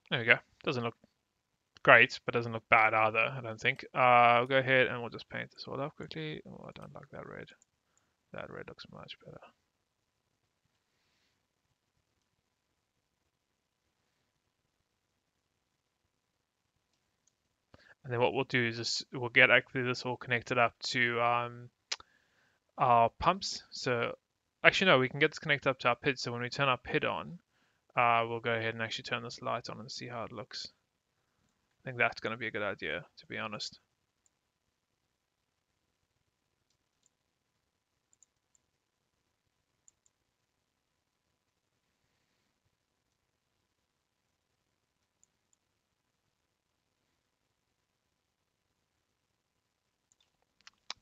There we go. Doesn't look great, but doesn't look bad either, I don't think. Uh, I'll go ahead and we'll just paint this all up quickly. Oh, I don't like that red. That red looks much better. And then what we'll do is just, we'll get actually this all connected up to um, our pumps. So actually, no, we can get this connected up to our P I D. So when we turn our P I D on, uh, we'll go ahead and actually turn this light on and see how it looks. I think that's going to be a good idea, to be honest.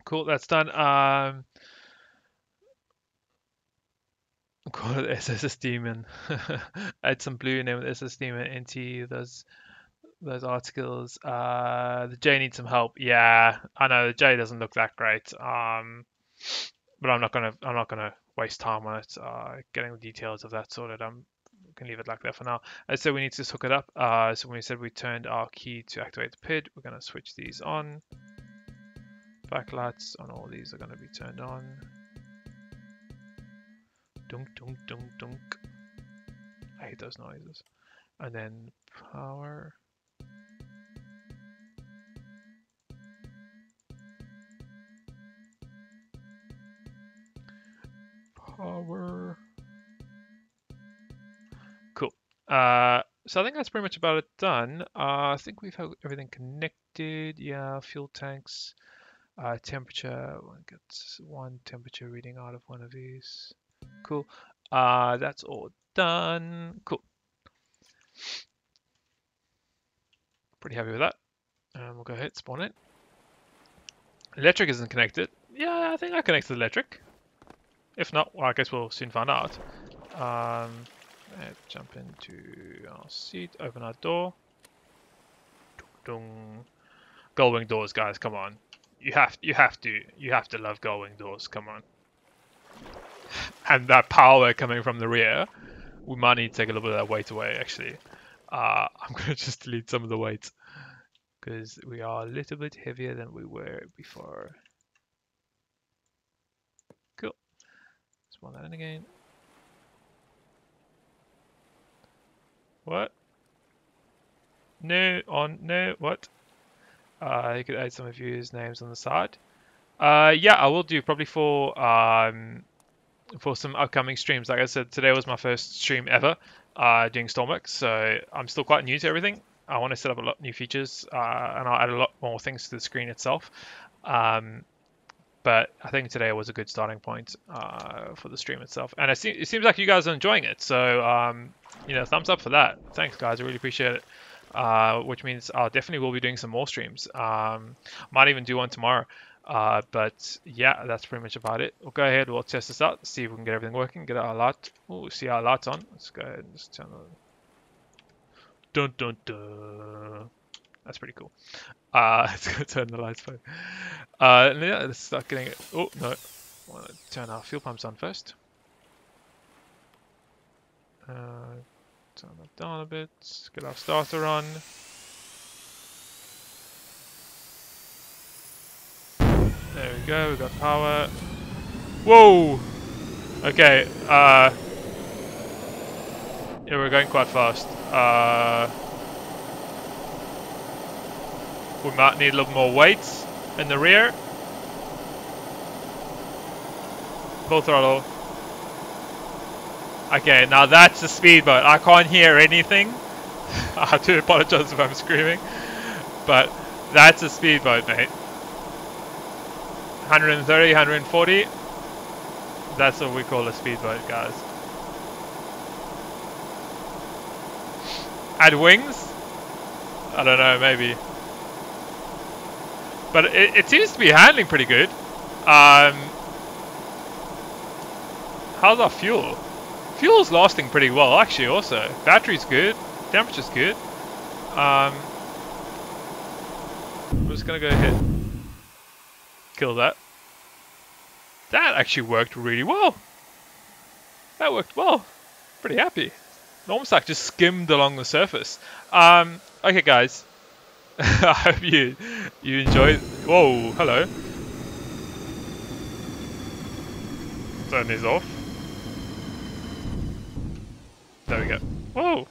Cool, that's done. Um, call it S S S Demon. Add some blue, name it S S S Demon, N T, those... those articles. Uh, the J needs some help. Yeah, I know the J doesn't look that great. Um, but I'm not gonna I'm not gonna waste time on it. Uh, getting the details of that sorted. I'm can leave it like that for now. And so we need to just hook it up. Uh, so when we said we turned our key to activate the P I D, we're going to switch these on. Backlights on all these are going to be turned on. Dunk, dunk, dunk, dunk. I hate those noises. And then power. Power. Cool. Uh, so I think that's pretty much about it done. Uh, I think we've had everything connected. Yeah, fuel tanks, uh, temperature. We'll get one temperature reading out of one of these. Cool. Uh, that's all done. Cool. Pretty happy with that. Um, we'll go ahead, spawn it. Electric isn't connected. Yeah, I think I connected electric. If not, well, I guess we'll soon find out. Um, let's jump into our seat, open our door. Gullwing doors, guys, come on. You have, you have to, you have to love gullwing doors, come on. And that power coming from the rear, we might need to take a little bit of that weight away, actually. Uh, I'm going to just delete some of the weight, because we are a little bit heavier than we were before. Cool. Spawn that in again. What? No, on, no, what? Uh, you could add some of your names on the side. Uh, yeah, I will do, probably for... Um, for some upcoming streams. Like I said, today was my first stream ever uh, doing Stormworks, so I'm still quite new to everything. I want to set up a lot of new features, uh, and I'll add a lot more things to the screen itself. Um, but I think today was a good starting point uh, for the stream itself. And it, se it seems like you guys are enjoying it, so um, you know, thumbs up for that. Thanks, guys. I really appreciate it. Uh, which means I'll definitely will be doing some more streams. Um, might even do one tomorrow. Uh, but yeah, that's pretty much about it. We'll go ahead, we'll test this out, see if we can get everything working, get our light. Oh, see our lights on. Let's go ahead and just turn on. Dun dun dun. That's pretty cool. Uh, let's go turn the lights on. Uh, yeah, let's start getting it. Oh, no. I want to turn our fuel pumps on first. Uh, turn that down a bit. Let's get our starter on. There we go, we got power. Whoa! Okay, uh... yeah, we're going quite fast. Uh... We might need a little more weight in the rear. Full throttle. Okay, now that's the speedboat. I can't hear anything. I do apologize if I'm screaming. But that's a speedboat, mate. one thirty, one forty, that's what we call a speedboat, guys. Add wings? I don't know, maybe. But it, it seems to be handling pretty good. Um, how's our fuel? Fuel's lasting pretty well, actually, also. Battery's good, temperature's good. Um, I'm just gonna go ahead. Kill that. That actually worked really well. That worked well. Pretty happy. Normsack just skimmed along the surface. Um, okay, guys. I hope you you enjoyed. Whoa, hello. Turn these off. There we go. Whoa.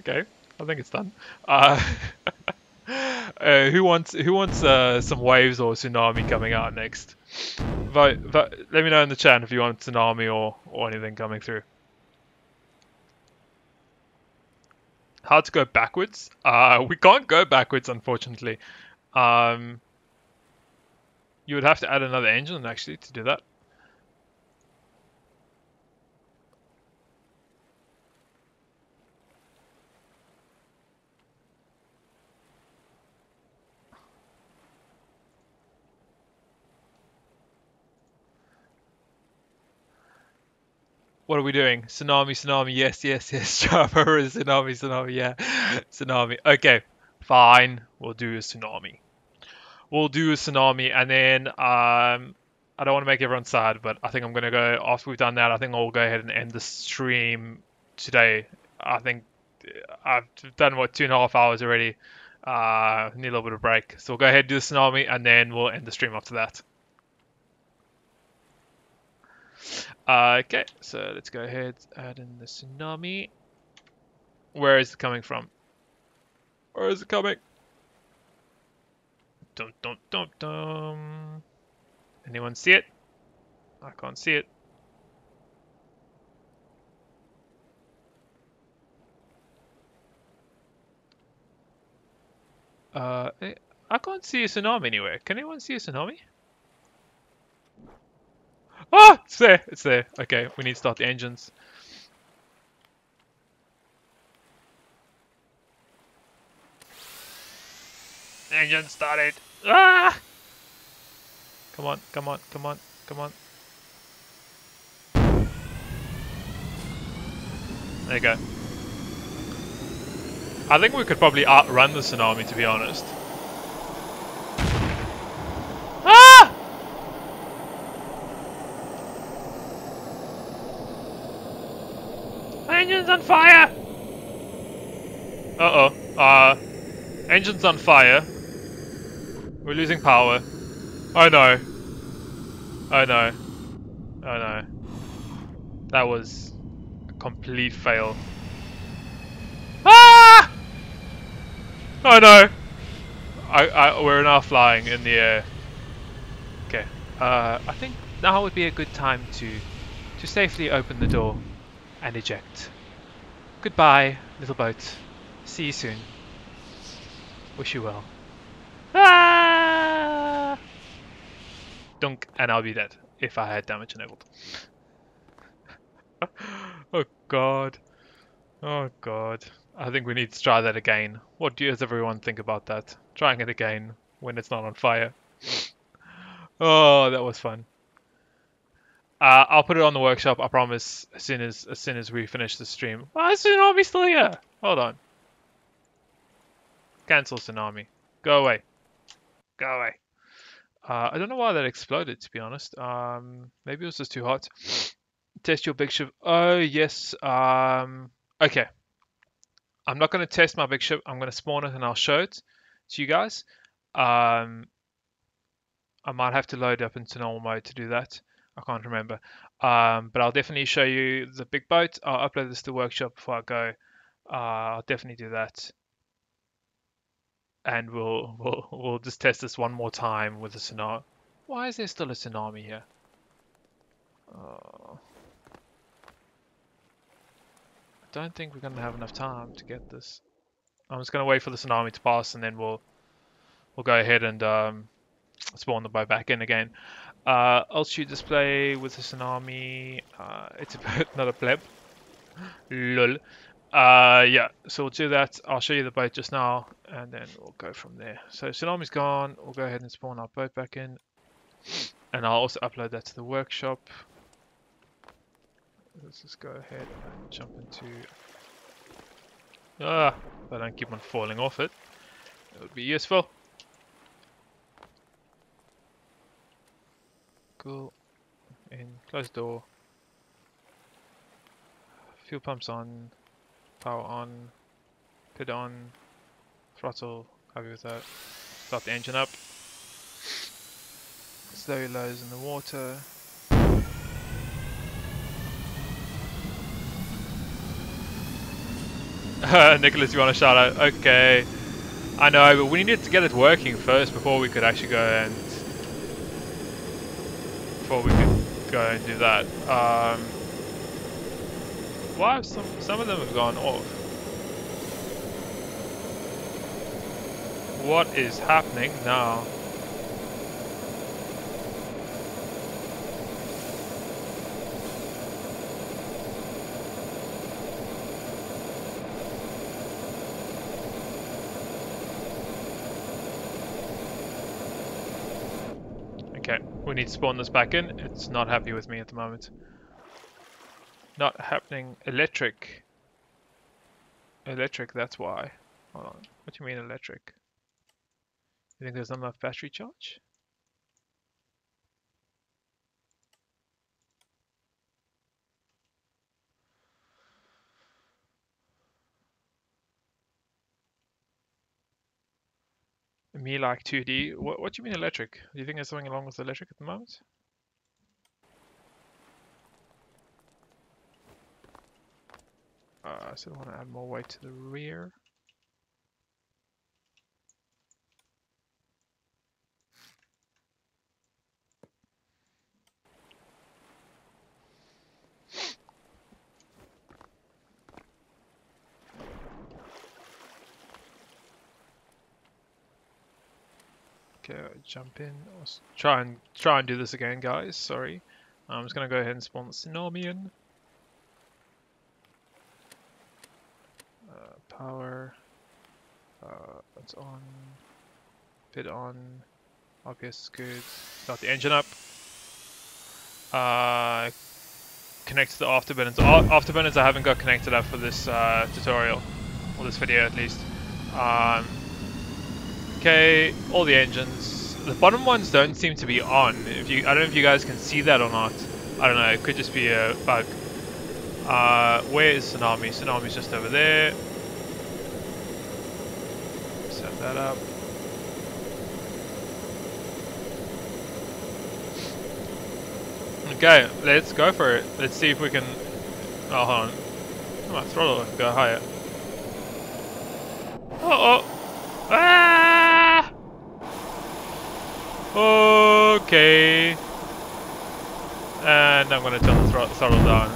Okay, I think it's done. Uh, Uh, who wants who wants uh, some waves or tsunami coming out next? Vote, vote, let me know in the chat if you want tsunami or, or anything coming through. How to go backwards? Uh, we can't go backwards, unfortunately. Um, you would have to add another engine, actually, to do that. What are we doing? Tsunami, tsunami, yes, yes, yes. Java is tsunami, tsunami, yeah. Tsunami. Okay, fine. We'll do a tsunami. We'll do a tsunami, and then um, I don't want to make everyone sad, but I think I'm going to go, after we've done that, I think I'll go ahead and end the stream today. I think I've done, what, two and a half hours already. Uh, need a little bit of break. So we'll go ahead and do the tsunami, and then we'll end the stream after that. Uh, okay, so let's go ahead and add in the tsunami. Where is it coming from? Where is it coming? Dum, dum, dum, dum. Anyone see it? I can't see it. Uh, I can't see a tsunami anywhere. Can anyone see a tsunami? Ah! It's there! It's there. Okay, we need to start the engines. Engine started! Ah! Come on, come on, come on, come on. There you go. I think we could probably outrun the tsunami, to be honest. Ah! Engine's on fire! Uh-oh. Uh, engine's on fire. We're losing power. Oh no. Oh no. Oh no. That was a complete fail. Ah! Oh no! I, I, we're now flying in the air. Okay. Uh, I think now would be a good time to, to safely open the door and eject. Goodbye, little boat. See you soon. Wish you well. Ah! Donk, and I'll be dead if I had damage enabled. Oh god. Oh god. I think we need to try that again. What does everyone think about that? Trying it again when it's not on fire. Oh, that was fun. Uh, I'll put it on the workshop, I promise, as soon as as soon as we finish the stream. Why is tsunami still here? Hold on. Cancel tsunami. Go away. Go away. Uh, I don't know why that exploded, to be honest. Um, maybe it was just too hot. Test your big ship. Oh, yes. Um, okay. I'm not going to test my big ship. I'm going to spawn it and I'll show it to you guys. Um, I might have to load up into normal mode to do that. I can't remember. Um, but I'll definitely show you the big boat. I'll upload this to the workshop before I go. Uh, I'll definitely do that. And we'll, we'll we'll just test this one more time with a tsunami. Why is there still a tsunami here? Oh. I don't think we're going to have enough time to get this. I'm just going to wait for the tsunami to pass, and then we'll we'll go ahead and um, spawn the boat back in again. Uh, altitude display with the tsunami. Uh, it's a boat, not a pleb. Lol. Uh, yeah, so we'll do that. I'll show you the boat just now, and then we'll go from there. So tsunami's gone. We'll go ahead and spawn our boat back in, and I'll also upload that to the workshop. Let's just go ahead and jump into. Ah, if I don't keep on falling off it, it would be useful. Cool. In, close door. Fuel pumps on. Power on, pit on, throttle, happy with that. Start the engine up. Slowly lows in the water. Nicholas, you want a shout out? Okay. I know, but we needed to get it working first before we could actually go and... Before we could go and do that. Um... Why have some some of them have gone off? What is happening now? Okay, we need to spawn this back in. It's not happy with me at the moment. Not happening. Electric. Electric, that's why. Hold on. What do you mean electric? You think there's not enough battery charge? me like two D. What, what do you mean electric? Do you think there's something along with electric at the moment? Uh, I still want to add more weight to the rear. Jump in. Let's try and try and do this again, guys. Sorry, I'm just gonna go ahead and spawn the Snowman. Uh, power. Uh, it's on. Bit on. R P S is good. Start the engine up. Uh, connect to the afterburners. Afterburners I haven't got connected up for this uh, tutorial or this video at least. Um, okay, all the engines. The bottom ones don't seem to be on. If you, I don't know if you guys can see that or not. I don't know. It could just be a bug. Uh, where is Tsunami? Tsunami's just over there. Set that up. Okay, let's go for it. Let's see if we can. Oh, hold on. Oh, my throttle can go higher. Uh oh. Ah! Okay, and I'm gonna turn the throttle down.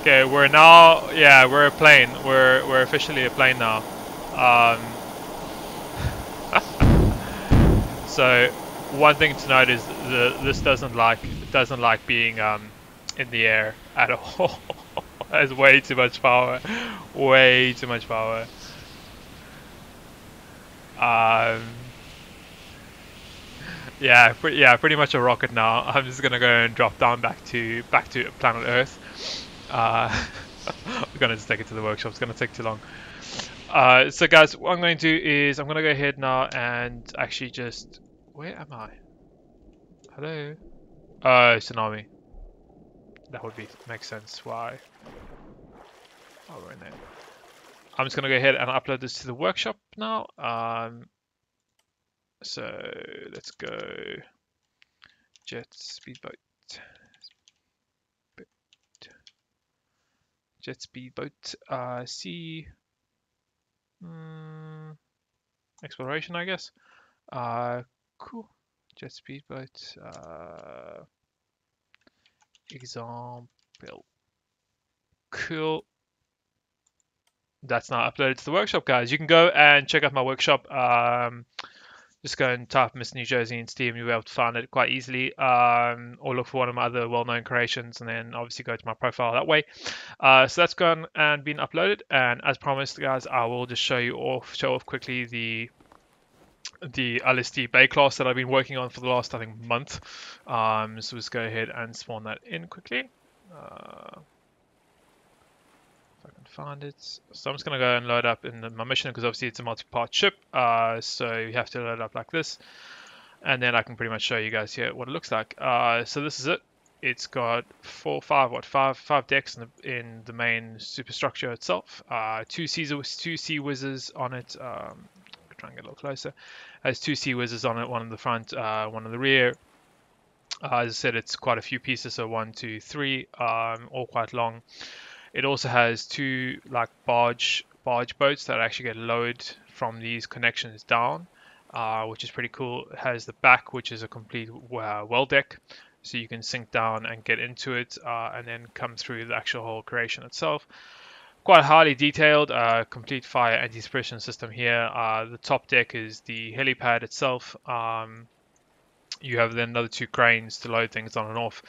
Okay, we're now, yeah, we're a plane. We're we're officially a plane now. Um, so one thing to note is the this doesn't like doesn't like being um, in the air at all. That's way too much power. Way too much power. Um, yeah, pre yeah, pretty much a rocket now. I'm just gonna go and drop down back to back to planet Earth. Uh, I'm gonna just take it to the workshop. It's gonna take too long. Uh, so guys, what I'm going to do is I'm gonna go ahead now and actually just where am I? Hello. Oh, uh, Tsunami. That would be make sense. Why? Oh, right there. I'm just gonna go ahead and upload this to the workshop now. Um, so let's go jet speedboat, jet speedboat. Uh, C mm, exploration, I guess. Uh, cool. Jet speedboat. Uh, Example. Cool. That's now uploaded to the workshop, guys. You can go and check out my workshop. Um, just go and type Mister New Jersey in Steam. You'll be able to find it quite easily. Um, or look for one of my other well-known creations, and then obviously go to my profile that way. Uh, so that's gone and been uploaded. And as promised, guys, I will just show you off, show off quickly the the L S D Bay class that I've been working on for the last, I think, month. Um, so let's go ahead and spawn that in quickly. Uh, if I can find it. So I'm just going to go and load up in the, my mission, because obviously it's a multi-part ship. Uh, so you have to load up like this. And then I can pretty much show you guys here what it looks like. Uh, so this is it. It's got four, five, what, five, five decks in the, in the main superstructure itself. Uh, two, Caesar, two Sea Whizzes on it. Um, Try and get a little closer. Has two Sea Whizzes on it, one in the front, uh, one in the rear. Uh, as I said, it's quite a few pieces, so one, two, three, um, all quite long. It also has two like barge barge boats that actually get lowered from these connections down, uh, which is pretty cool. It has the back, which is a complete uh, well deck, so you can sink down and get into it, uh, and then come through the actual whole creation itself. Quite highly detailed, uh, complete fire anti-suppression system here. Uh, the top deck is the helipad itself. Um, you have then another two cranes to load things on and off.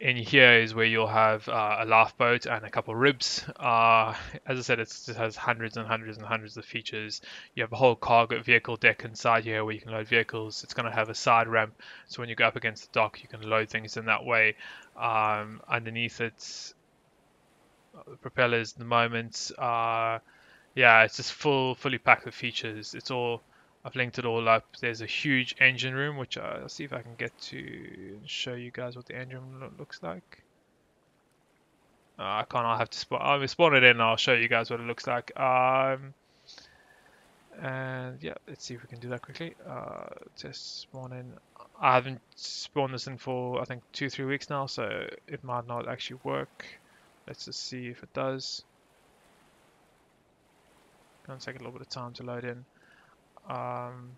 In here is where you'll have uh, a lifeboat and a couple ribs. Uh, as I said, it's, it has hundreds and hundreds and hundreds of features. You have a whole cargo vehicle deck inside here where you can load vehicles. It's going to have a side ramp, so when you go up against the dock, you can load things in that way. Um, underneath it. The propellers at the moment, uh, yeah, it's just full, fully packed with features. It's all, I've linked it all up. There's a huge engine room, which I'll see if I can get to show you guys what the engine room looks like. Uh, I can't. I have to spawn. I'll spawn it in. I'll show you guys what it looks like. Um, and yeah, let's see if we can do that quickly. Uh, just spawn in. I haven't spawned this in for I think two, three weeks now, so it might not actually work. Let's just see if it does. Gonna take a little bit of time to load in. Um,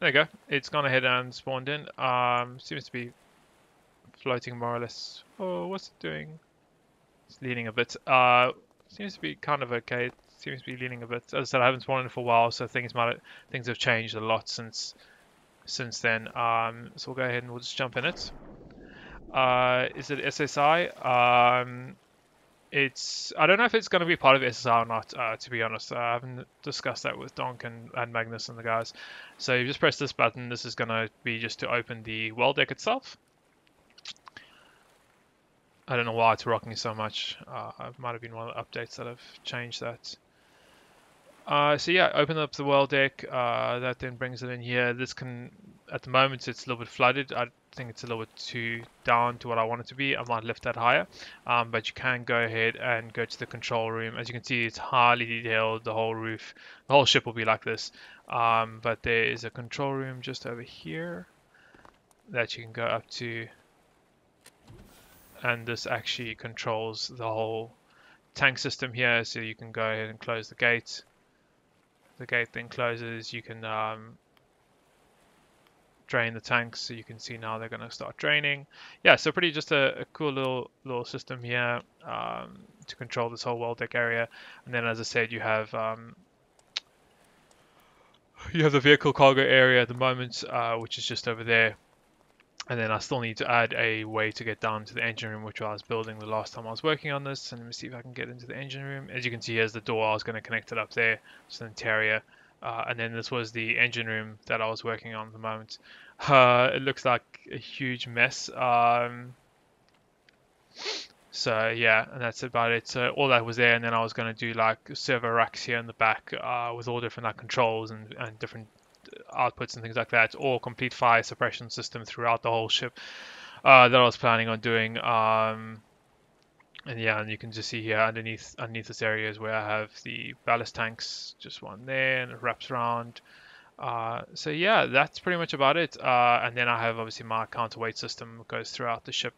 there you go. It's gone ahead and spawned in. Um, seems to be floating more or less. Oh, what's it doing? It's leaning a bit. Uh, seems to be kind of okay. It seems to be leaning a bit. As I said, I haven't spawned in for a while, so things might things have changed a lot since since then. Um, so we'll go ahead and we'll just jump in it. Uh, is it S S I? Um, It's. I don't know if it's going to be part of S S R or not. Uh, to be honest, I haven't discussed that with Donk and, and Magnus and the guys. So you just press this button. This is going to be just to open the well deck itself. I don't know why it's rocking so much. Uh, it might have been one of the updates that have changed that. Uh, so yeah, open up the well deck. Uh, that then brings it in here. This can. At the moment, it's a little bit flooded. I think it's a little bit too down to what I want it to be. I might lift that higher, um, but you can go ahead and go to the control room. As you can see, it's highly detailed. The whole roof, the whole ship will be like this, um, but there is a control room just over here that you can go up to, and this actually controls the whole tank system here. So you can go ahead and close the gate. The gate then closes. You can um, drain the tanks, so you can see now they're going to start draining. Yeah, so pretty just a, a cool little little system here um, to control this whole well deck area. And then, as I said, you have um, you have the vehicle cargo area at the moment, uh, which is just over there. And then I still need to add a way to get down to the engine room, which I was building the last time I was working on this. And let me see if I can get into the engine room. As you can see, here's the door. I was going to connect it up there to the interior. Uh, and then this was the engine room that I was working on at the moment. Uh, it looks like a huge mess. Um, so yeah, and that's about it. So all that was there, and then I was going to do like server racks here in the back uh, with all different like controls and, and different outputs and things like that, or complete fire suppression system throughout the whole ship uh, that I was planning on doing. Um, And yeah, and you can just see here underneath underneath this area is where I have the ballast tanks, just one there, and it wraps around. Uh, so yeah, that's pretty much about it. Uh, and then I have obviously my counterweight system that goes throughout the ship.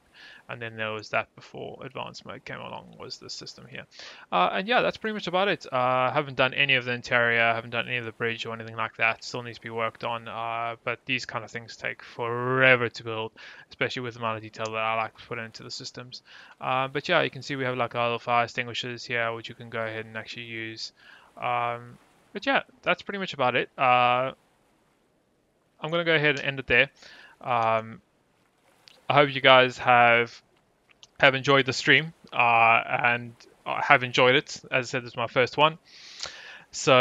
And then there was that before advanced mode came along, was this system here. Uh, and yeah, that's pretty much about it. Uh, I haven't done any of the interior, I haven't done any of the bridge or anything like that. Still needs to be worked on. Uh, but these kind of things take forever to build, especially with the amount of detail that I like to put into the systems. Uh, but yeah, you can see we have like our little fire extinguishers here, which you can go ahead and actually use. Um, But yeah, that's pretty much about it. Uh, I'm going to go ahead and end it there. Um, I hope you guys have have enjoyed the stream uh, and have enjoyed it. As I said, this is my first one. So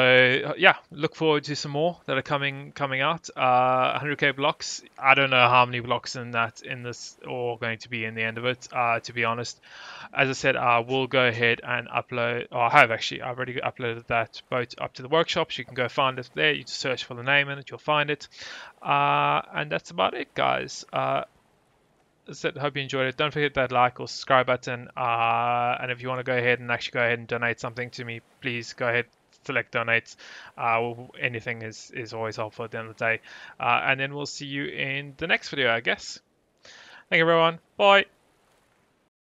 yeah, look forward to some more that are coming coming out. Uh, one hundred K blocks. I don't know how many blocks in that in this or going to be in the end of it. Uh, to be honest, as I said, I will go ahead and upload. Or I have actually. I've already uploaded that boat up to the workshops. You can go find it there. You just search for the name in it. You'll find it. Uh, and that's about it, guys. Uh, So hope you enjoyed it. Don't forget that like or subscribe button. Uh, and if you want to go ahead and actually go ahead and donate something to me, please go ahead. Select donates. Uh, anything is, is always helpful at the end of the day. Uh, and then we'll see you in the next video, I guess. Thank you, everyone. Bye.